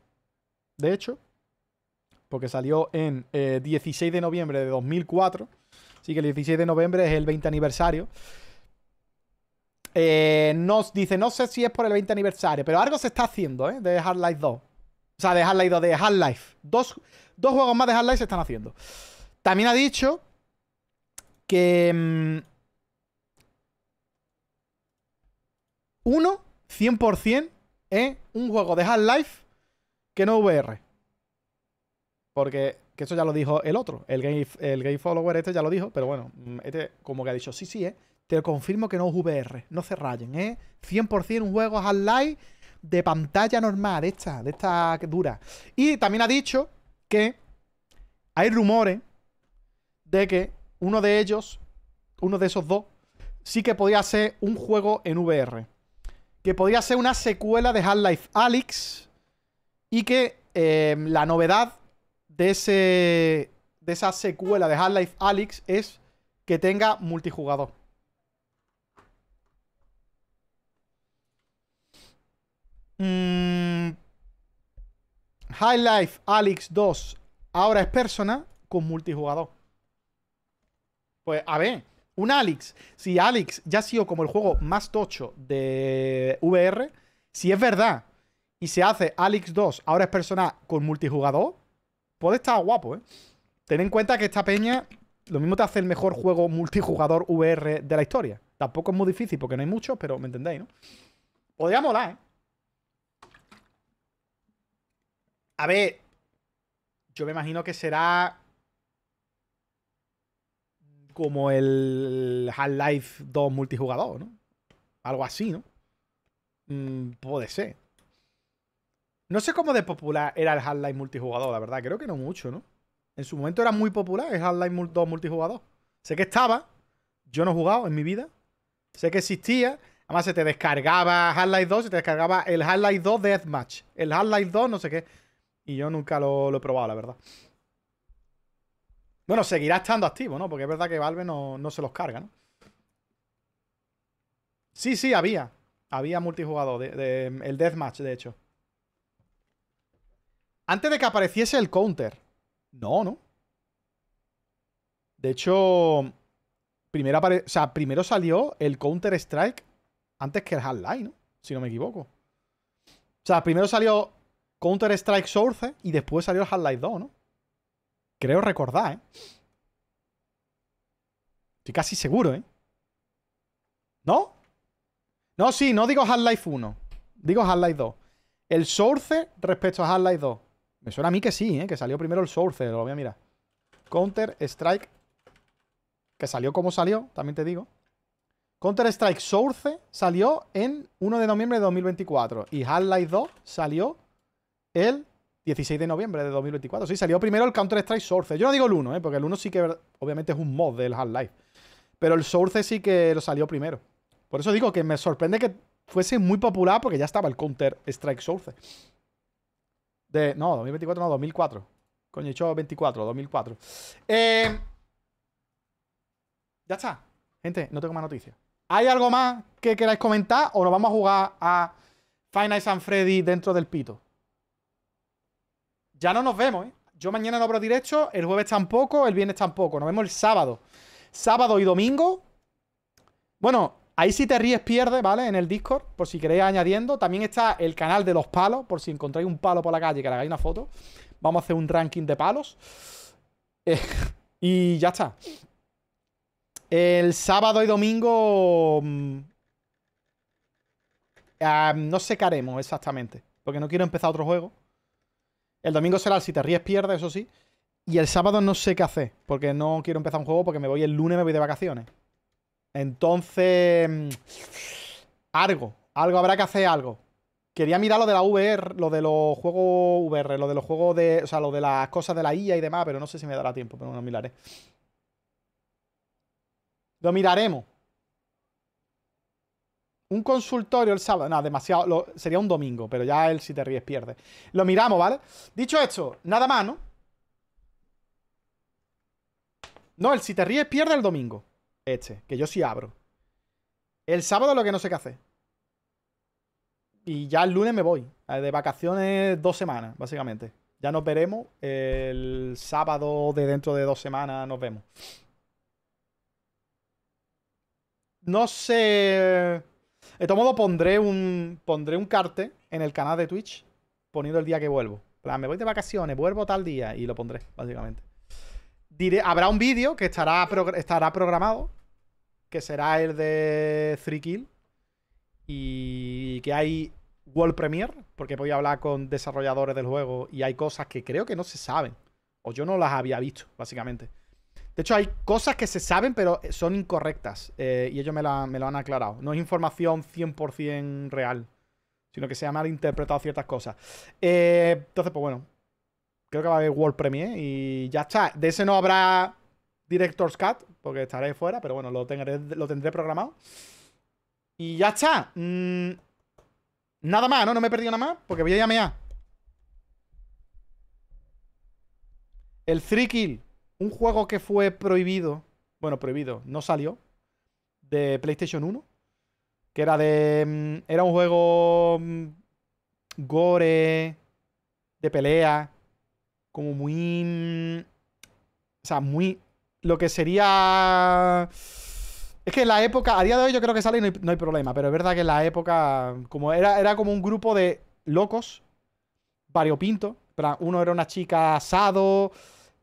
de hecho, porque salió en 16 de noviembre de 2004. Así que el 16 de noviembre es el 20 aniversario. Nos dice, no sé si es por el 20 aniversario, pero algo se está haciendo, de Half-Life 2. O sea, de Half-Life 2, de Half-Life. Dos juegos más de Half-Life se están haciendo. También ha dicho que uno, 100%, es un juego de Half-Life que no VR. Porque que eso ya lo dijo el otro. El Game Follower este ya lo dijo, pero bueno, este como que ha dicho, sí, te lo confirmo que no es VR. No se rayen, 100% un juego Half-Life de pantalla normal, de esta dura. Y también ha dicho que hay rumores de que uno de ellos, uno de esos dos, sí que podría ser un juego en VR. Que podría ser una secuela de Half-Life Alyx y que la novedad de esa secuela de Half-Life Alyx es que tenga multijugador. Half-Life Alyx 2 ahora es persona con multijugador. Pues a ver, un Alyx, si Alyx ya ha sido como el juego más tocho de VR, si es verdad y se hace Alyx 2 ahora es persona con multijugador, puede estar guapo, Ten en cuenta que esta peña lo mismo te hace el mejor juego multijugador VR de la historia. Tampoco es muy difícil porque no hay muchos, pero me entendéis, ¿no? Podría molar, A ver, yo me imagino que será como el Half-Life 2 multijugador, ¿no? Algo así, ¿no? Puede ser. No sé cómo de popular era el Half-Life multijugador, la verdad. Creo que no mucho, ¿no? En su momento era muy popular el Half-Life 2 multijugador. Sé que estaba. Yo no he jugado en mi vida. Sé que existía. Además, se te descargaba Half-Life 2, se te descargaba el Half-Life 2 Deathmatch. El Half-Life 2 no sé qué. Y yo nunca lo he probado, la verdad. Bueno, seguirá estando activo, ¿no? Porque es verdad que Valve no se los carga, ¿no? Sí, había. Había multijugador. El Deathmatch, de hecho. Antes de que apareciese el Counter. No. De hecho, primero salió el Counter Strike antes que el Half-Life, ¿no? Si no me equivoco. O sea, primero salió Counter Strike Source y después salió el Half-Life 2, ¿no? Creo recordar, Estoy casi seguro, ¿No? No, sí, no digo Half-Life 1. Digo Half-Life 2. El Source respecto a Half-Life 2. Me suena a mí que sí, que salió primero el Source. Lo voy a mirar. Counter Strike. Que salió como salió, también te digo. Counter-Strike Source salió en 1 de noviembre de 2024. Y Half-Life 2 salió el 16 de noviembre de 2024. Sí, salió primero el Counter-Strike Source. Yo no digo el 1, porque el 1 sí que obviamente es un mod del Half-Life. Pero el Source sí que lo salió primero. Por eso digo que me sorprende que fuese muy popular porque ya estaba el Counter-Strike Source. De, no, 2024 no, 2004. Coño, he hecho 24, 2004. Ya está. Gente, no tengo más noticias. ¿Hay algo más que queráis comentar o nos vamos a jugar a Five Nights at Freddy's dentro del pito? Ya no nos vemos, ¿eh? Yo mañana no abro directo, el jueves tampoco, el viernes tampoco. Nos vemos el sábado. Sábado y domingo. Bueno, ahí si te ríes pierdes, ¿vale? En el Discord, por si queréis añadiendo. También está el canal de los palos, por si encontráis un palo por la calle que le hagáis una foto. Vamos a hacer un ranking de palos. Y ya está. El sábado y domingo... no sé qué haremos exactamente, porque no quiero empezar otro juego. El domingo será el si te ríes pierdes, eso sí. Y el sábado no sé qué hacer, porque no quiero empezar un juego, porque me voy el lunes, me voy de vacaciones. Entonces... Algo habrá que hacer, algo. Quería mirar lo de la VR, lo de los juegos VR, lo de los juegos de... O sea, lo de las cosas de la IA y demás, pero no sé si me dará tiempo, pero no miraré. Lo miraremos. Un consultorio el sábado. No, demasiado. Sería un domingo, pero ya él si te ríes pierde. Lo miramos, ¿vale? Dicho esto, nada más, ¿no? No, el si te ríes pierde el domingo. Este, que yo sí abro. El sábado lo que no sé qué hacer. Y ya el lunes me voy. De vacaciones 2 semanas, básicamente. Ya nos veremos. El sábado de dentro de 2 semanas nos vemos. No sé... De todo modo pondré un cartel en el canal de Twitch poniendo el día que vuelvo. Plan, me voy de vacaciones, vuelvo tal día y lo pondré, básicamente. Habrá un vídeo que estará programado, que será el de 3Kill y que hay World Premiere, porque voy a hablar con desarrolladores del juego y hay cosas que creo que no se saben, o yo no las había visto, básicamente. De hecho, hay cosas que se saben, pero son incorrectas. Y ellos me lo han aclarado. No es información 100% real, sino que se han malinterpretado ciertas cosas. Entonces, pues bueno. Creo que va a haber World Premiere y ya está. De ese no habrá Director's Cut, porque estaré fuera, pero bueno, lo tendré programado. Y ya está. Nada más, ¿no? No me he perdido nada más, porque voy a llamear. El 3Kill. Un juego que fue prohibido. Bueno, prohibido, no salió. De PlayStation 1. Que era de... Era un juego... Gore. De pelea. Como muy... O sea, muy... Lo que sería... Es que en la época... A día de hoy yo creo que sale y no hay problema. Pero es verdad que en la época... Como era como un grupo de locos. Variopinto. Uno era una chica asado...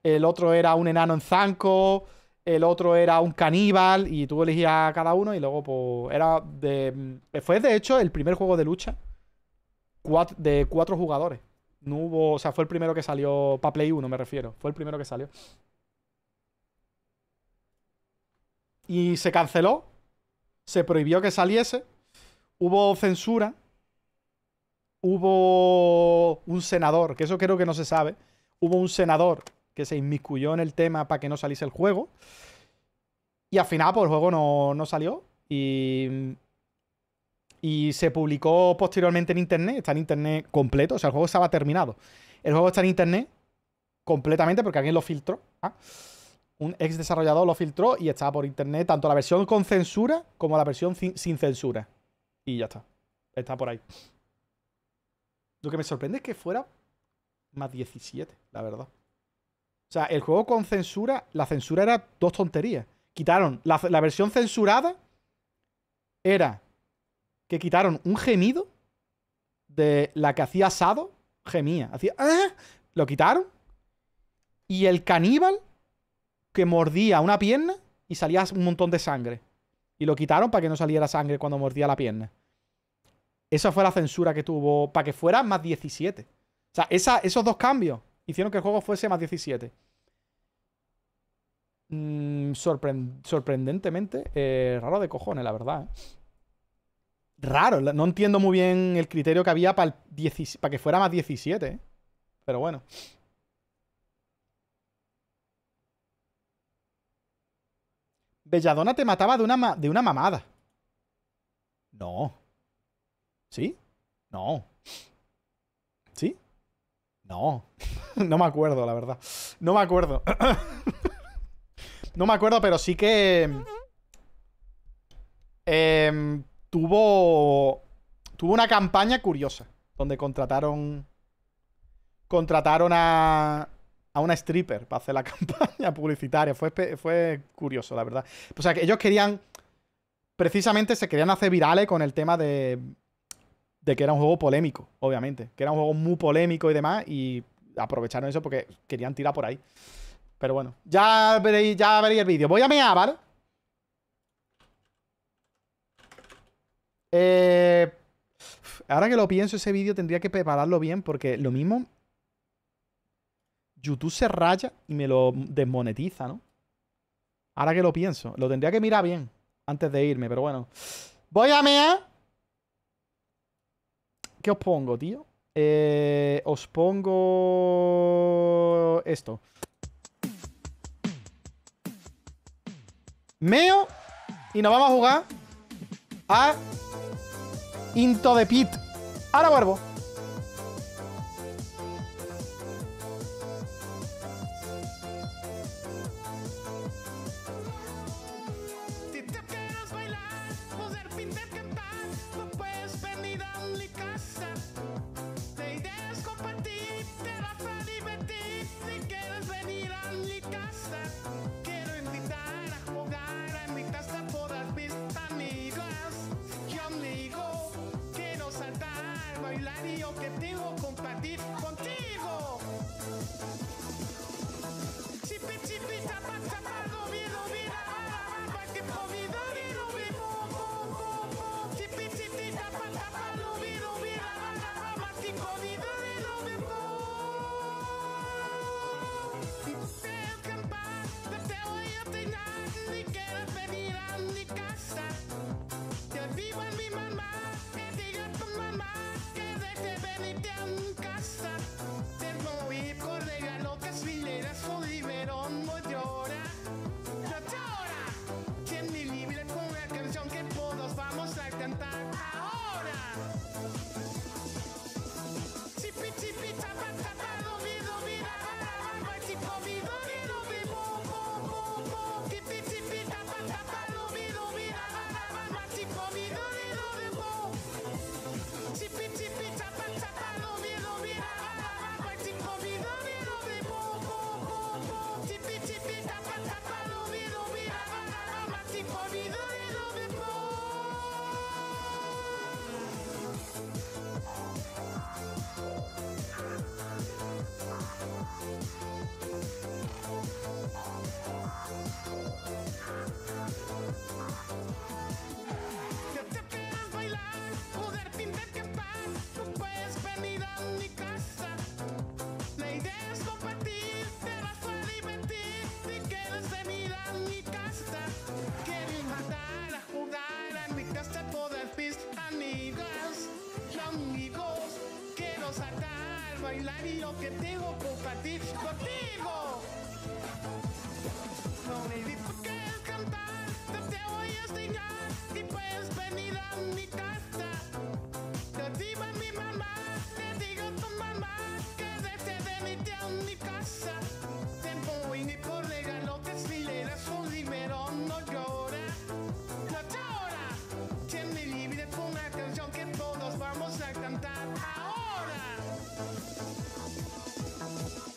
El otro era un enano en zanco. El otro era un caníbal. Y tú elegías a cada uno. Y luego, pues, era de... Fue, de hecho, el primer juego de lucha de 4 jugadores. No hubo... O sea, fue el primero que salió... Para Play 1, me refiero. Fue el primero que salió. Y se canceló. Se prohibió que saliese. Hubo censura. Hubo un senador. Que eso creo que no se sabe. Hubo un senador... que se inmiscuyó en el tema para que no saliese el juego. Y al final, pues, el juego no salió. Y se publicó posteriormente en internet. Está en internet completo. O sea, el juego estaba terminado. El juego está en internet completamente porque alguien lo filtró. Un ex desarrollador lo filtró y estaba por internet tanto la versión con censura como la versión sin censura. Y ya está. Está por ahí. Lo que me sorprende es que fuera más 17, la verdad. O sea, el juego con censura, la censura era 2 tonterías. Quitaron, la versión censurada era que quitaron un gemido de la que hacía asado, gemía, hacía... ¡Ah! Lo quitaron. Y el caníbal que mordía una pierna y salía un montón de sangre. Y lo quitaron para que no saliera sangre cuando mordía la pierna. Esa fue la censura que tuvo, para que fuera más 17. O sea, esos 2 cambios hicieron que el juego fuese más 17. sorprendentemente raro de cojones, la verdad. Raro, no entiendo muy bien el criterio que había para que fuera más 17, pero bueno. Belladona te mataba de una mamada. No. ¿Sí? No. ¿Sí? No. No me acuerdo, la verdad. No me acuerdo. No me acuerdo, pero sí que... Tuvo una campaña curiosa, donde contrataron a una stripper para hacer la campaña publicitaria. Fue curioso, la verdad. O sea, que ellos querían... Precisamente se querían hacer virales con el tema de que era un juego polémico, obviamente. Que era un juego muy polémico y demás, y aprovecharon eso porque querían tirar por ahí. Pero bueno, ya veréis el vídeo. Voy a mear, ¿vale? Ahora que lo pienso, ese vídeo tendría que prepararlo bien, porque lo mismo YouTube se raya y me lo desmonetiza, ¿no? Ahora que lo pienso, lo tendría que mirar bien antes de irme, pero bueno. Voy a mear. ¿Qué os pongo, tío? Os pongo esto. Meo y nos vamos a jugar a Into the Pit. Ahora vuelvo. Ahora.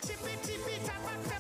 Chipi, chipi, chapa, chapa.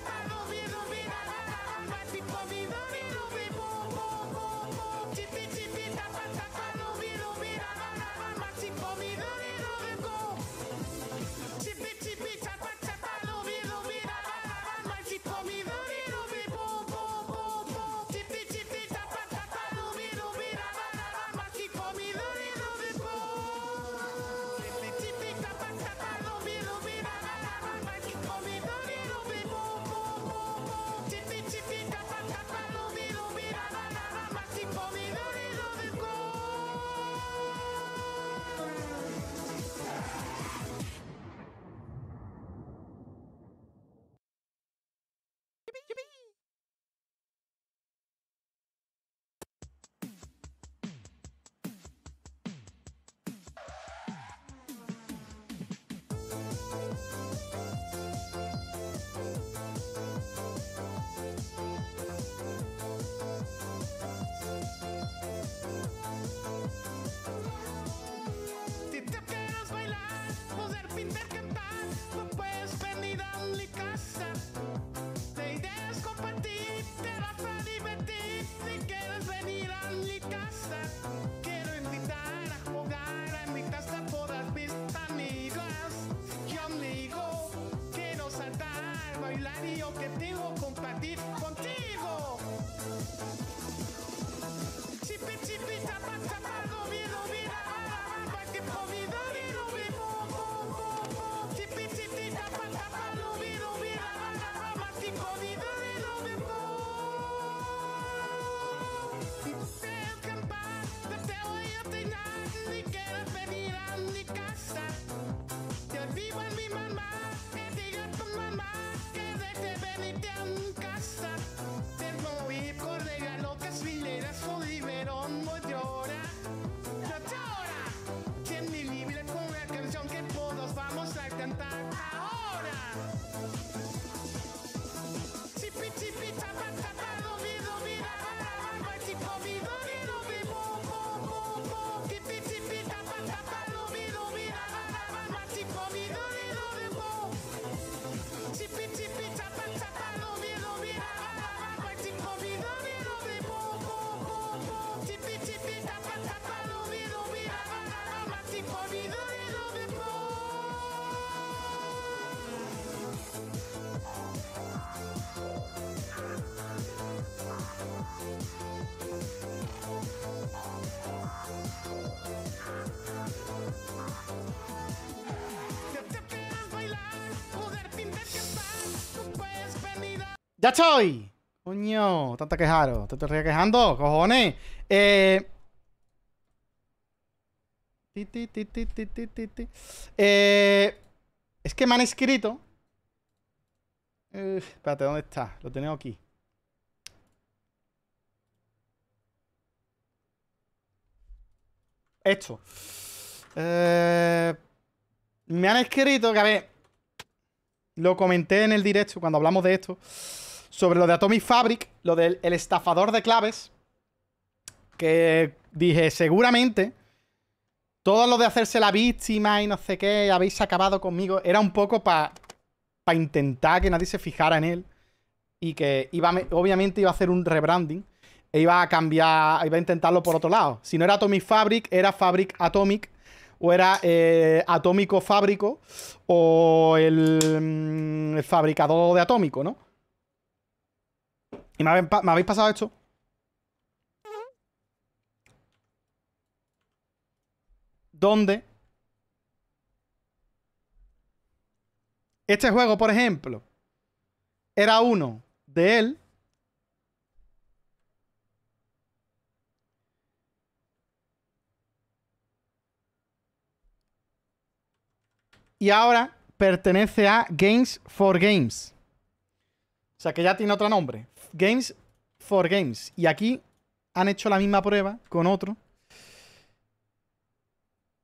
¡Ya estoy! Coño, tanto quejaro. ¿Te estaría quejando? ¡Cojones! Es que me han escrito. Espérate, ¿dónde está? Lo tengo aquí. Esto. Me han escrito que, a ver, lo comenté en el directo cuando hablamos de esto, sobre lo de Atomic Fabrik, lo del el estafador de claves, que dije, seguramente todo lo de hacerse la víctima y no sé qué, habéis acabado conmigo, era un poco para intentar que nadie se fijara en él y que iba, obviamente iba a hacer un rebranding e iba a cambiar, iba a intentarlo por otro lado. Si no era Atomic Fabrik, era Fabric Atomic, o era Atómico Fábrico, o el fabricador de atómico, ¿no? Y me habéis pasado esto. ¿Dónde? Este juego, por ejemplo, era uno de él. Y ahora pertenece a Games for Games. O sea, que ya tiene otro nombre. Games for Games. Y aquí han hecho la misma prueba con otro.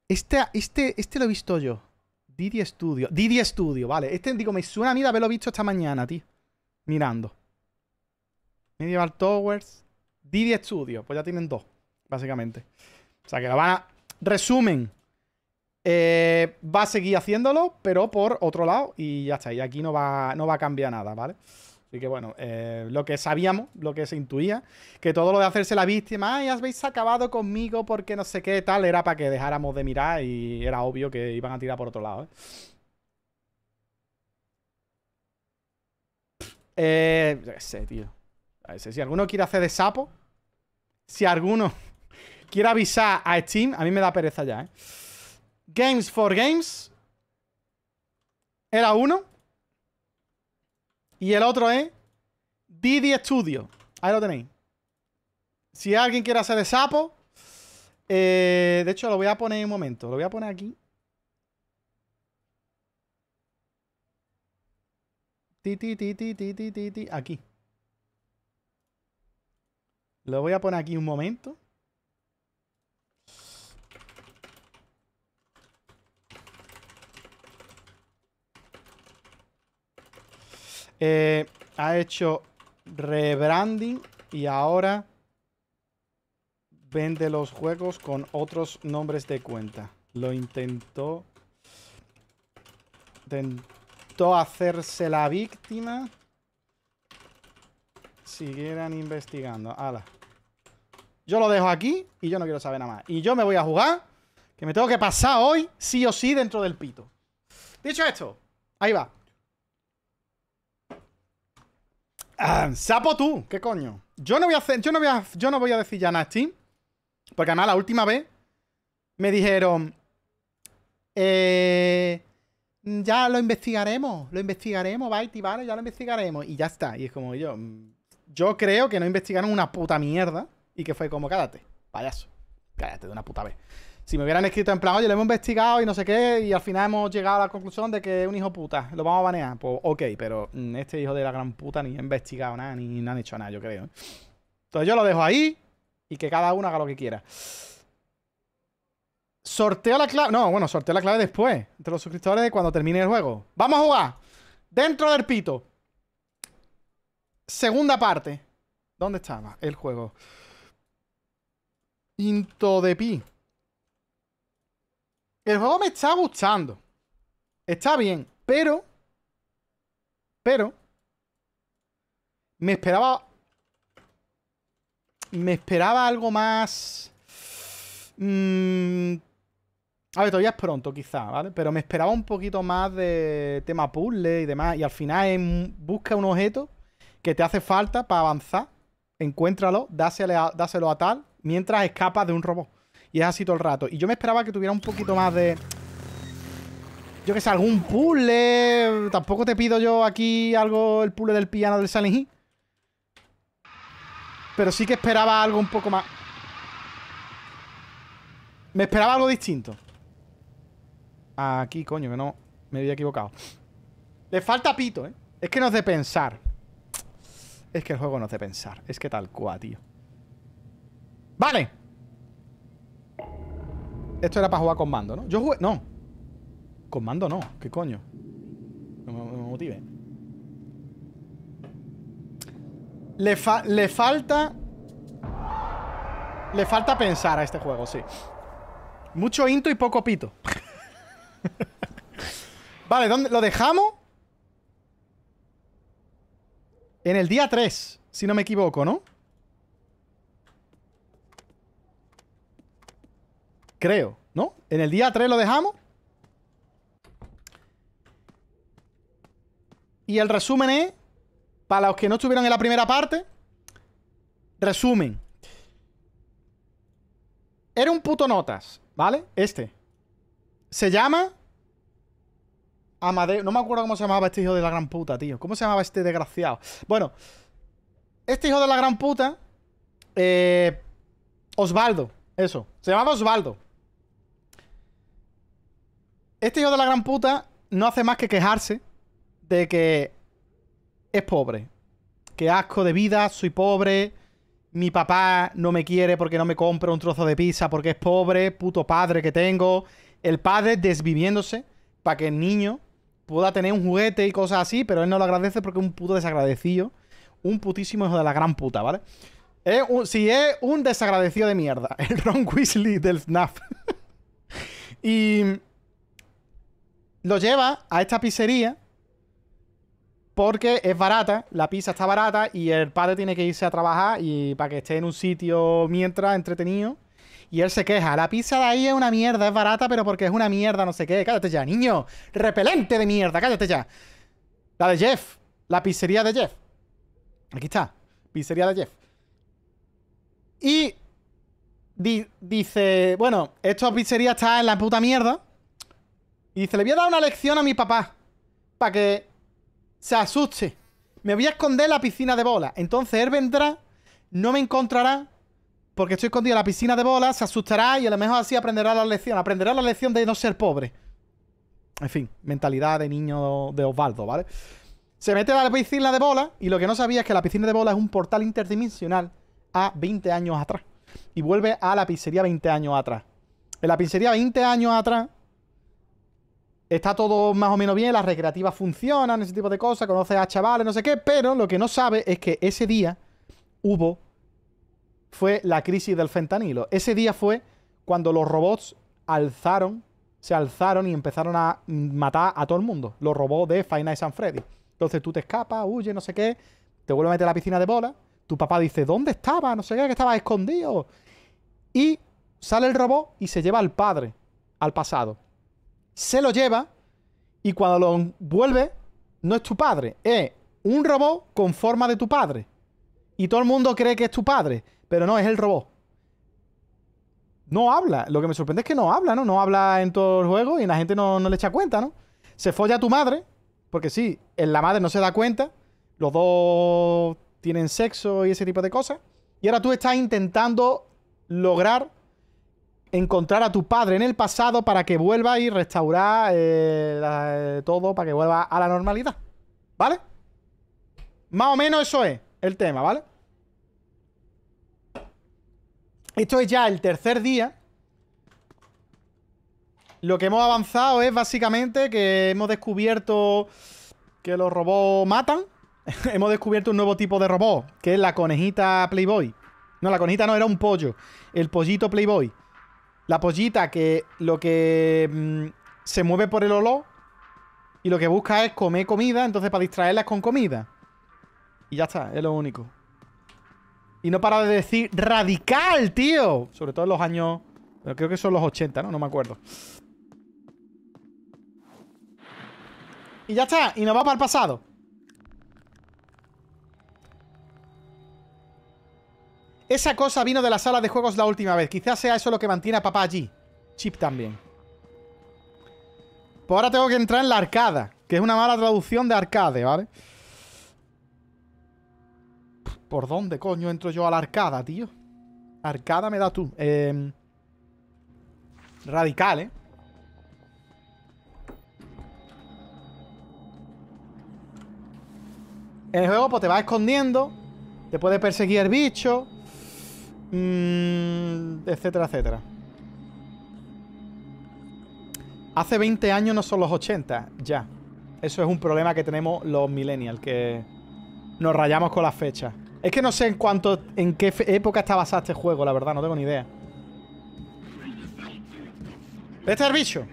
Este lo he visto yo. Didi Studio. Didi Studio, vale. Este, digo, me suena a mí de haberlo visto esta mañana, tío. Mirando. Medieval Towers. Didi Studio. Pues ya tienen dos, básicamente. O sea, que lo van a... Resumen. Va a seguir haciéndolo, pero por otro lado, y ya está, y aquí no va a cambiar nada, ¿vale? Así que bueno, lo que sabíamos, lo que se intuía, que todo lo de hacerse la víctima, ay, habéis acabado conmigo porque no sé qué tal, era para que dejáramos de mirar y era obvio que iban a tirar por otro lado, ¿eh? Yo qué sé, tío. A ver, si alguno quiere hacer de sapo, si alguno quiere avisar a Steam, a mí me da pereza ya, ¿eh? Games for Games era uno y el otro es Didi Studio. Ahí lo tenéis. Si alguien quiere hacer de sapo, de hecho lo voy a poner en un momento. Lo voy a poner aquí. Aquí. Lo voy a poner aquí un momento. Ha hecho rebranding y ahora vende los juegos con otros nombres de cuenta. Lo intentó hacerse la víctima. Siguieran investigando. Ala. Yo lo dejo aquí y yo no quiero saber nada más. Y yo me voy a jugar, que me tengo que pasar hoy sí o sí dentro del pito. Dicho esto, ahí va. Ah, sapo tú, ¿qué coño? Yo no voy a hacer, yo no voy a decir ya nada a Steam, porque además la última vez me dijeron, ya lo investigaremos, Baiti, vale, ya lo investigaremos y ya está. Y es como yo creo que no investigaron una puta mierda y que fue como, cállate, payaso, cállate de una puta vez. Si me hubieran escrito en plan, oye, lo hemos investigado y no sé qué, y al final hemos llegado a la conclusión de que es un hijo puta, lo vamos a banear. Pues ok, pero este hijo de la gran puta ni ha investigado nada, ni no han hecho nada, yo creo. Entonces yo lo dejo ahí y que cada uno haga lo que quiera. Sorteo la clave... No, bueno, sorteo la clave después, entre los suscriptores cuando termine el juego. ¡Vamos a jugar! Dentro del pito. Segunda parte. ¿Dónde estaba el juego? Into the Pi. El juego me está gustando. Está bien, pero me esperaba algo más. A ver, todavía es pronto quizá, ¿vale? Pero me esperaba un poquito más de tema puzzle y demás. Y al final busca un objeto que te hace falta para avanzar. Encuéntralo, dáselo a tal, mientras escapas de un robot. Y es así todo el rato. Y yo me esperaba que tuviera un poquito más de... yo que sé, algún puzzle. Tampoco te pido yo aquí algo, el puzzle del piano del Silent Hill. Pero sí que esperaba algo un poco más. Me esperaba algo distinto. Aquí, coño, que no. Me había equivocado. Le falta pito, ¿eh? Es que no es de pensar. Es que el juego no es de pensar. Es que tal cual, tío. ¡Vale! Esto era para jugar con mando, ¿no? Yo jugué... No. Con mando no. ¿Qué coño? No me motive. Le falta pensar a este juego, sí. Mucho into y poco pito. Vale, ¿dónde lo dejamos? En el día 3, si no me equivoco, ¿no? Creo, ¿no? En el día 3 lo dejamos. Y el resumen es, para los que no estuvieron en la primera parte, resumen. Era un puto notas, ¿vale? Este. Se llama... Amadeo. No me acuerdo cómo se llamaba este hijo de la gran puta, tío. ¿Cómo se llamaba este desgraciado? Bueno, este hijo de la gran puta... Osvaldo. Eso. Se llamaba Osvaldo. Este hijo de la gran puta no hace más que quejarse de que es pobre. Que asco de vida, soy pobre... Mi papá no me quiere porque no me compra un trozo de pizza porque es pobre, puto padre que tengo. El padre desviviéndose para que el niño pueda tener un juguete y cosas así, pero él no lo agradece porque es un puto desagradecido. Un putísimo hijo de la gran puta, ¿vale? Es un desagradecido de mierda. El Ron Weasley del FNAF. Y lo lleva a esta pizzería. Porque es barata, la pizza está barata y el padre tiene que irse a trabajar y para que esté en un sitio mientras entretenido. Y él se queja, la pizza de ahí es una mierda, es barata, pero porque es una mierda, no sé qué. Cállate ya, niño, repelente de mierda, cállate ya. La de Jeff, la pizzería de Jeff. Aquí está, pizzería de Jeff. Y dice, bueno, esta pizzería está en la puta mierda. Y dice, le voy a dar una lección a mi papá para que... se asuste. Me voy a esconder en la piscina de bola. Entonces él vendrá, no me encontrará, porque estoy escondido en la piscina de bola, se asustará y a lo mejor así aprenderá la lección. Aprenderá la lección de no ser pobre. En fin, mentalidad de niño de Osvaldo, ¿vale? Se mete a la piscina de bola y lo que no sabía es que la piscina de bola es un portal interdimensional a 20 años atrás. Y vuelve a la pizzería 20 años atrás. En la pizzería 20 años atrás... Está todo más o menos bien, las recreativas funcionan, ese tipo de cosas, conoces a chavales, no sé qué, pero lo que no sabe es que ese día fue la crisis del fentanilo. Ese día fue cuando los robots se alzaron y empezaron a matar a todo el mundo. Los robots de Five Nights at Freddy's. Entonces tú te escapas, huyes, no sé qué, te vuelves a meter a la piscina de bola, tu papá dice, ¿dónde estaba? No sé qué, que estaba escondido. Y sale el robot y se lleva al padre, al pasado. Se lo lleva y cuando lo vuelve no es tu padre, es un robot con forma de tu padre. Y todo el mundo cree que es tu padre, pero no, es el robot. No habla, lo que me sorprende es que no habla, ¿no? No habla en todo el juego y la gente no le echa cuenta, ¿no? Se folla a tu madre, porque sí, la madre no se da cuenta, los dos tienen sexo y ese tipo de cosas. Y ahora tú estás intentando lograr... encontrar a tu padre en el pasado para que vuelva y restaurar todo para que vuelva a la normalidad, ¿vale? Más o menos eso es el tema, ¿vale? Esto es ya el tercer día. Lo que hemos avanzado es básicamente que hemos descubierto que los robots matan. Hemos descubierto un nuevo tipo de robot, que es la conejita Playboy. No, la conejita no, era un pollo. El pollito Playboy. La pollita que lo que se mueve por el olor y lo que busca es comer comida, entonces para distraerla es con comida. Y ya está, es lo único. Y no para de decir radical, tío. Sobre todo en los años, creo que son los 80, ¿no? No me acuerdo. Y ya está, y nos va para el pasado. Esa cosa vino de la sala de juegos la última vez. Quizás sea eso lo que mantiene a papá allí. Chip también. Pues ahora tengo que entrar en la arcada, que es una mala traducción de arcade, ¿vale? ¿Por dónde coño entro yo a la arcada, tío? Arcada me da tú. Radical, ¿eh? En el juego, pues te vas escondiendo. Te puede perseguir el bicho. Etcétera, etcétera. Hace 20 años no son los 80, ya. Eso es un problema que tenemos los millennials, que nos rayamos con las fechas. Es que no sé en qué época está basado este juego, la verdad, no tengo ni idea. Este es el bicho.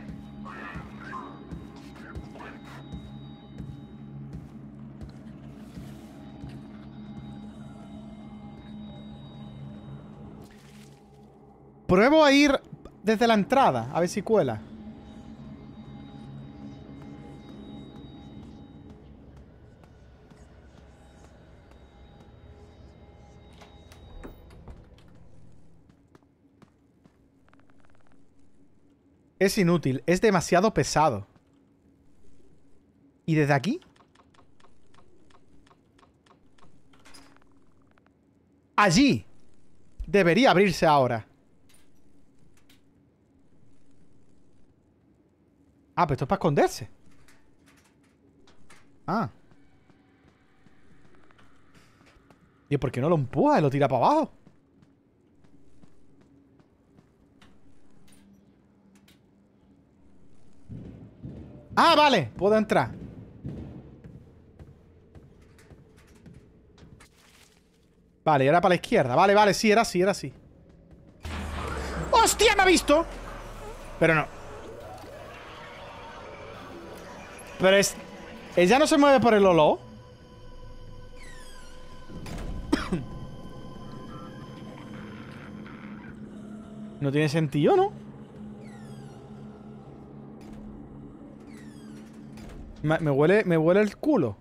Pruebo a ir desde la entrada, a ver si cuela. Es inútil, es demasiado pesado. ¿Y desde aquí? Allí. Debería abrirse ahora. Ah, pero esto es para esconderse. Ah. ¿Y por qué no lo empuja y lo tira para abajo? Ah, vale. Puedo entrar. Vale, era para la izquierda. Vale, vale. Sí, era así, era así. ¡Hostia! Me ha visto. Pero no. Pero es... ¿Ella no se mueve por el olor? No tiene sentido, ¿no? Me huele el culo.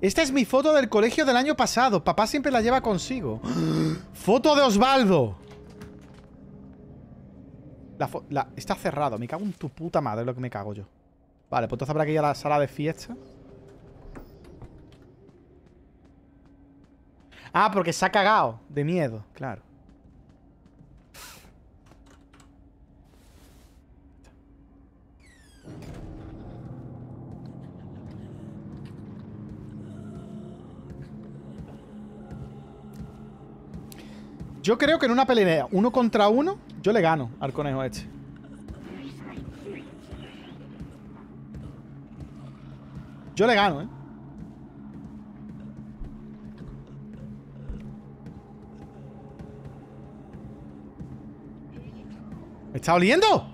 Esta es mi foto del colegio del año pasado. Papá siempre la lleva consigo. ¡Foto de Osvaldo! Está cerrado. Me cago en tu puta madre, lo que me cago yo. Vale, pues entonces habrá que ir a la sala de fiesta. Ah, porque se ha cagado de miedo. Claro. Yo creo que en una pelea 1 contra 1 yo le gano al conejo este. Yo le gano, ¿eh? ¿Me está oliendo?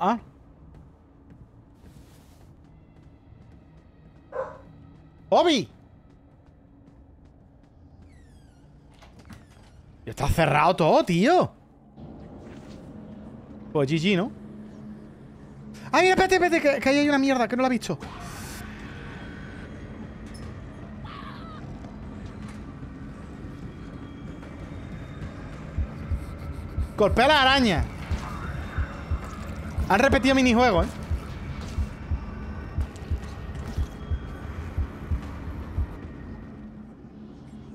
Ah. ¡Obi! Ya está cerrado todo, tío. Pues GG, ¿no? ¡Ah, mira, espérate, espérate! Que ahí hay una mierda, que no la he visto. Golpea la araña. Han repetido minijuegos, ¿eh?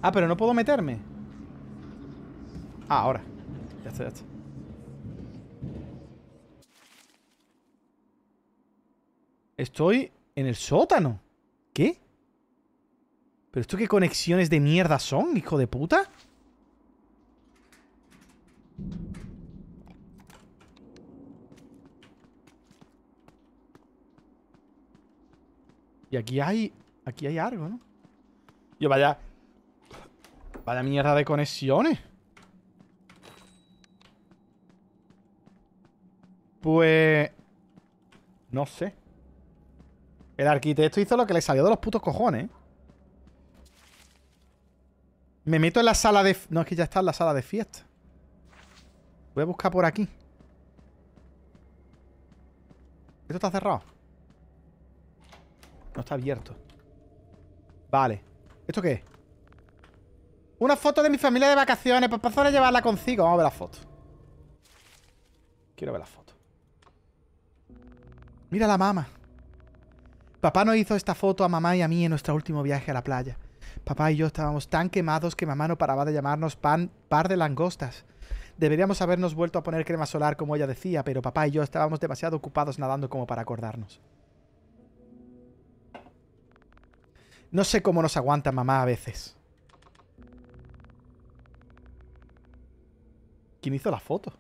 Ah, pero no puedo meterme. Ah, ahora. Ya está, ya está. Estoy en el sótano. ¿Qué? ¿Pero esto qué conexiones de mierda son, hijo de puta? Y aquí hay algo, ¿no? Yo vaya... Vaya mierda de conexiones. Pues... No sé. El arquitecto hizo lo que le salió de los putos cojones. Me meto en la sala de... No, es que ya está en la sala de fiesta. Voy a buscar por aquí. Esto está cerrado. No está abierto. Vale. ¿Esto qué es? Una foto de mi familia de vacaciones. Papá suele llevarla consigo. Vamos a ver la foto. Quiero ver la foto. Mira la mamá. Papá nos hizo esta foto a mamá y a mí en nuestro último viaje a la playa. Papá y yo estábamos tan quemados que mamá no paraba de llamarnos par de langostas. Deberíamos habernos vuelto a poner crema solar como ella decía, pero papá y yo estábamos demasiado ocupados nadando como para acordarnos. No sé cómo nos aguanta mamá a veces. ¿Quién hizo la foto?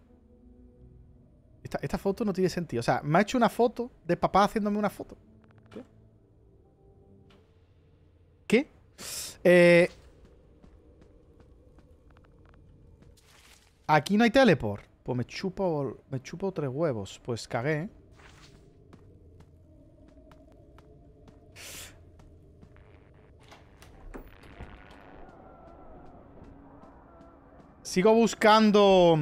Esta foto no tiene sentido. O sea, me ha hecho una foto de papá haciéndome una foto. ¿Qué? Aquí no hay teleport. Pues me chupo tres huevos. Pues cagué. Sigo buscando...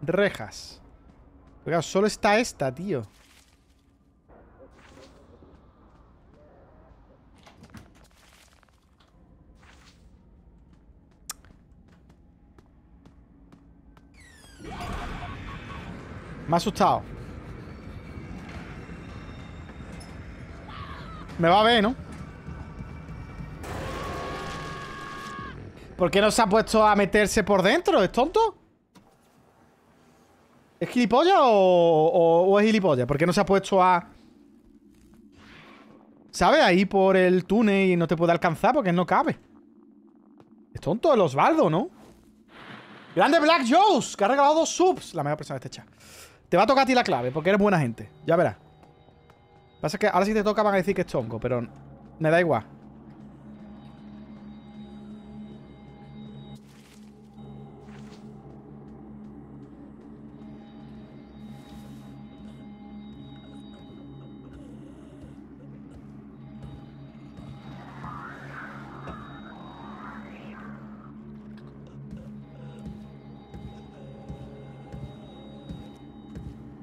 rejas. Pero solo está esta, tío. Me ha asustado. Me va a ver, ¿no? ¿Por qué no se ha puesto a meterse por dentro? ¿Es tonto? ¿Es gilipollas o es gilipollas? ¿Por qué no se ha puesto a... ¿Sabes? Ahí por el túnel y no te puede alcanzar porque no cabe. Es tonto el Osvaldo, ¿no? ¡Grande Black Joes! Que ha regalado 2 subs. La mejor persona de este chat. Te va a tocar a ti la clave, porque eres buena gente. Ya verás. Lo que pasa es que ahora si te toca van a decir que es chongo, pero me da igual.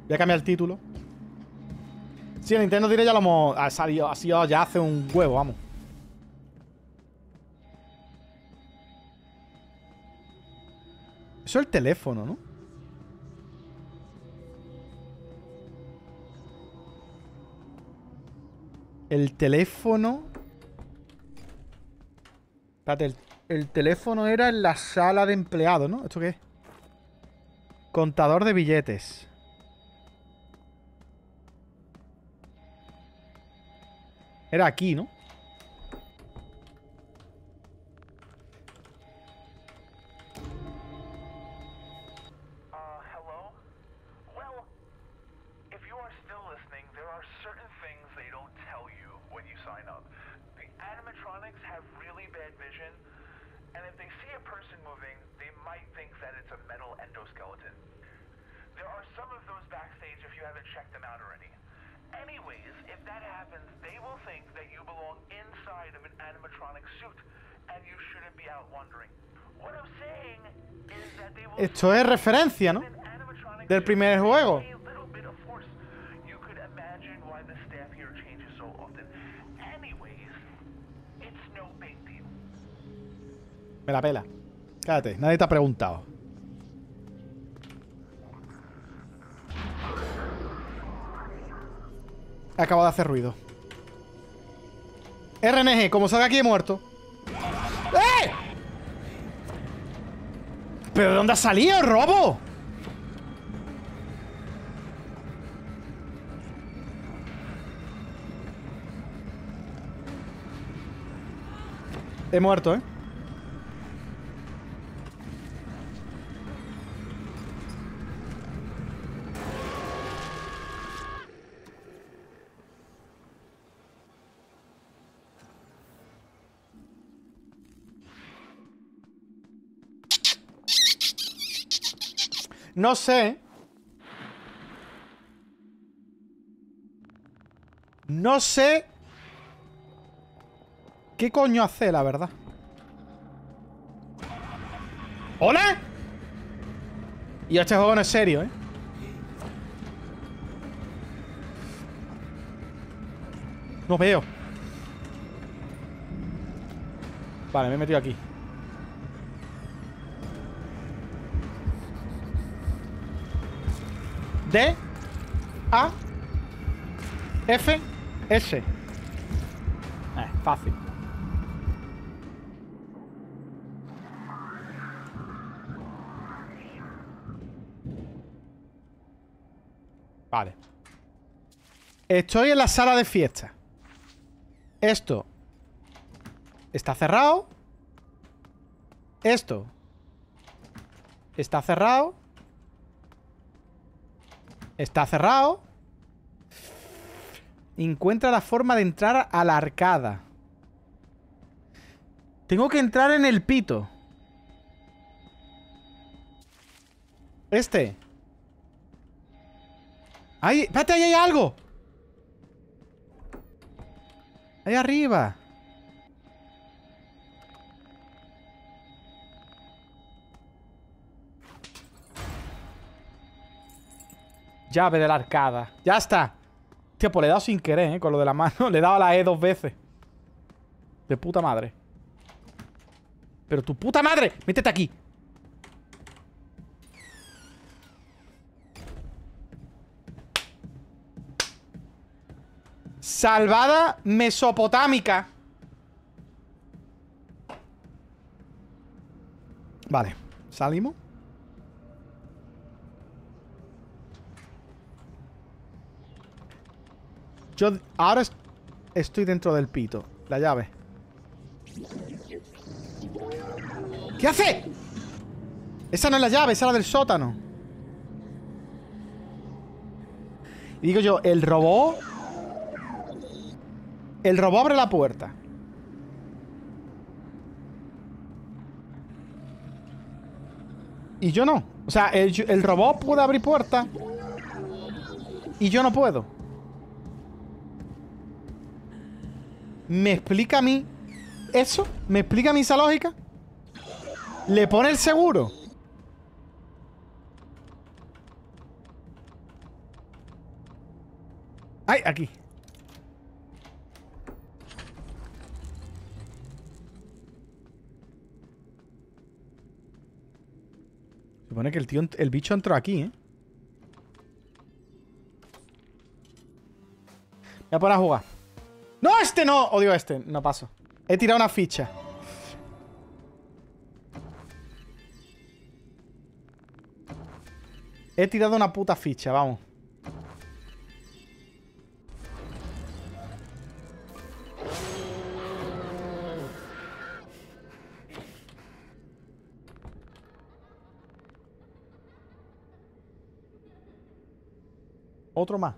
Voy a cambiar el título. Sí, el Nintendo Direct ya lo hemos... ha sido ya hace un huevo, vamos. Eso es el teléfono, ¿no? El teléfono... Espérate, el teléfono era en la sala de empleados, ¿no? ¿Esto qué es? Contador de billetes. Era aquí, ¿no? Esto es referencia, ¿no? Del primer juego. Me la pela. Cállate, nadie te ha preguntado. Acabo de hacer ruido. RNG, como salga aquí he muerto. ¡Eh! ¿Pero de dónde ha salido el robo? He muerto, ¿eh? No sé. No sé qué coño hace, la verdad. ¿Hola? Y este juego no es serio, ¿eh? No veo. Vale, me he metido aquí. D A F S. Fácil. Vale. Estoy en la sala de fiesta. Esto está cerrado. Esto está cerrado. Está cerrado. Encuentra la forma de entrar a la arcada. Tengo que entrar en el pito. Este. ¡Ahí! ¡Espérate! ¡Ahí hay algo! ¡Ahí arriba! Llave de la arcada. ¡Ya está! Tío, pues le he dado sin querer, ¿eh? Con lo de la mano. Le he dado a la E dos veces. De puta madre. ¡Pero tu puta madre! ¡Métete aquí! Salvada mesopotámica. Vale, salimos. Yo ahora estoy dentro del pito. La llave. ¿Qué hace? Esa no es la llave, esa es la del sótano. Y digo yo, el robot... El robot abre la puerta. Y yo no. O sea, el robot puede abrir puerta. Y yo no puedo. ¿Me explica a mí eso? ¿Me explica a mí esa lógica? Le pone el seguro. ¡Ay! Aquí. Se supone que el bicho entró aquí, ¿eh? Me voy a poner a jugar. ¡No, este no! Odio a este. No paso. He tirado una ficha. He tirado una puta ficha, vamos. Otro más.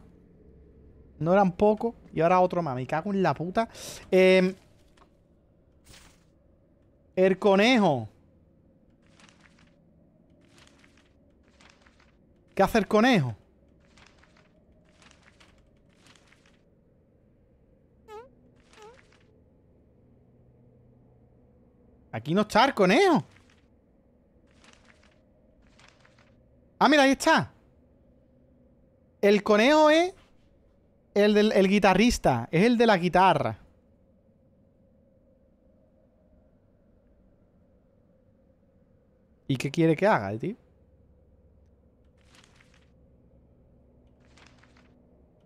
No eran pocos. Y ahora otro más. Me cago en la puta. El conejo. ¿Qué hace el conejo? Aquí no está el conejo. Ah, mira, ahí está. El conejo es el guitarrista. Es el de la guitarra. ¿Y qué quiere que haga el tío?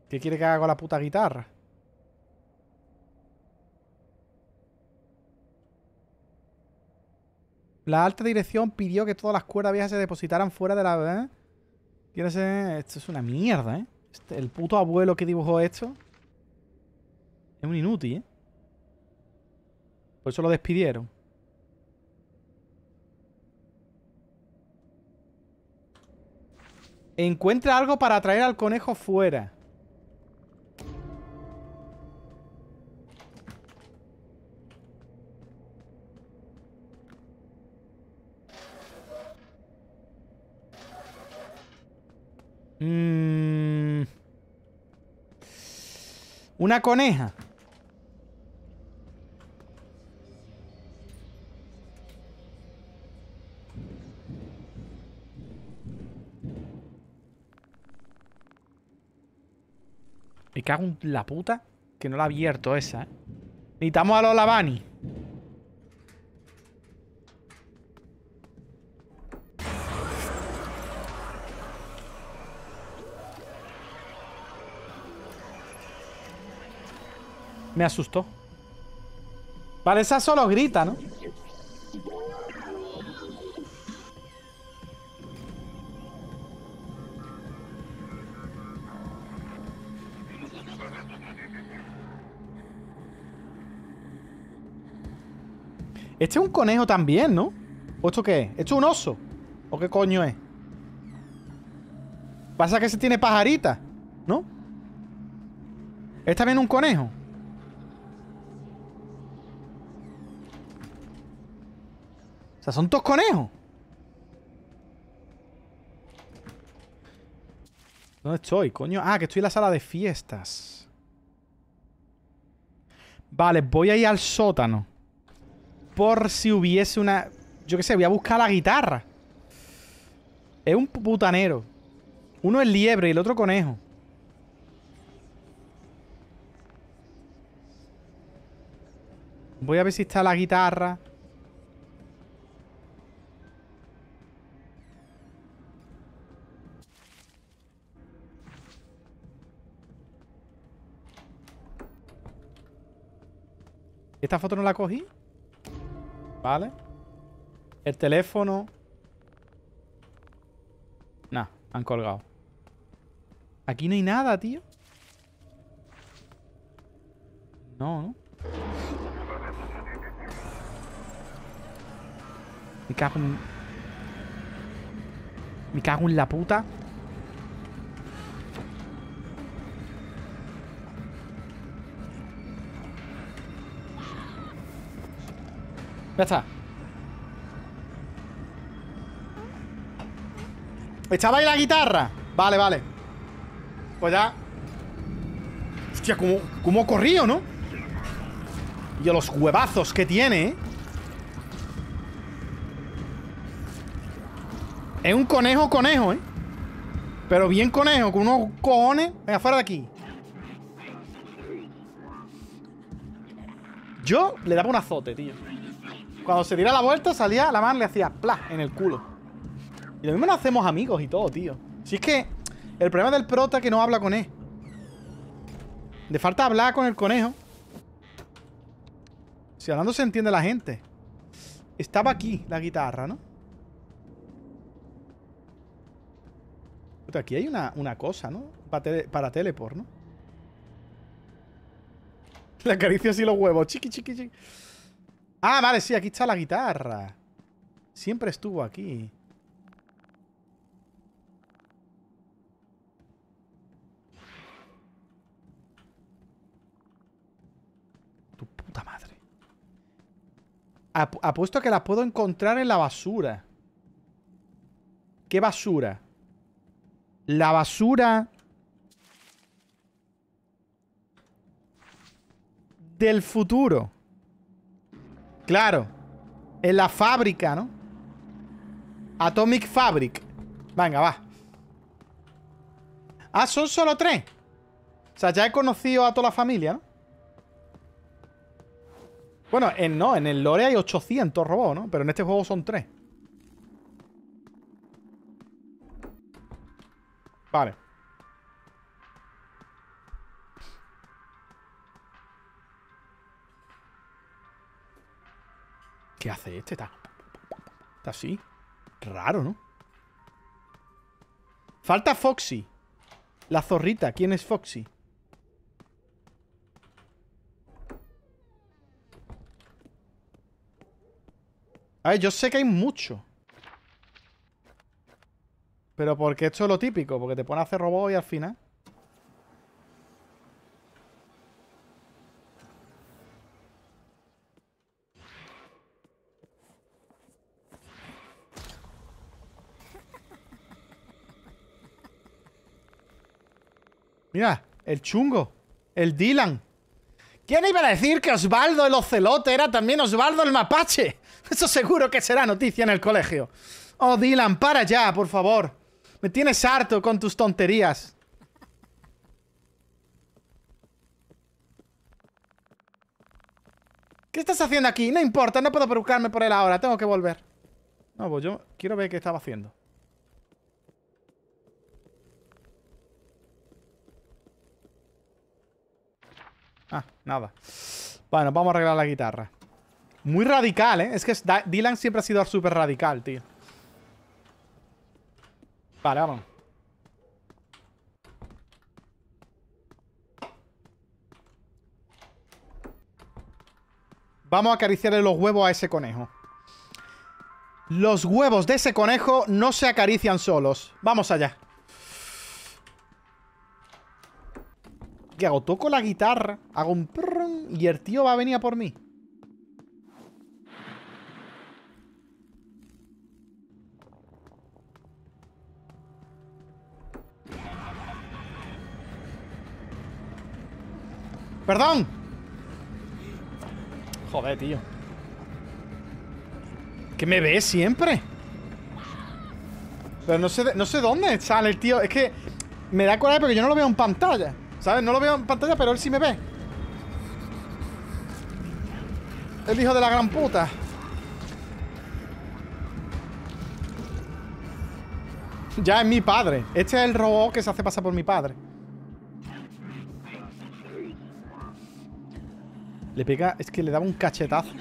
¿Qué quiere que haga con la puta guitarra? La alta dirección pidió que todas las cuerdas viejas se depositaran fuera de la... ¿eh? Esto es una mierda, ¿eh? El puto abuelo que dibujó esto es un inútil, ¿eh? Por eso lo despidieron. Encuentra algo para atraer al conejo fuera. Una coneja. Me cago en la puta que no la he abierto esa, ¿eh? Necesitamos a Lola Bunny. Me asustó. Vale, esa solo grita, ¿no? Este es un conejo también, ¿no? ¿O esto qué es? ¿Esto es un oso? ¿O qué coño es? Pasa que se tiene pajarita, ¿no? ¿Es también un conejo? O sea, son todos conejos. ¿Dónde estoy, coño? Ah, que estoy en la sala de fiestas. Vale, voy a ir al sótano. Por si hubiese una... Yo qué sé, voy a buscar la guitarra. Es un putanero. Uno es liebre y el otro conejo. Voy a ver si está la guitarra. ¿Esta foto no la cogí? Vale. El teléfono. Nah, han colgado. Aquí no hay nada, tío. No, ¿no? Me cago en... Me cago en la puta. Ya está. Estaba ahí la guitarra. Vale, vale. Pues ya. Hostia, cómo corrió, ¿no? Y los huevazos que tiene, ¿eh? Es un conejo, ¿eh? Pero bien conejo, con unos cojones. Venga, fuera de aquí. Yo le daba un azote, tío. Cuando se tiraba la vuelta, salía la mano, le hacía ¡plah! En el culo. Y lo mismo nos hacemos amigos y todo, tío. Si es que el problema del prota es que no habla con él. Le falta hablar con el conejo. Si hablando se entiende la gente. Estaba aquí la guitarra, ¿no? Puta, aquí hay una cosa, ¿no? Para teleport, ¿no? Le acaricio así los huevos. Chiqui, chiqui, chiqui. Ah, vale, sí, aquí está la guitarra. Siempre estuvo aquí. Tu puta madre. Apuesto que la puedo encontrar en la basura. ¿Qué basura? La basura... del futuro. Claro, en la fábrica, ¿no? Atomic Fabrik. Venga, va. Ah, son solo 3. O sea, ya he conocido a toda la familia, ¿no? Bueno, en el lore hay 800 robots, ¿no? Pero en este juego son 3. Vale. ¿Qué hace este? Está así. Raro, ¿no? Falta Foxy. La zorrita. ¿Quién es Foxy? A ver, yo sé que hay mucho. Pero porque esto es lo típico. Porque te pone a hacer robot y al final... Mira, el chungo. El Dylan. ¿Quién iba a decir que Osvaldo el Ocelote era también Osvaldo el Mapache? Eso seguro que será noticia en el colegio. Oh, Dylan, para ya, por favor. Me tienes harto con tus tonterías. ¿Qué estás haciendo aquí? No importa, no puedo preocuparme por él ahora. Tengo que volver. No, pues yo quiero ver qué estaba haciendo. Ah, nada. Bueno, vamos a arreglar la guitarra. Muy radical, ¿eh? Es que Dylan siempre ha sido súper radical, tío. Vale, vamos. Vamos a acariciarle los huevos a ese conejo. Los huevos de ese conejo no se acarician solos. Vamos allá. ¿Qué hago? Toco la guitarra, hago un prrrrn y el tío va a venir a por mí. ¡Perdón! Joder, tío. ¿Qué me ves siempre? Pero no sé dónde sale el tío. Es que me da coraje porque yo no lo veo en pantalla. ¿Sabes? No lo veo en pantalla, pero él sí me ve. El hijo de la gran puta. Ya es mi padre. Este es el robot que se hace pasar por mi padre. Le pega... Es que le daba un cachetazo.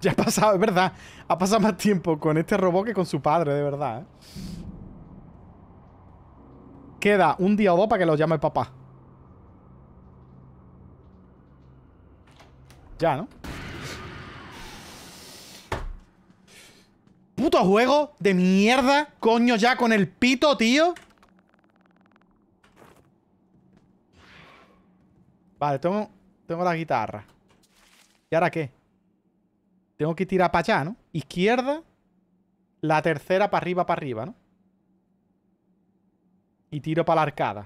Ya ha pasado, es verdad. Ha pasado más tiempo con este robot que con su padre, de verdad, ¿eh? Queda un día o dos para que lo llame papá. Ya, ¿no? Puto juego de mierda. Coño, ya con el pito, tío. Vale, tengo la guitarra. ¿Y ahora qué? Tengo que tirar para allá, ¿no? Izquierda. La tercera para arriba, ¿no? Y tiro para la arcada.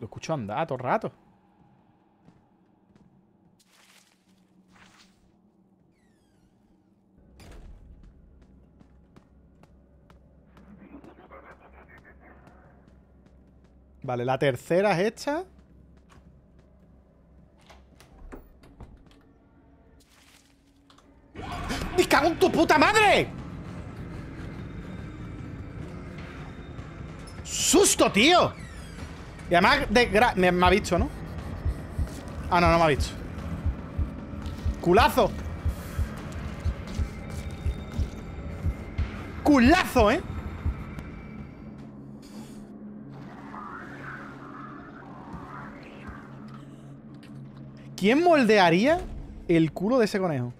Lo escucho andar todo el rato. Vale, la tercera es esta. ¡Me cago en tu puta madre! ¡Susto, tío! Y además me ha visto, ¿no? Ah, no, no me ha visto. ¡Culazo! ¡Culazo, eh! ¿Quién moldearía el culo de ese conejo?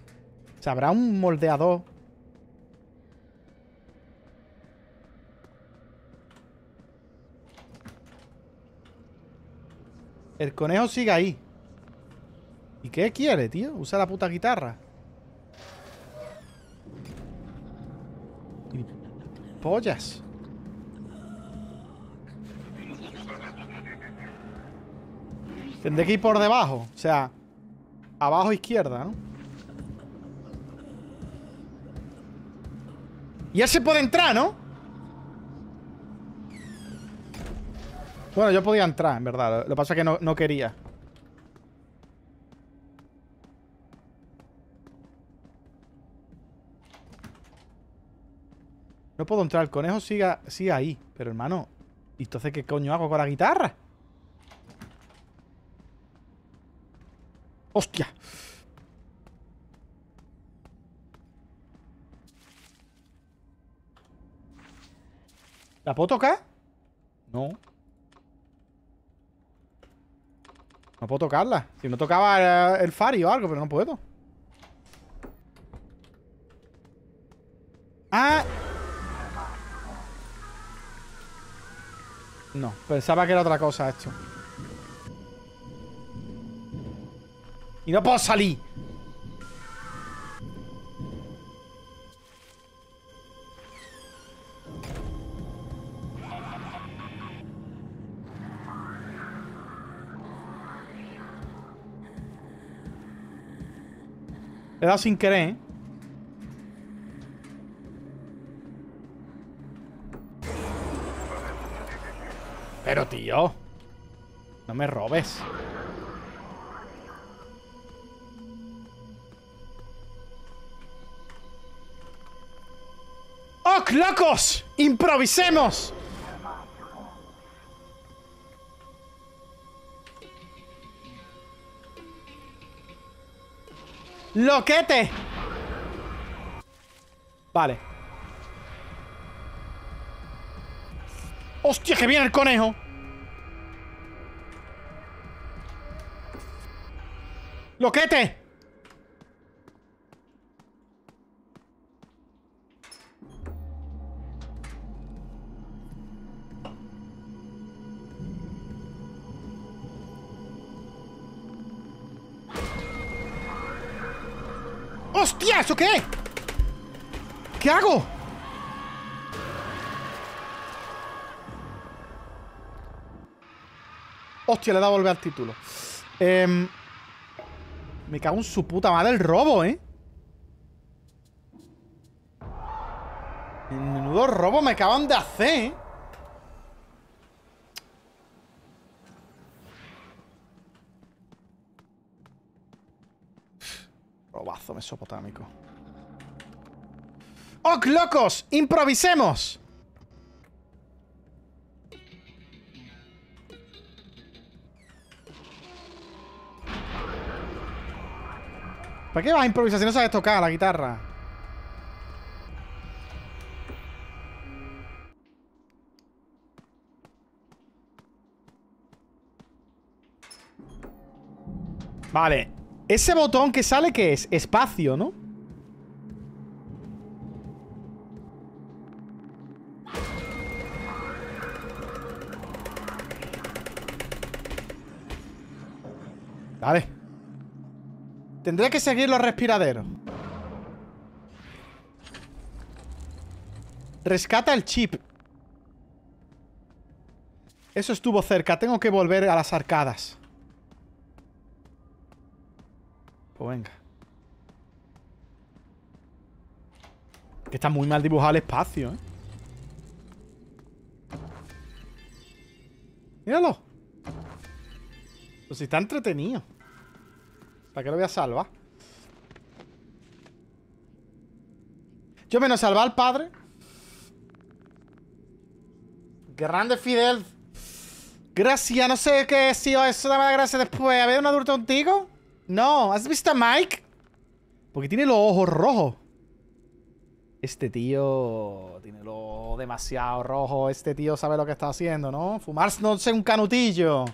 O sea, habrá un moldeador. El conejo sigue ahí. ¿Y qué quiere, tío? Usa la puta guitarra. Pollas. Tendré que ir por debajo. O sea, abajo izquierda, ¿no? Y él se puede entrar, ¿no? Bueno, yo podía entrar, en verdad. Lo que pasa es que no quería. No puedo entrar. El conejo sigue ahí. Pero, hermano, ¿y entonces qué coño hago con la guitarra? ¡Hostia! ¿La puedo tocar? No. No puedo tocarla. Si no tocaba el Fari o algo, pero no puedo. No, pensaba que era otra cosa esto. ¡Y no puedo salir! Le he dado sin querer, ¿eh? Pero, tío, no me robes. ¡Oh, locos! ¡Improvisemos! ¡Loquete! Vale. ¡Hostia, que viene el conejo! ¡Loquete! ¡Hostia! ¿Eso qué? ¿Qué hago? Hostia, le he dado a volver al título. Me cago en su puta madre el robo, ¿eh? Menudo robo me acaban de hacer, ¿eh? Robazo mesopotámico. ¡Oh, locos! ¡Improvisemos! ¿Para qué vas a improvisar si no sabes tocar la guitarra? Vale. Ese botón que sale, ¿qué es? Espacio, ¿no? Vale. Tendré que seguir los respiraderos. Rescata el chip. Eso estuvo cerca. Tengo que volver a las arcadas. Pues venga. Que está muy mal dibujado el espacio, ¿eh? Míralo. Pues está entretenido. ¿Para qué lo voy a salvar? Yo menos salvar al padre. Grande Fidel. Gracias, no sé qué es, tío. Eso dame la gracia después. ¿Había un adulto contigo? No. ¿Has visto a Mike? Porque tiene los ojos rojos. Este tío tiene los ojos demasiado rojos. Este tío sabe lo que está haciendo, ¿no? Fumarse, no sé, un canutillo.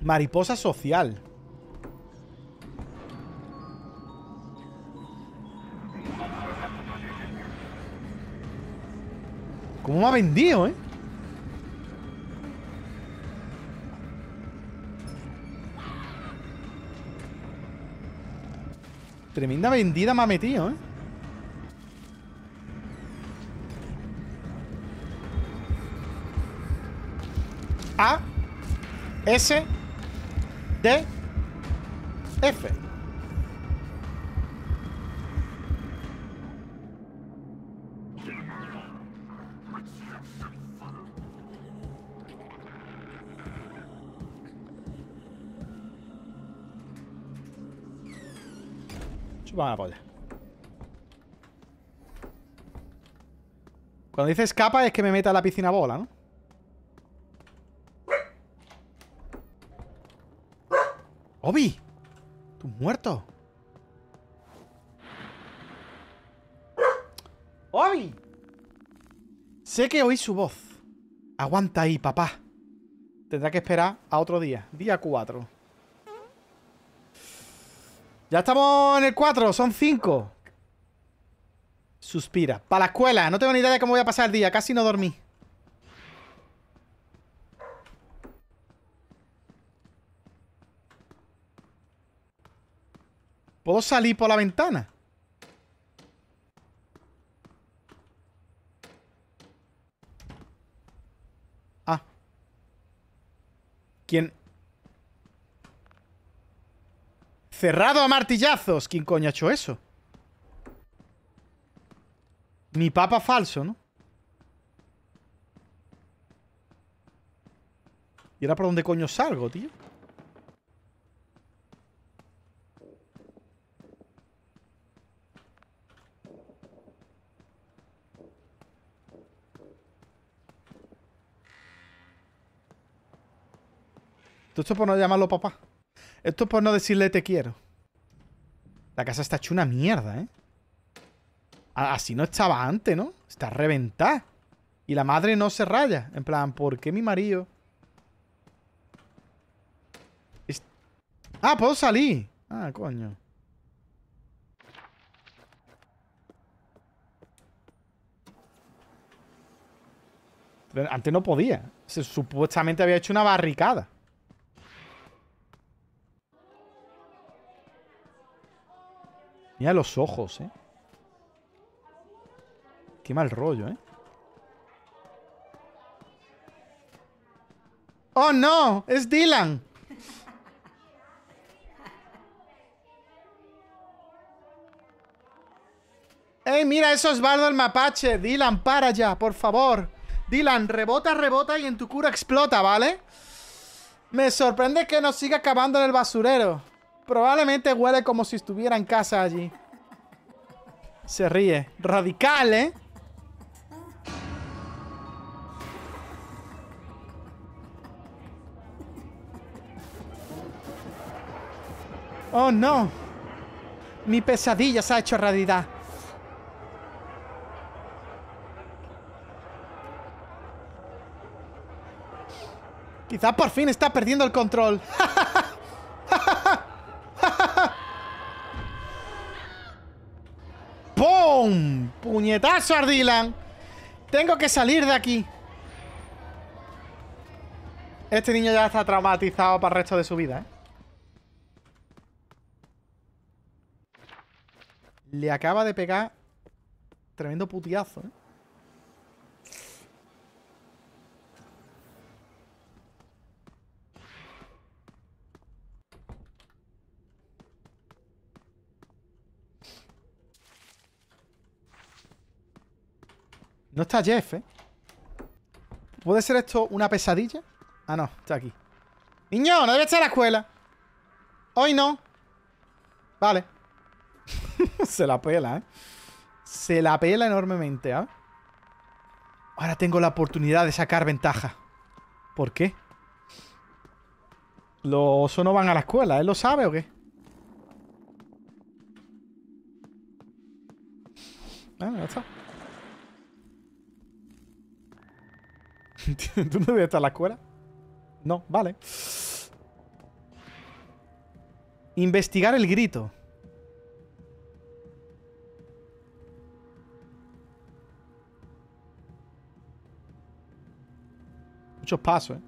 Mariposa social. ¿Cómo me ha vendido, eh? Tremenda vendida me ha metido, eh. A. S. D. F. Chúpame la polla. Cuando dice escapa es que me meta a la piscina bola, ¿no? ¡Obi! ¡Tú muerto! ¡Obi! Sé que oí su voz. Aguanta ahí, papá. Tendrá que esperar a otro día. Día 4. Ya estamos en el 4. Son 5. Suspira. Para la escuela. No tengo ni idea de cómo voy a pasar el día. Casi no dormí. ¿Puedo salir por la ventana? Ah. ¿Quién? Cerrado a martillazos. ¿Quién coño ha hecho eso? Mi papa falso, ¿no? ¿Y ahora por dónde coño salgo, tío? Esto es por no llamarlo papá. Esto es por no decirle te quiero. La casa está hecha una mierda, ¿eh? Así no estaba antes, ¿no? Está reventada. Y la madre no se raya. En plan, ¿por qué mi marido? Ah, puedo salir. Ah, coño. Pero antes no podía. Se supuestamente había hecho una barricada. Mira los ojos, ¿eh? Qué mal rollo, ¿eh? ¡Oh, no! ¡Es Dylan! ¡Ey, mira! ¡Es Osvaldo el mapache! ¡Dylan, para ya, por favor! Dylan, rebota, rebota y en tu cura explota, ¿vale? Me sorprende que nos siga acabando en el basurero. Probablemente huele como si estuviera en casa allí. Se ríe. Radical, ¿eh? Oh, no. Mi pesadilla se ha hecho realidad. Quizá por fin está perdiendo el control. ¡Pum! ¡Puñetazo a Dylan! Tengo que salir de aquí. Este niño ya está traumatizado para el resto de su vida, ¿eh? Le acaba de pegar tremendo putiazo, ¿eh? No está Jeff, ¿eh? ¿Puede ser esto una pesadilla? Ah, no, está aquí. ¡Niño, no debe estar en la escuela! ¡Hoy no! Vale. Se la pela, ¿eh? Se la pela enormemente, ¿eh? Ahora tengo la oportunidad de sacar ventaja. ¿Por qué? Los osos no van a la escuela, ¿él lo sabe o qué? Ah, ya está. ¿Tú no debías estar en la escuela? No, vale. Investigar el grito. Muchos pasos, ¿eh?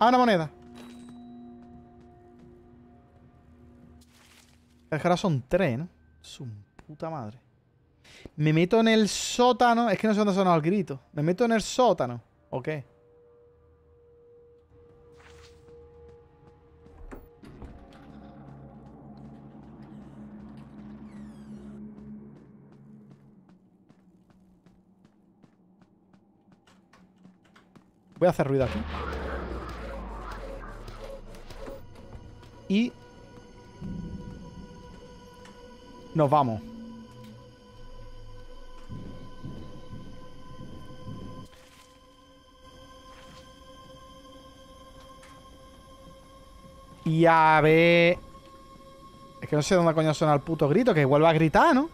Ah, una moneda. Ahora son 3, ¿no? Su puta madre. Me meto en el sótano. Es que no sé dónde ha sonado el grito. Me meto en el sótano. ¿O qué? Voy a hacer ruido aquí. Y... nos vamos. Y a ver... es que no sé dónde coño suena el puto grito, que vuelva a gritar, ¿no?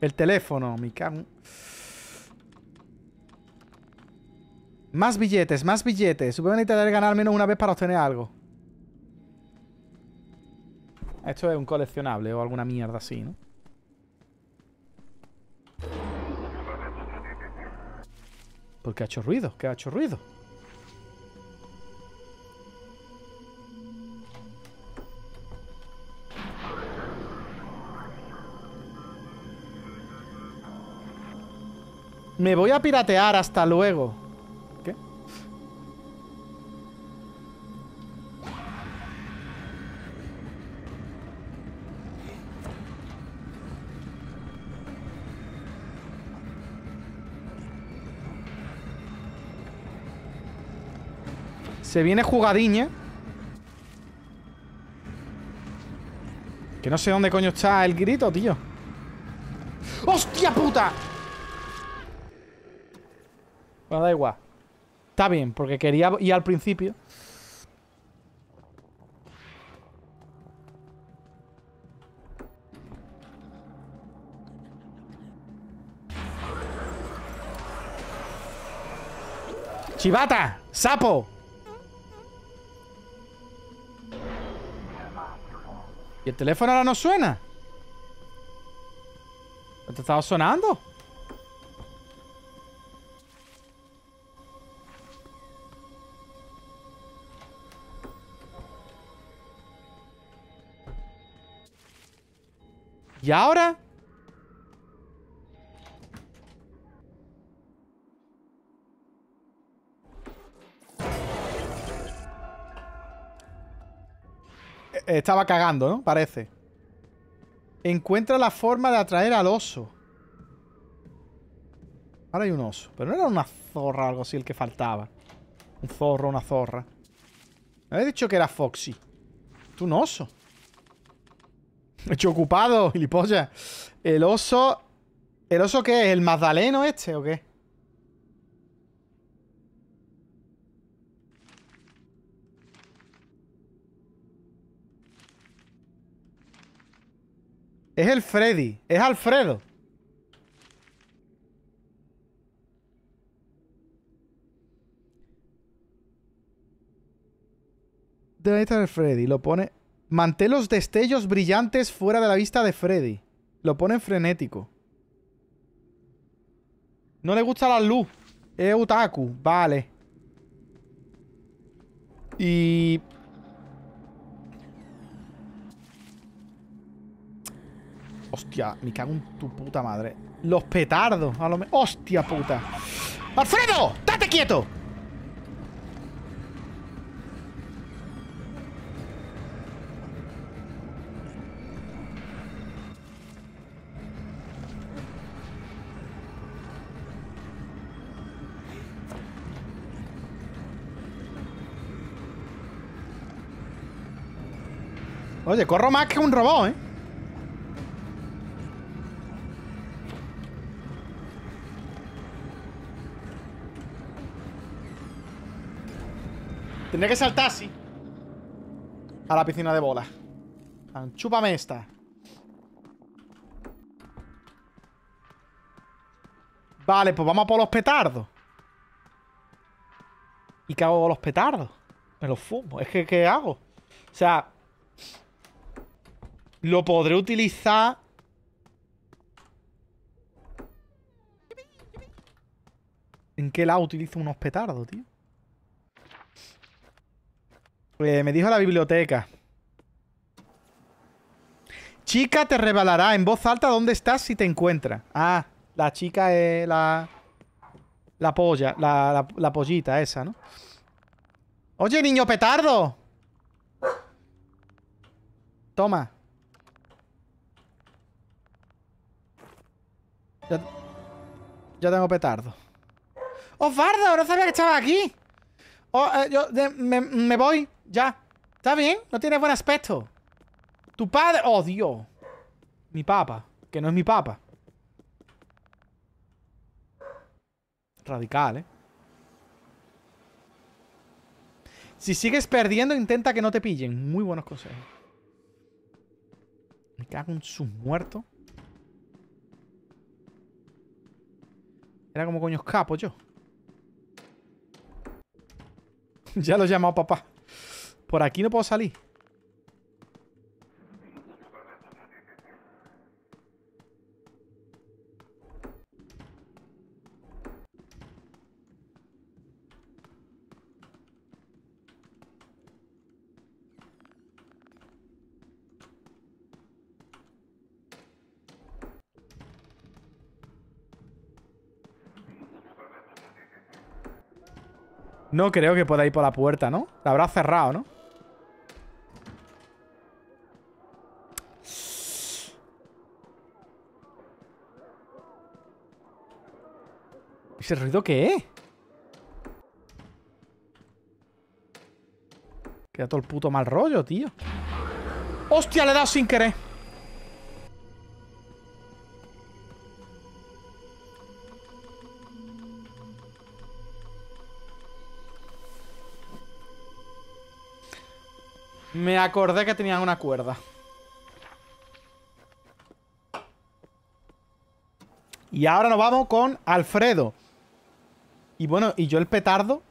El teléfono, mi cago. Más billetes, más billetes. Supongo que necesitaré ganar al menos una vez para obtener algo. Esto es un coleccionable o alguna mierda así, ¿no? ¿Por qué ha hecho ruido? ¿Qué ha hecho ruido? Me voy a piratear, hasta luego. ¿Qué? Se viene jugadiña. Que no sé dónde coño está el grito, tío. ¡Hostia puta! Bueno, da igual. Está bien, porque quería ir al principio. ¡Chivata! ¡Sapo! ¿Y el teléfono ahora no suena? ¿Te estaba sonando? ¿Y ahora? Estaba cagando, ¿no? Parece. Encuentra la forma de atraer al oso. Ahora hay un oso. Pero no era una zorra o algo así el que faltaba. Un zorro, una zorra. Me habéis dicho que era Foxy. Tú un oso. Me he hecho ocupado, gilipollas. El oso... ¿El oso qué es? ¿El magdaleno este o qué? Es el Freddy. Es Alfredo. ¿Dónde está el Freddy? Lo pone... Mantén los destellos brillantes fuera de la vista de Freddy. Lo pone frenético. No le gusta la luz. Es otaku. Vale. Y... Hostia, me cago en tu puta madre. Los petardos. A lo mejor... Hostia puta. ¡Alfredo! ¡Date quieto! Oye, corro más que un robot, ¿eh? Tendré que saltar así a la piscina de bolas. Chúpame esta. Vale, pues vamos a por los petardos. ¿Y qué hago con los petardos? Me los fumo. Es que, ¿qué hago? O sea... Lo podré utilizar... ¿En qué lado utilizo unos petardos, tío? Me dijo la biblioteca. Chica te revelará en voz alta dónde estás si te encuentra. Ah, la chica es la... La polla, la pollita esa, ¿no? Oye, niño petardo. Toma. Ya tengo petardo. ¡Osvaldo! No sabía que estabas aquí. Me voy. Ya. ¿Está bien? No tienes buen aspecto. Tu padre... ¡Oh, Dios! Mi papa. Que no es mi papa. Radical, ¿eh? Si sigues perdiendo, intenta que no te pillen. Muy buenos consejos. Me cago en sus muertos. Era como coño escapo yo. Ya lo he llamado papá. Por aquí no puedo salir. No creo que pueda ir por la puerta, ¿no? La habrá cerrado, ¿no? ¿Ese ruido qué es? Queda todo el puto mal rollo, tío. ¡Hostia! Le he dado sin querer. Me acordé que tenían una cuerda. Y ahora nos vamos con Alfredo. Y bueno, y yo el petardo,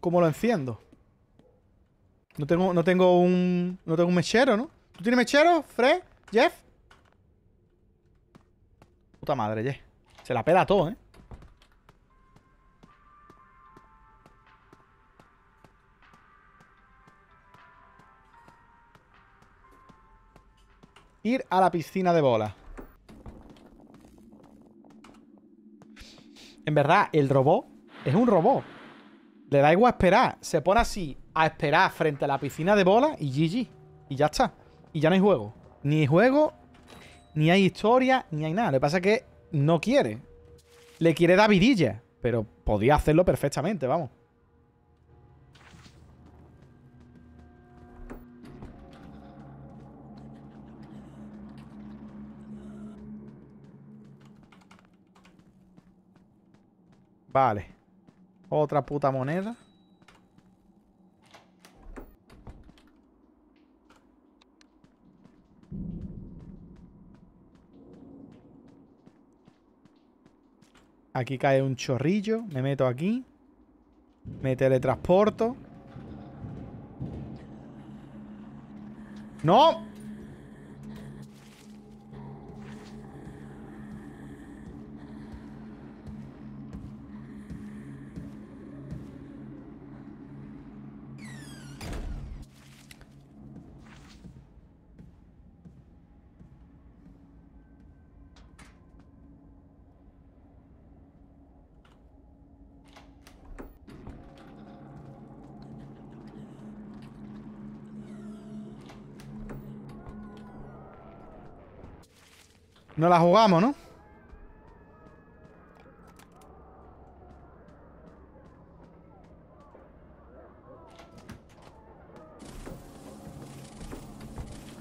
¿cómo lo enciendo? No tengo un mechero, ¿no? ¿Tú tienes mechero, Fred? ¿Jeff? Puta madre, Jeff. Se la pela todo, ¿eh? Ir a la piscina de bola. En verdad, el robot es un robot. Le da igual esperar. Se pone así a esperar frente a la piscina de bola y GG. Y ya está. Y ya no hay juego. Ni juego, ni hay historia, ni hay nada. Lo que pasa es que no quiere. Le quiere dar vidilla. Pero podía hacerlo perfectamente, vamos. Vale. Otra puta moneda. Aquí cae un chorrillo. Me meto aquí. Me teletransporto. ¡No! No la jugamos, ¿no?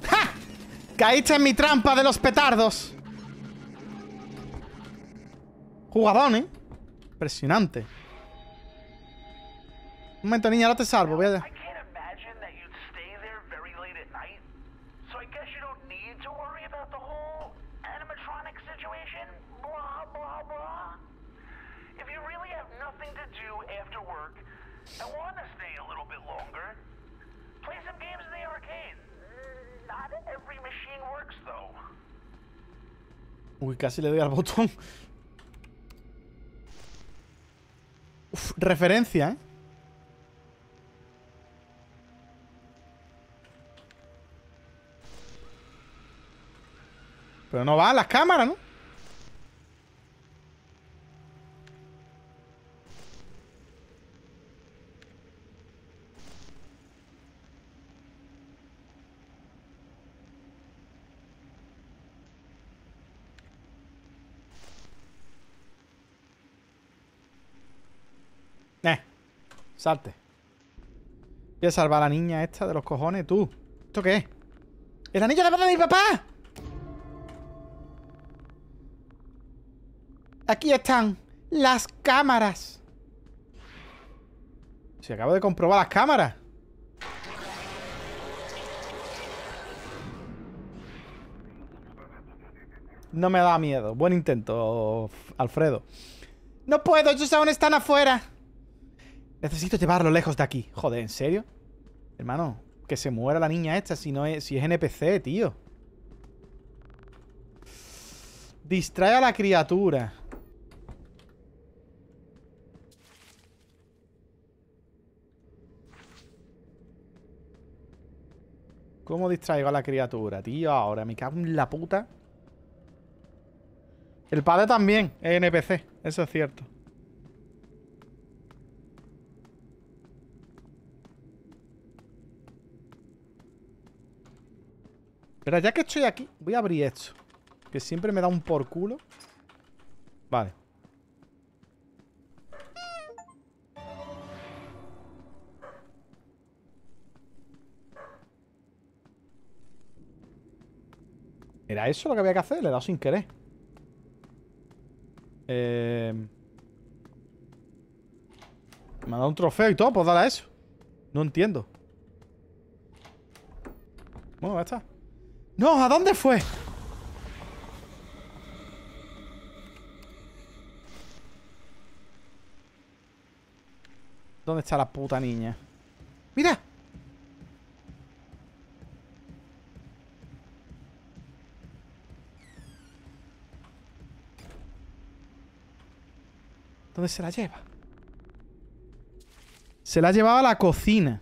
¡Ja! Caíste en mi trampa de los petardos. Jugadón, ¿eh? Impresionante. Un momento, niña, ahora te salvo. Voy allá. Uy, casi le doy al botón. Uf, referencia, ¿eh? Pero no va a las cámaras, ¿no? Salte. Voy a salvar a la niña esta de los cojones, tú. ¿Esto qué es? ¡El anillo de boda de mi papá! Aquí están las cámaras. Si acabo de comprobar las cámaras. No me da miedo. Buen intento, Alfredo. No puedo, ellos aún están afuera. Necesito llevarlo lejos de aquí. Joder, ¿en serio? Hermano, que se muera la niña esta si no es, si es NPC, tío. Distrae a la criatura. ¿Cómo distraigo a la criatura, tío? Ahora me cago en la puta. El padre también es NPC, eso es cierto. Pero ya que estoy aquí, voy a abrir esto, que siempre me da un por culo. Vale. ¿Era eso lo que había que hacer? Le he dado sin querer. Me ha dado un trofeo y todo, pues dale a eso. No entiendo. Bueno, ya está. ¡No! ¿A dónde fue? ¿Dónde está la puta niña? ¡Mira! ¿Dónde se la lleva? Se la ha llevado a la cocina.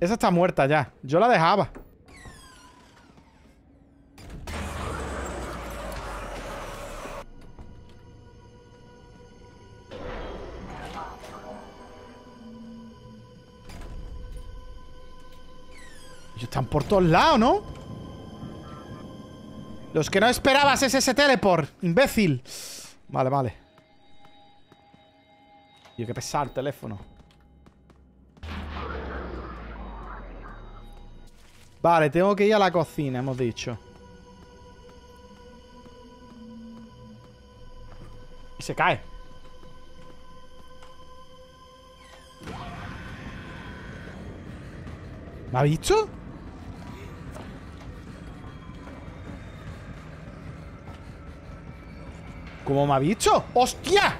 Esa está muerta ya. Yo la dejaba. Ellos están por todos lados, ¿no? Los que no esperabas es ese teleport, imbécil. Vale, vale. Tío, qué pesado el teléfono. Vale, tengo que ir a la cocina, hemos dicho. Y se cae. ¿Me ha visto? ¿Cómo me ha visto? ¡Hostia!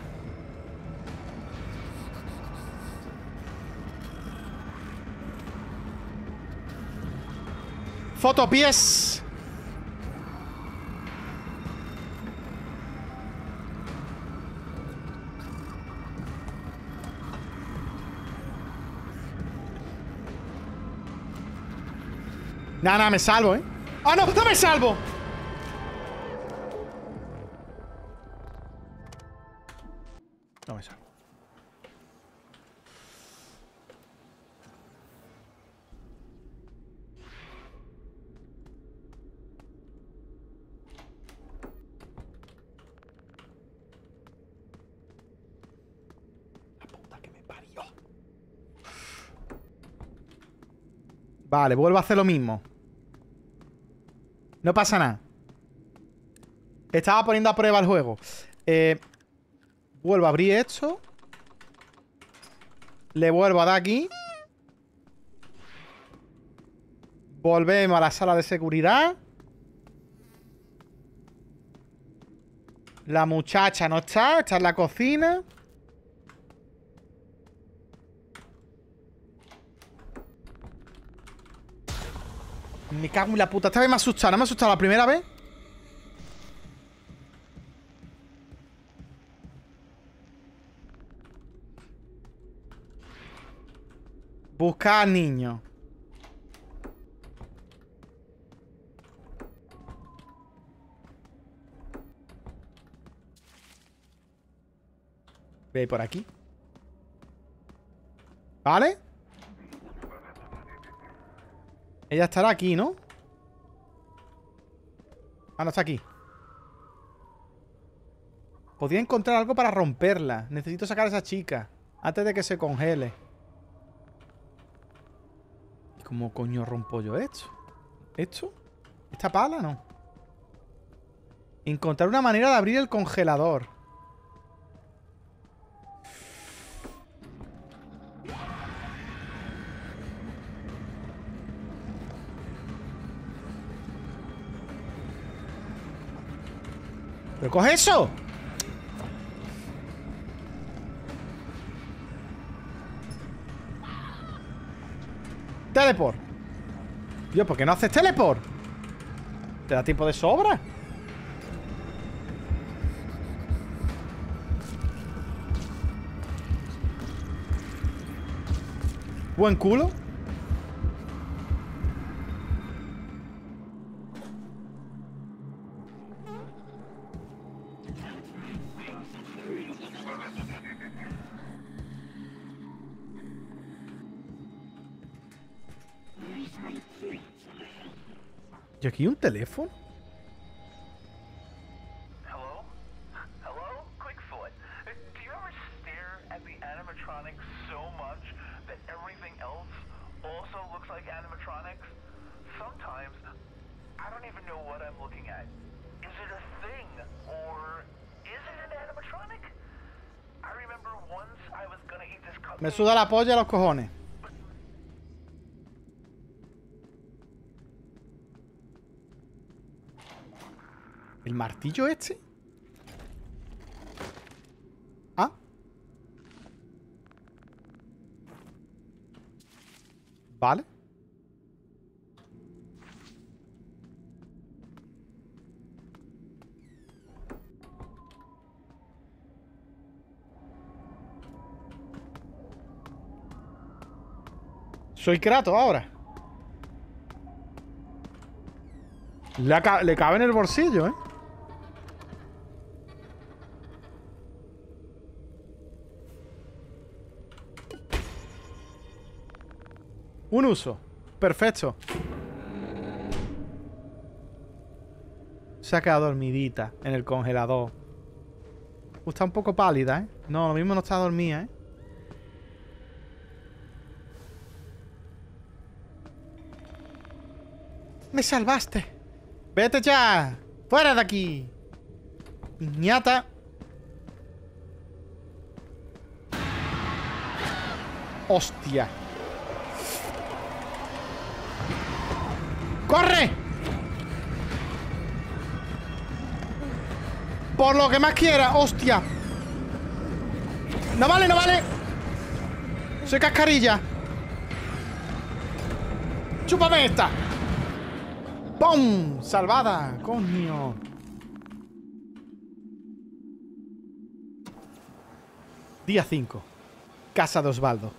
Fotopies. Nada, nada, me salvo, ¿eh? ¡Ah, no! ¡No me salvo! No me salvo. Vale, vuelvo a hacer lo mismo. No pasa nada. Estaba poniendo a prueba el juego. Vuelvo a abrir esto. Le vuelvo a dar aquí. Volvemos a la sala de seguridad. La muchacha no está. Está en la cocina. Me cago en la puta. Esta vez me ha asustado. ¿No me ha asustado la primera vez? Buscar al niño. Ve por aquí. ¿Vale? Ella estará aquí, ¿no? Ah, no está aquí. Podría encontrar algo para romperla. Necesito sacar a esa chica antes de que se congele. ¿Y cómo coño rompo yo esto? ¿Esto? ¿Esta pala no? Encontrar una manera de abrir el congelador. ¡Pero coge eso! ¡Teleport! Dios, ¿por qué no haces teleport? ¿Te da tiempo de sobra? Buen culo. ¿Y aquí hay un teléfono? Me suda la polla a los cojones. ¿El martillo este? ¿Ah? Vale. Soy Kratos ahora. Le cabe en el bolsillo, ¿eh? Un uso. Perfecto. Se ha quedado dormidita en el congelador. Está un poco pálida, ¿eh? No, lo mismo no está dormida, ¿eh? ¡Me salvaste! ¡Vete ya! ¡Fuera de aquí! ¡Piñata! ¡Hostia! ¡Corre! ¡Por lo que más quiera! ¡Hostia! ¡No vale, no vale! ¡Soy cascarilla! ¡Chúpame esta! ¡Pum! ¡Salvada! ¡Coño! Día 5. Casa de Osvaldo.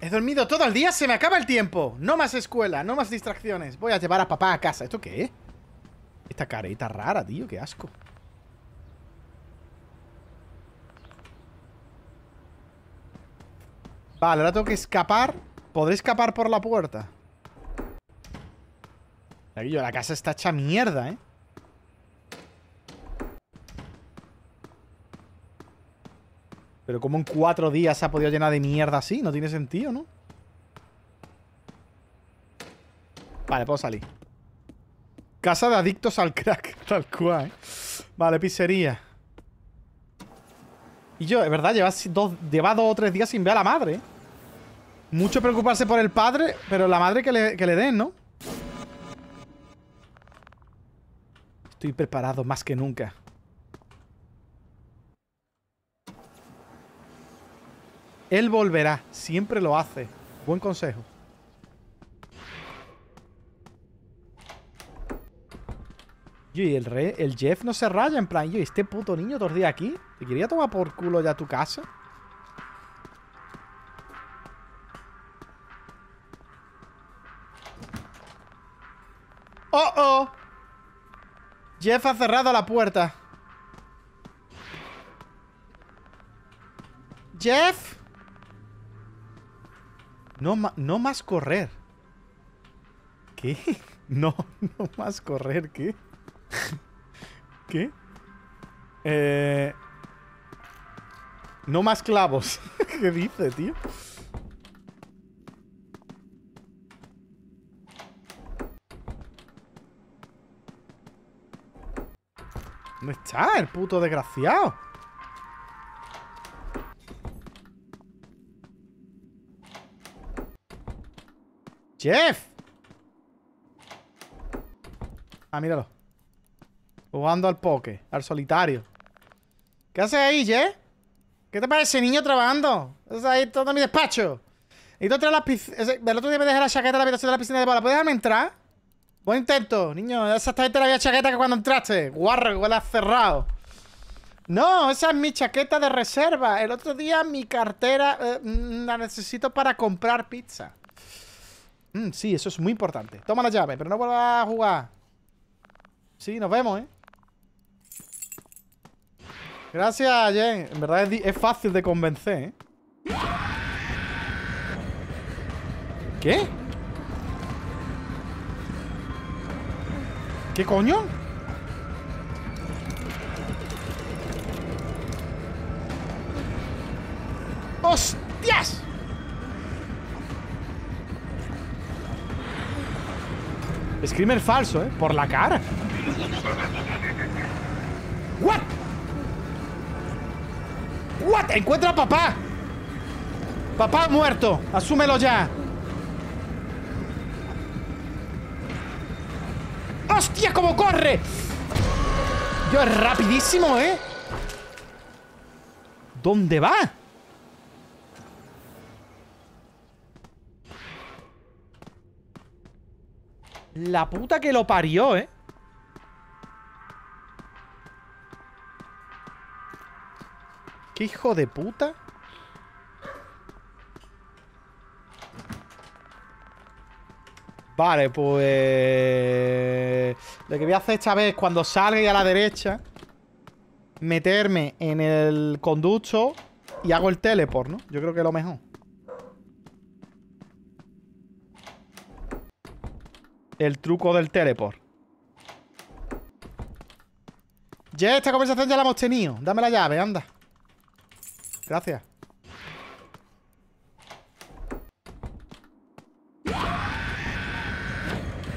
He dormido todo el día, se me acaba el tiempo. No más escuela, no más distracciones. Voy a llevar a papá a casa. ¿Esto qué es? Esta careta rara, tío, qué asco. Vale, ahora tengo que escapar. ¿Podré escapar por la puerta? La casa está hecha mierda, ¿eh? Pero como en 4 días se ha podido llenar de mierda así, no tiene sentido, ¿no? Vale, puedo salir. Casa de adictos al crack, tal cual, ¿eh? Vale, pizzería. Y yo, es verdad, lleva 2 o 3 días sin ver a la madre, ¿eh? Mucho preocuparse por el padre, pero la madre que le den, ¿no? Estoy preparado más que nunca. Él volverá. Siempre lo hace. Buen consejo. Yo, y el Jeff no se raya. En plan, yo, este puto niño todo el día aquí. ¿Te quería tomar por culo ya tu casa? ¡Oh, oh! Jeff ha cerrado la puerta. ¡Jeff! No más correr. ¿Qué? No más correr, ¿qué? ¿Qué? No más clavos. ¿Qué dice, tío? ¿Dónde está el puto desgraciado? ¡Jeff! Ah, míralo. Jugando al poke, al solitario. ¿Qué haces ahí, Jeff? ¿Qué te parece, niño, trabajando? Estás ahí todo en mi despacho. Y tú traes las piscinas. El otro día me dejé la chaqueta en la habitación de la piscina de bola. ¿Puedes dejarme entrar? Buen intento, niño. Exactamente la misma chaqueta que cuando entraste. Guarro, que huele a cerrado. No, esa es mi chaqueta de reserva. El otro día mi cartera la necesito para comprar pizza. Sí, eso es muy importante. Toma la llave, pero no vuelvas a jugar. Sí, nos vemos, ¿eh? Gracias, Jen. En verdad es fácil de convencer, ¿eh? ¿Qué? ¿Qué coño? ¡Hostias! Screamer falso, ¿eh? Por la cara. ¿What? ¿What? Encuentra a papá. Papá muerto. Asúmelo ya. ¡Hostia, cómo corre! Yo es rapidísimo, ¿eh? ¿Dónde va? La puta que lo parió, ¿eh? ¡Qué hijo de puta! Vale, pues... Lo que voy a hacer esta vez, cuando salga y a la derecha, meterme en el conducto y hago el teleport, ¿no? Yo creo que es lo mejor. El truco del teleport. Ya, esta conversación ya la hemos tenido. Dame la llave, anda. Gracias.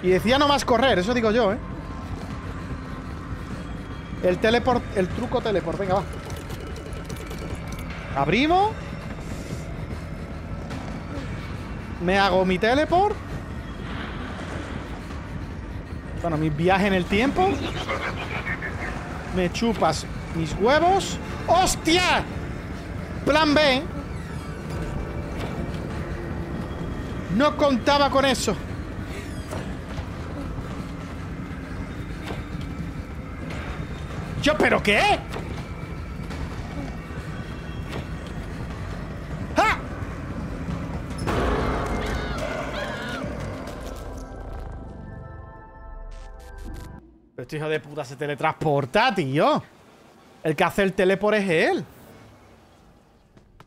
Y decía no más correr, eso digo yo, ¿eh? El teleport, el truco teleport. Venga, va. Abrimos. Me hago mi teleport. Bueno, mi viaje en el tiempo. Me chupas mis huevos. ¡Hostia! Plan B. No contaba con eso. ¿Yo pero qué? ¡Ja! Este hijo de puta se teletransporta, tío. El que hace el teleport es él.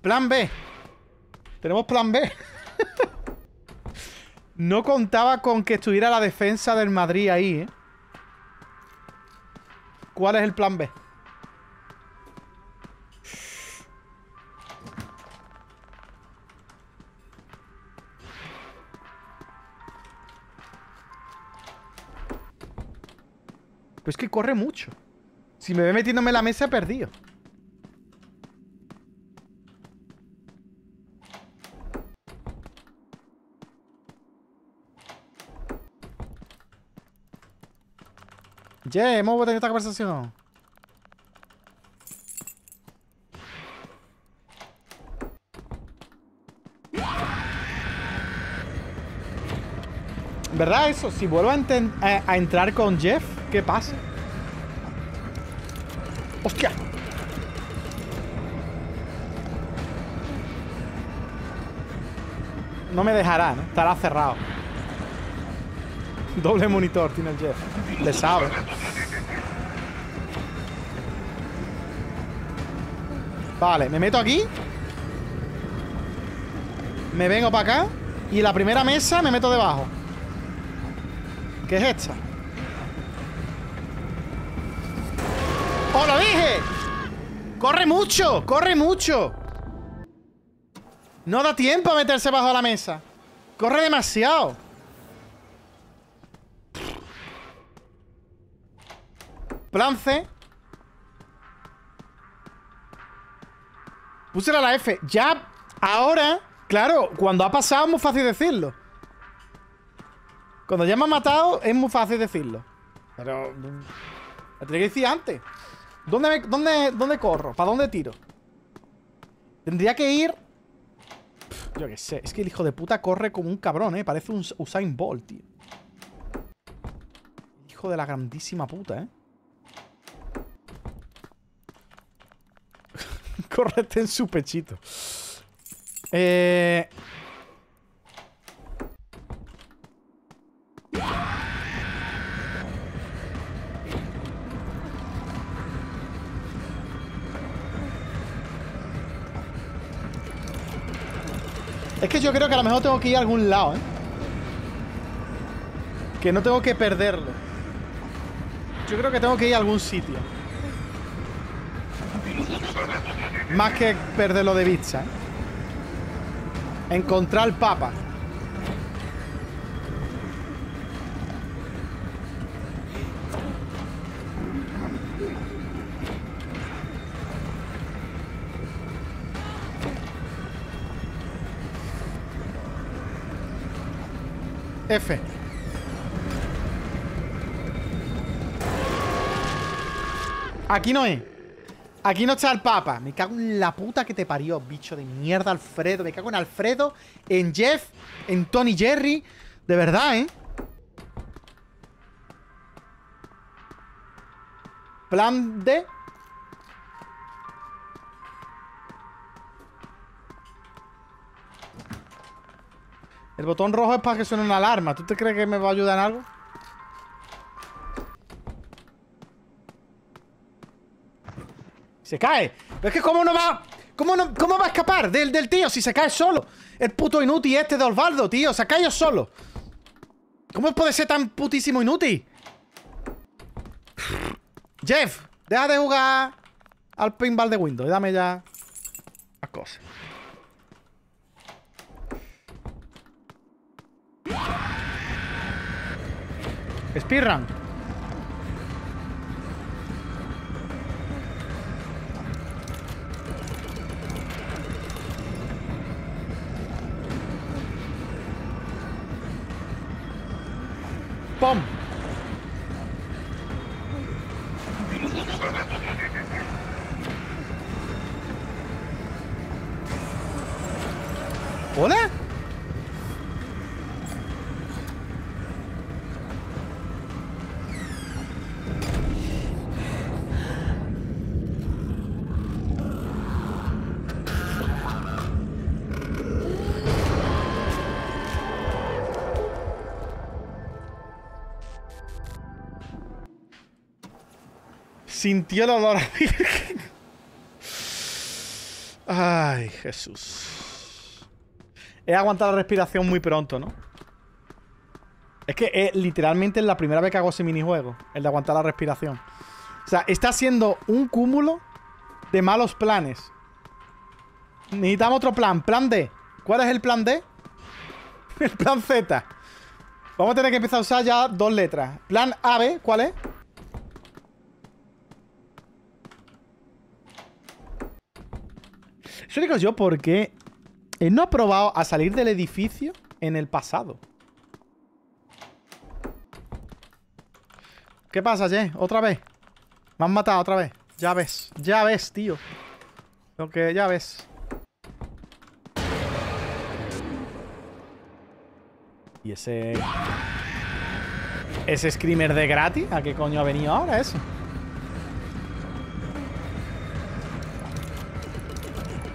Plan B. Tenemos plan B. No contaba con que estuviera la defensa del Madrid ahí, ¿eh? ¿Cuál es el plan B? Pues es que corre mucho. Si me ve metiéndome en la mesa, he perdido. Yeah, hemos tenido esta conversación. ¿Verdad eso? Si vuelvo a entrar con Jeff, ¿qué pasa? ¡Hostia! No me dejará, ¿no? Estará cerrado. Doble monitor tiene el Jeff. Le sabe. Vale, me meto aquí. Me vengo para acá. Y en la primera mesa me meto debajo. ¿Qué es esta? ¡Oh, lo dije! ¡Corre mucho! ¡Corre mucho! No da tiempo a meterse bajo la mesa. ¡Corre demasiado! Plan C. Puse la F. Ya, ahora, claro, cuando ha pasado es muy fácil decirlo. Cuando ya me ha matado es muy fácil decirlo. Pero... la tenía que decir antes. ¿Dónde corro? ¿Para dónde tiro? Tendría que ir... Yo qué sé. Es que el hijo de puta corre como un cabrón, ¿eh? Parece un Usain Bolt, tío. Hijo de la grandísima puta, ¿eh? Córrete en su pechito. Es que yo creo que a lo mejor tengo que ir a algún lado, ¿eh? Que no tengo que perderlo. Yo creo que tengo que ir a algún sitio. Más que perderlo de vista, ¿eh? Encontrar el Papa. F. Aquí no es. Aquí no está el Papa. Me cago en la puta que te parió, bicho de mierda, Alfredo. Me cago en Alfredo, en Jeff, en Tony Jerry. De verdad, ¿eh? Plan D. El botón rojo es para que suene una alarma. ¿Tú te crees que me va a ayudar en algo? ¡Se cae! Pero es que ¿cómo no va? ¿Cómo va a escapar del tío si se cae solo? El puto inútil este de Osvaldo, tío. Se ha caído solo. ¿Cómo puede ser tan putísimo inútil? Jeff, deja de jugar al pinball de Windows. Dame ya las cosas. Speedrun. ¡Pum! ¿Hola? Sintió el olor a virgen. Ay, Jesús. He aguantado la respiración muy pronto, ¿no? Es que literalmente es la primera vez que hago ese minijuego, el de aguantar la respiración. O sea, está siendo un cúmulo de malos planes. Necesitamos otro plan. Plan D. ¿Cuál es el plan D? El plan Z. Vamos a tener que empezar a usar ya dos letras. Plan AB, ¿cuál es? Yo digo yo porque no he probado a salir del edificio en el pasado. ¿Qué pasa, Jay? ¿Otra vez? Me han matado otra vez. Ya ves, tío. Lo que ya ves. ¿Y ese... ese screamer de gratis? ¿A qué coño ha venido ahora eso?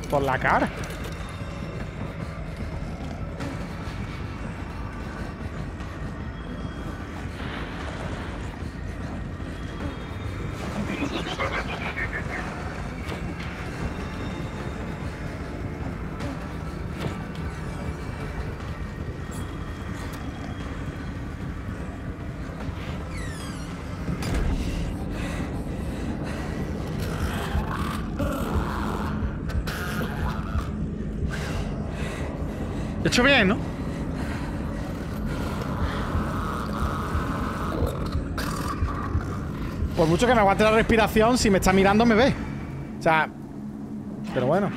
Por la cara. Bien, ¿no? Por mucho que me aguante la respiración, si me está mirando me ve. O sea, pero bueno,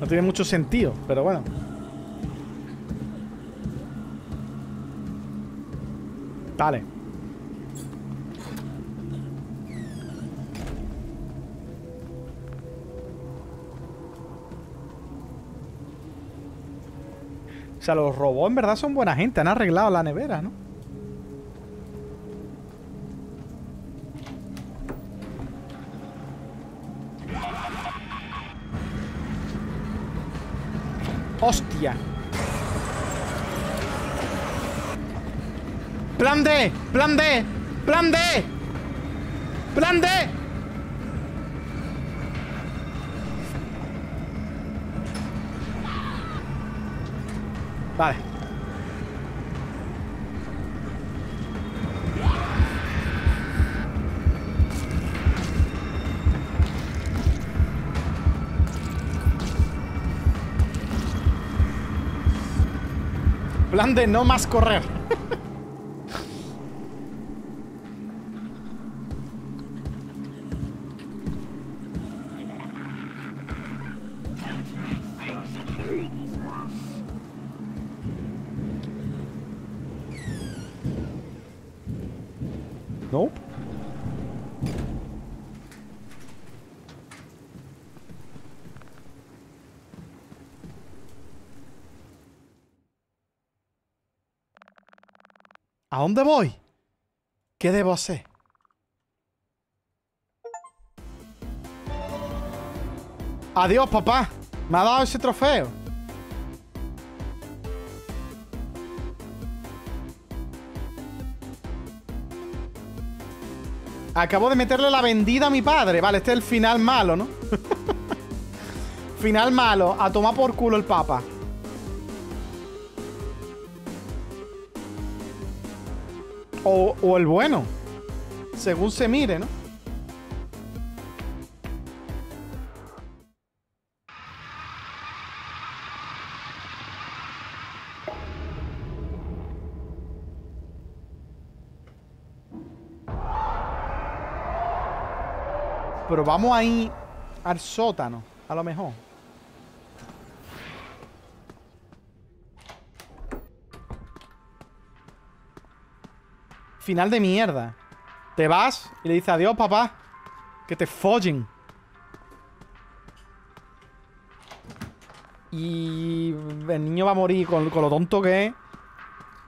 no tiene mucho sentido, pero bueno. Dale. O sea, los robots en verdad son buena gente. Han arreglado la nevera, ¿no? Hostia. Plan D, plan D, plan D, plan D. Vale. Plan de no más correr. Nope. ¿A dónde voy? ¿Qué debo hacer? Adiós, papá. Me ha dado ese trofeo. Acabo de meterle la vendida a mi padre. Vale, este es el final malo, ¿no? Final malo. A tomar por culo el papa. O el bueno, según se mire, ¿no? Pero vamos ahí al sótano, a lo mejor. Final de mierda. Te vas y le dices adiós, papá. Que te follen. Y el niño va a morir con lo tonto que es.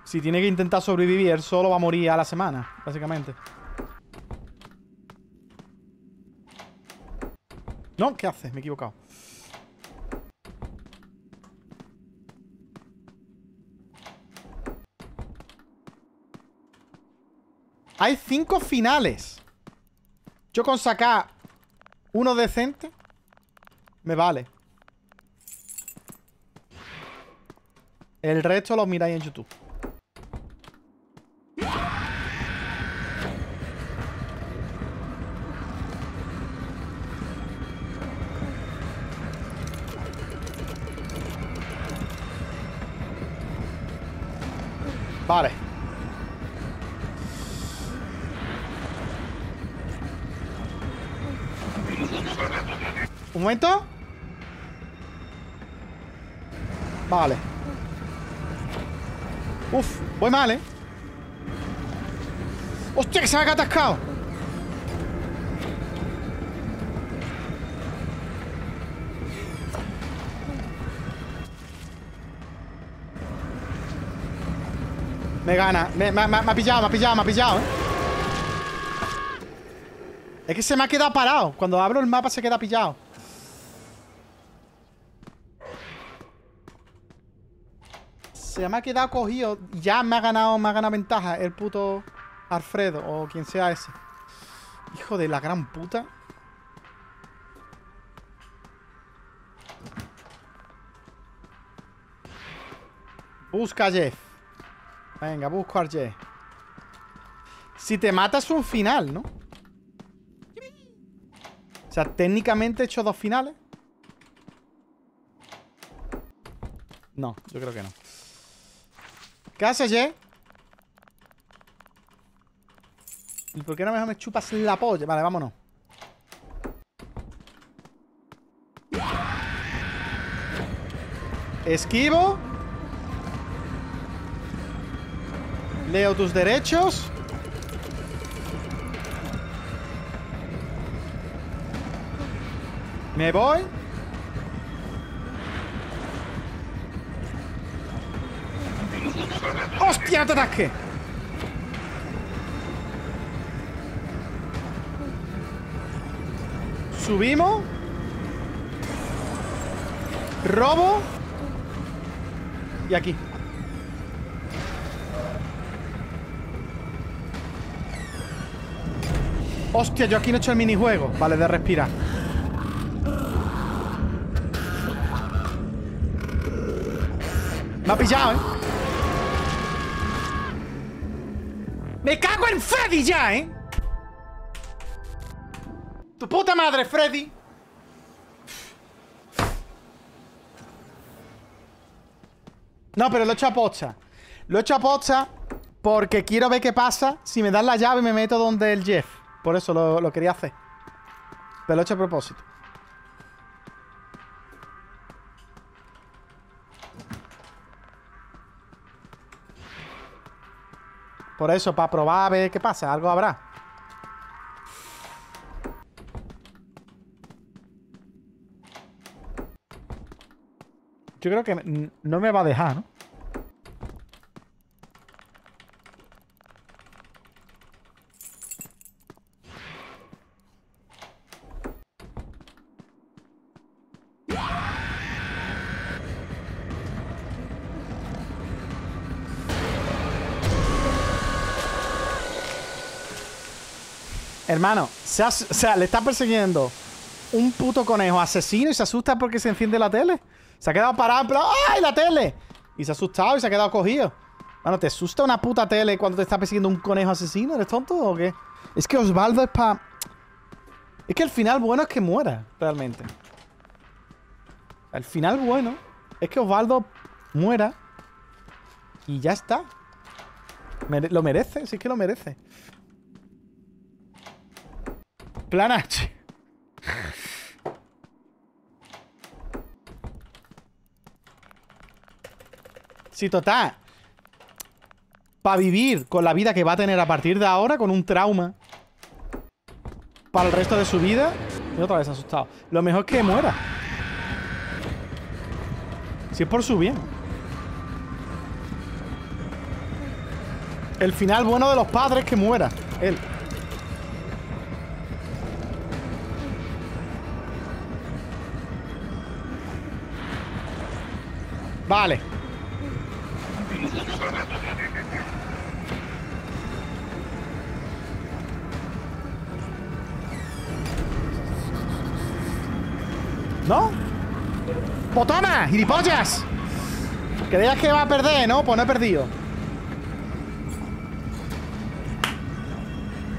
Si tiene que intentar sobrevivir, él solo va a morir a la semana, básicamente. No, ¿qué haces? Me he equivocado. Hay 5 finales. Yo con sacar uno decente me vale. El resto los miráis en YouTube. Vale. ¿Un momento? Vale. Uf, voy mal, ¿eh? ¡Hostia, que se me ha atascado! Me gana. Me ha pillado, me ha pillado, ¿eh? Es que se me ha quedado parado. Cuando abro el mapa se queda pillado. Se me ha quedado cogido. Ya me ha ganado ventaja el puto Alfredo o quien sea ese. Hijo de la gran puta. Busca a Jeff. Venga, busco a Jeff. Si te matas un final, ¿no? O sea, técnicamente he hecho 2 finales. No, yo creo que no. ¿Qué haces, Ye? ¿Y por qué no mejor me chupas la polla? Vale, vámonos. Esquivo. Leo tus derechos. Me voy. ¡Hostia, no te atasques! Subimos. Robo. y aquí. Hostia, yo aquí no he hecho el minijuego. Vale, de respirar. Me ha pillado, ¿eh? ¡Me cago en Freddy ya, eh! ¡Tu puta madre, Freddy! No, pero lo he hecho a posta. Lo he hecho a posta porque quiero ver qué pasa si me dan la llave y me meto donde el Jeff. Por eso lo quería hacer. Pero lo he hecho a propósito. Por eso, para probar a ver qué pasa. Algo habrá. Yo creo que no me va a dejar, ¿no? Hermano, o sea, le está persiguiendo un puto conejo asesino y se asusta porque se enciende la tele. Se ha quedado parado en plan, ¡ay, la tele! Y se ha asustado y se ha quedado cogido. Mano, ¿te asusta una puta tele cuando te está persiguiendo un conejo asesino? ¿Eres tonto o qué? Es que Osvaldo es pa... Es que el final bueno es que muera, realmente. El final bueno es que Osvaldo muera y ya está. Lo merece, sí que lo merece. Plan H. Sí, total. Para vivir con la vida que va a tener a partir de ahora, con un trauma para el resto de su vida. Y otra vez asustado. Lo mejor es que muera. Si es por su bien. El final bueno de los padres es que muera él. Vale. ¿No? ¡Pues toma, gilipollas! Creías que va a perder, ¿no? Pues no he perdido.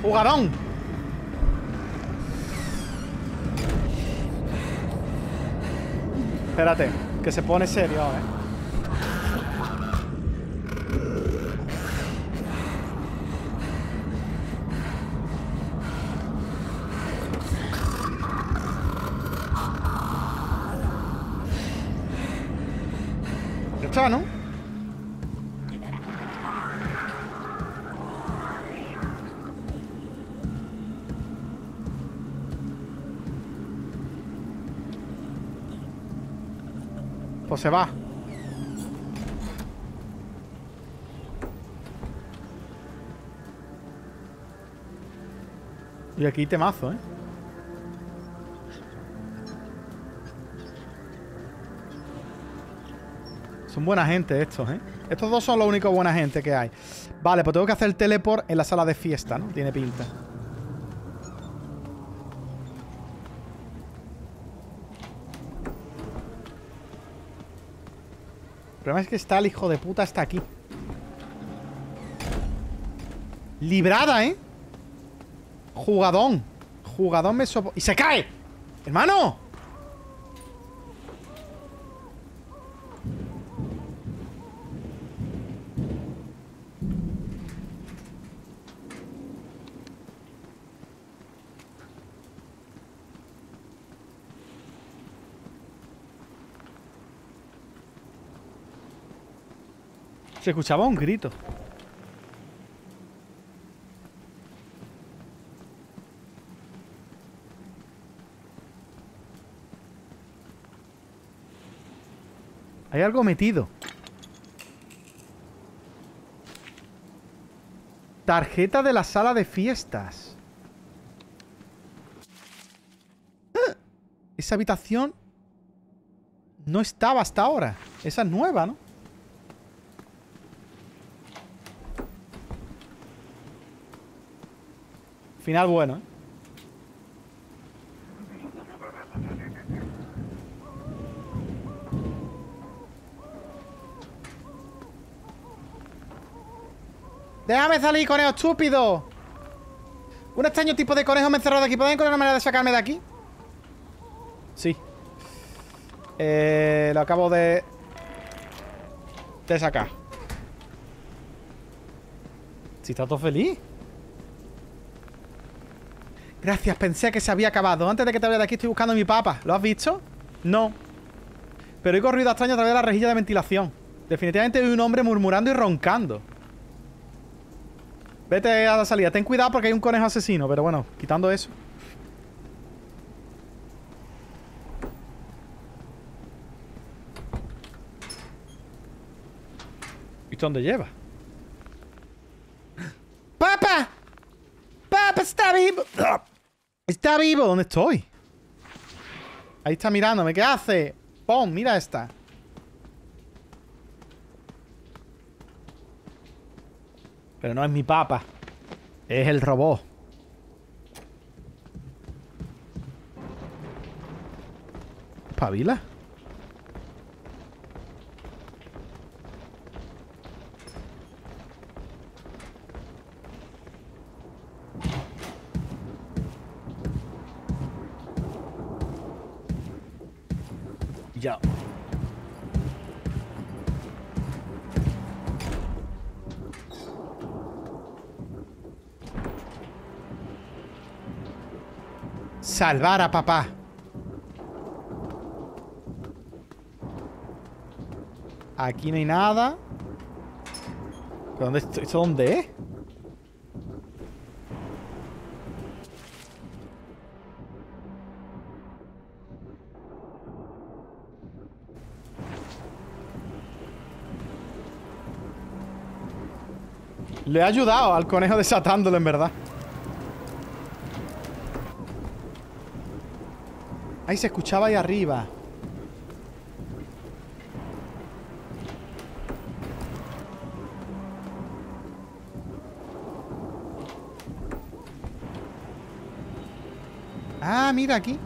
¡Jugadón! Espérate, que se pone serio, ¿eh? ¿No? Pues se va. Y aquí temazo, ¿eh? Son buena gente estos, ¿eh? Estos dos son los únicos buena gente que hay. Vale, pues tengo que hacer el teleport en la sala de fiesta, ¿no? Tiene pinta. El problema es que está el hijo de puta hasta aquí. Librada, ¿eh? Jugadón. Jugadón me sopo... ¡Y se cae! ¡Hermano! Se escuchaba un grito. Hay algo metido. Tarjeta de la sala de fiestas. Esa habitación no estaba hasta ahora. Esa es nueva, ¿no? Final bueno, ¿eh? ¡Déjame salir, conejo estúpido! Un extraño tipo de conejo me encerró de aquí. ¿Podéis encontrar una manera de sacarme de aquí? Sí. Lo acabo de... sacar. Si está todo feliz. Gracias, pensé que se había acabado. Antes de que te vaya de aquí estoy buscando a mi papá. ¿Lo has visto? No. Pero oigo ruido extraño a través de la rejilla de ventilación. Definitivamente hay un hombre murmurando y roncando. Vete a la salida. Ten cuidado porque hay un conejo asesino. Pero bueno, quitando eso. ¿Viste dónde lleva? ¡Papá! ¡Papá está vivo! ¡Está vivo! ¿Dónde estoy? Ahí está mirándome. ¿Qué hace? ¡Pum! Mira esta. Pero no es mi papá. Es el robot. ¿Pavila? Ya. Salvar a papá. Aquí no hay nada. ¿Pero dónde estoy? ¿Esto dónde es? Le he ayudado al conejo desatándolo, en verdad. Ahí se escuchaba ahí arriba. Ah, mira aquí.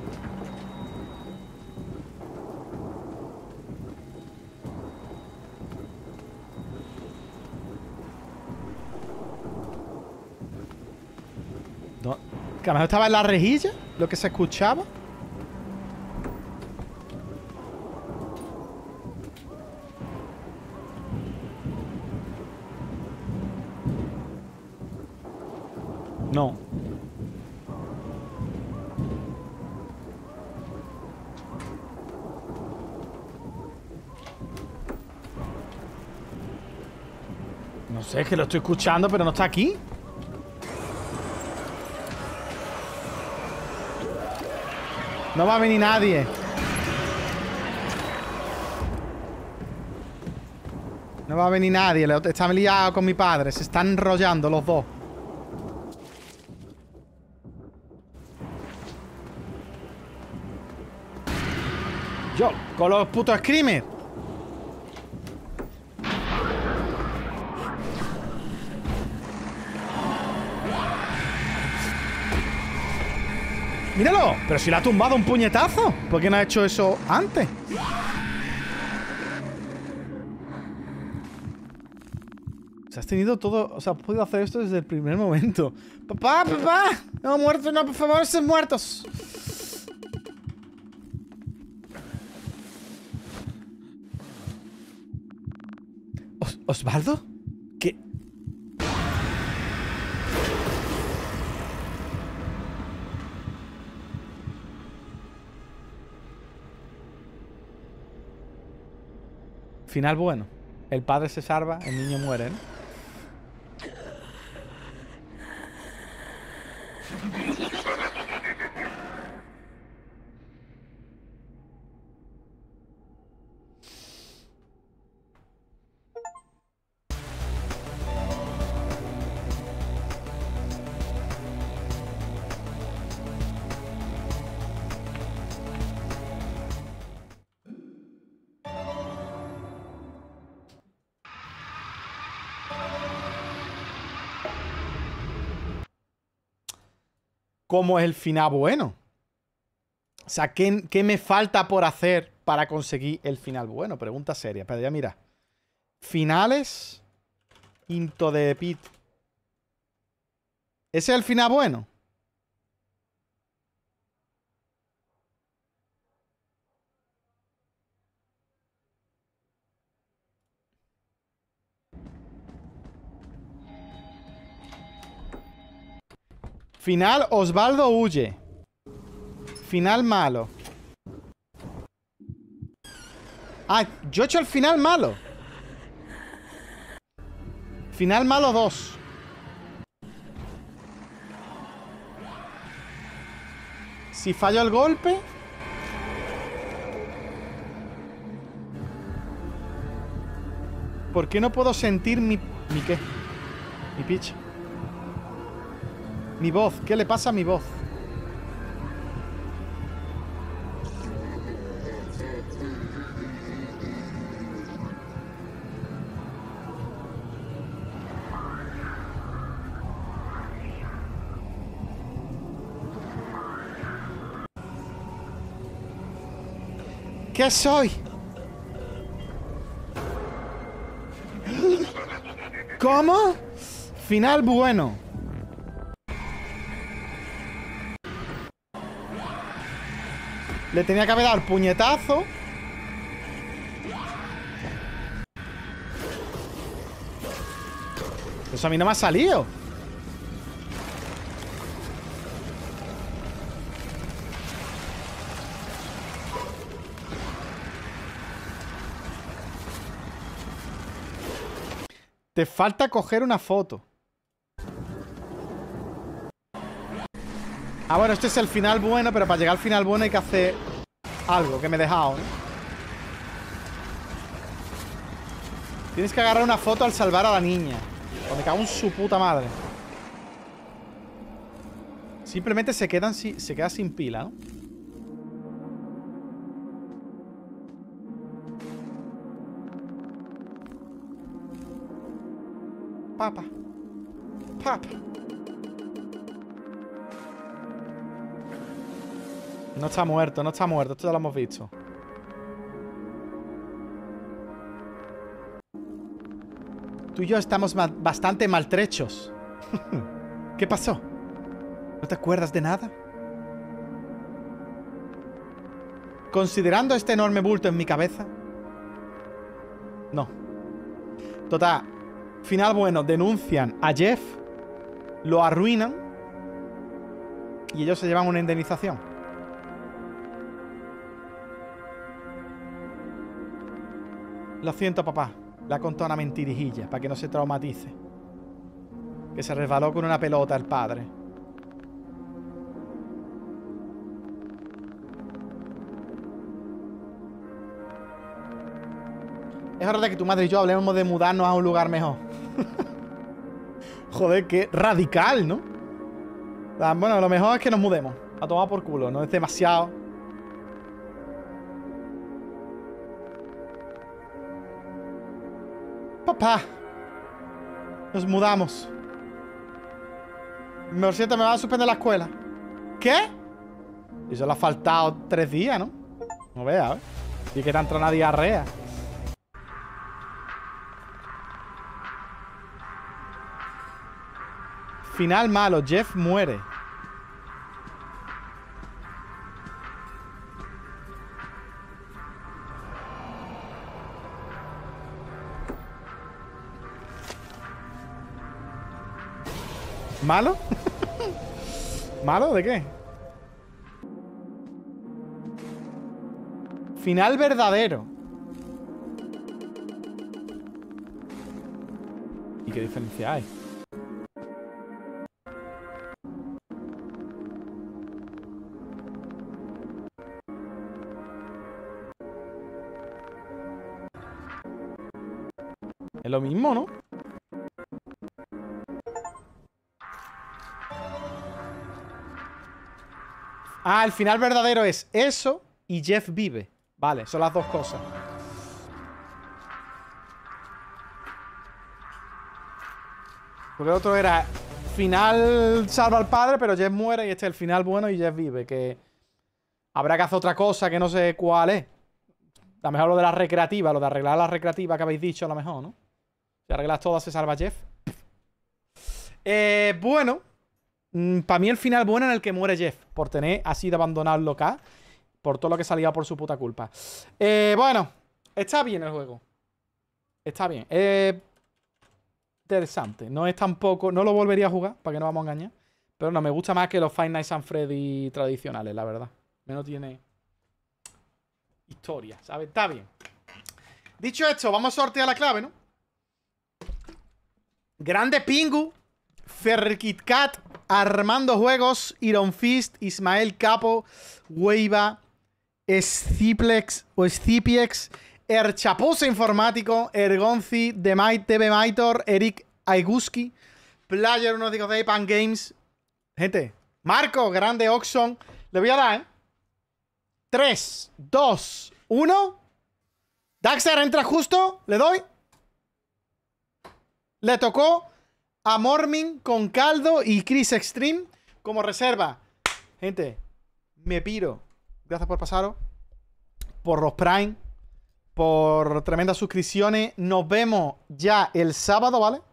No, que a lo mejor estaba en la rejilla, lo que se escuchaba. No. No sé, es que lo estoy escuchando, pero no está aquí. No va a venir nadie. No va a venir nadie. Están liados con mi padre. Se están enrollando los dos. Yo, con los putos screamers. ¡Míralo! Pero si le ha tumbado un puñetazo. ¿Por qué no ha hecho eso antes? O sea, has tenido todo... O sea, has podido hacer esto desde el primer momento. ¡Papá, papá! ¡No, muertos, no, por favor, estén muertos! ¿Osvaldo? ¿Qué? Final bueno. El padre se salva, el niño muere, ¿no? cómo es el final bueno. O sea, ¿qué me falta por hacer para conseguir el final bueno? Pregunta seria. Pero ya mira. Finales. Into the Pit. ¿Ese es el final bueno? Final, Osvaldo huye. Final malo. Ah, yo he hecho el final malo. Final malo 2. Si fallo el golpe... ¿Por qué no puedo sentir mi qué? Mi pitch. Mi voz, ¿qué le pasa a mi voz? ¿Qué soy? ¿Cómo? Final bueno. Le tenía que haber dado el puñetazo. Eso a mí no me ha salido. Te falta coger una foto. Ah, bueno, este es el final bueno, pero para llegar al final bueno hay que hacer algo que me he dejado, ¿eh? Tienes que agarrar una foto al salvar a la niña. O me cago en su puta madre. Simplemente se queda sin pila, ¿no? Papa. Papa. No está muerto, no está muerto. Esto ya lo hemos visto. Tú y yo estamos bastante maltrechos. ¿Qué pasó? ¿No te acuerdas de nada? Considerando este enorme bulto en mi cabeza. No. Total. Final bueno, denuncian a Jeff, lo arruinan y ellos se llevan una indemnización. Lo siento, papá. Le ha contado una mentirijilla para que no se traumatice. Que se resbaló con una pelota el padre. Es hora de que tu madre y yo hablemos de mudarnos a un lugar mejor. Joder, qué radical, ¿no? Bueno, lo mejor es que nos mudemos. A tomar por culo, no es demasiado. Papá. Nos mudamos. Por cierto, me van a suspender la escuela. ¿Qué? Y eso le ha faltado 3 días, ¿no? No veas, ¿eh? Y que te ha entrado una diarrea. Final malo, Jeff muere. ¿Malo? ¿Malo? ¿De qué? Final verdadero. ¿Y qué diferencia hay? Es lo mismo, ¿no? Ah, el final verdadero es eso y Jeff vive. Vale, son las dos cosas. Porque el otro era final salva al padre, pero Jess muere y este es el final bueno y Jess vive. Que habrá que hacer otra cosa que no sé cuál es. A lo mejor lo de la recreativa, lo de arreglar la recreativa que habéis dicho, a lo mejor, ¿no? Si arreglas todas, se salva Jeff. Bueno, para mí el final bueno en el que muere Jeff, por tener así de abandonado el local, por todo lo que salía por su puta culpa. Bueno, está bien el juego. Está bien. Interesante. No es tampoco... No lo volvería a jugar, para que no vamos a engañar. Pero no, me gusta más que los Five Nights at Freddy tradicionales, la verdad. Menos tiene... historia, ¿sabes? Está bien. Dicho esto, vamos a sortear la clave, ¿no? Grande Pingu, Ferkitcat, Armando Juegos, Iron Fist, Ismael Capo, Weiva, Sciplex o Scipiex, Erchapuza Informático, Ergonzi, TV Maitor, Eric Aiguski, Player 1 de Pan Games. Gente, Marco, Grande Oxon. Le voy a dar, ¿eh? 3, 2, 1. Daxter entra justo. Le doy. Le tocó a Mormin con Caldo y Chris Extreme como reserva. Gente, me piro. Gracias por pasaros. Por los Prime. Por tremendas suscripciones. Nos vemos ya el sábado, ¿vale?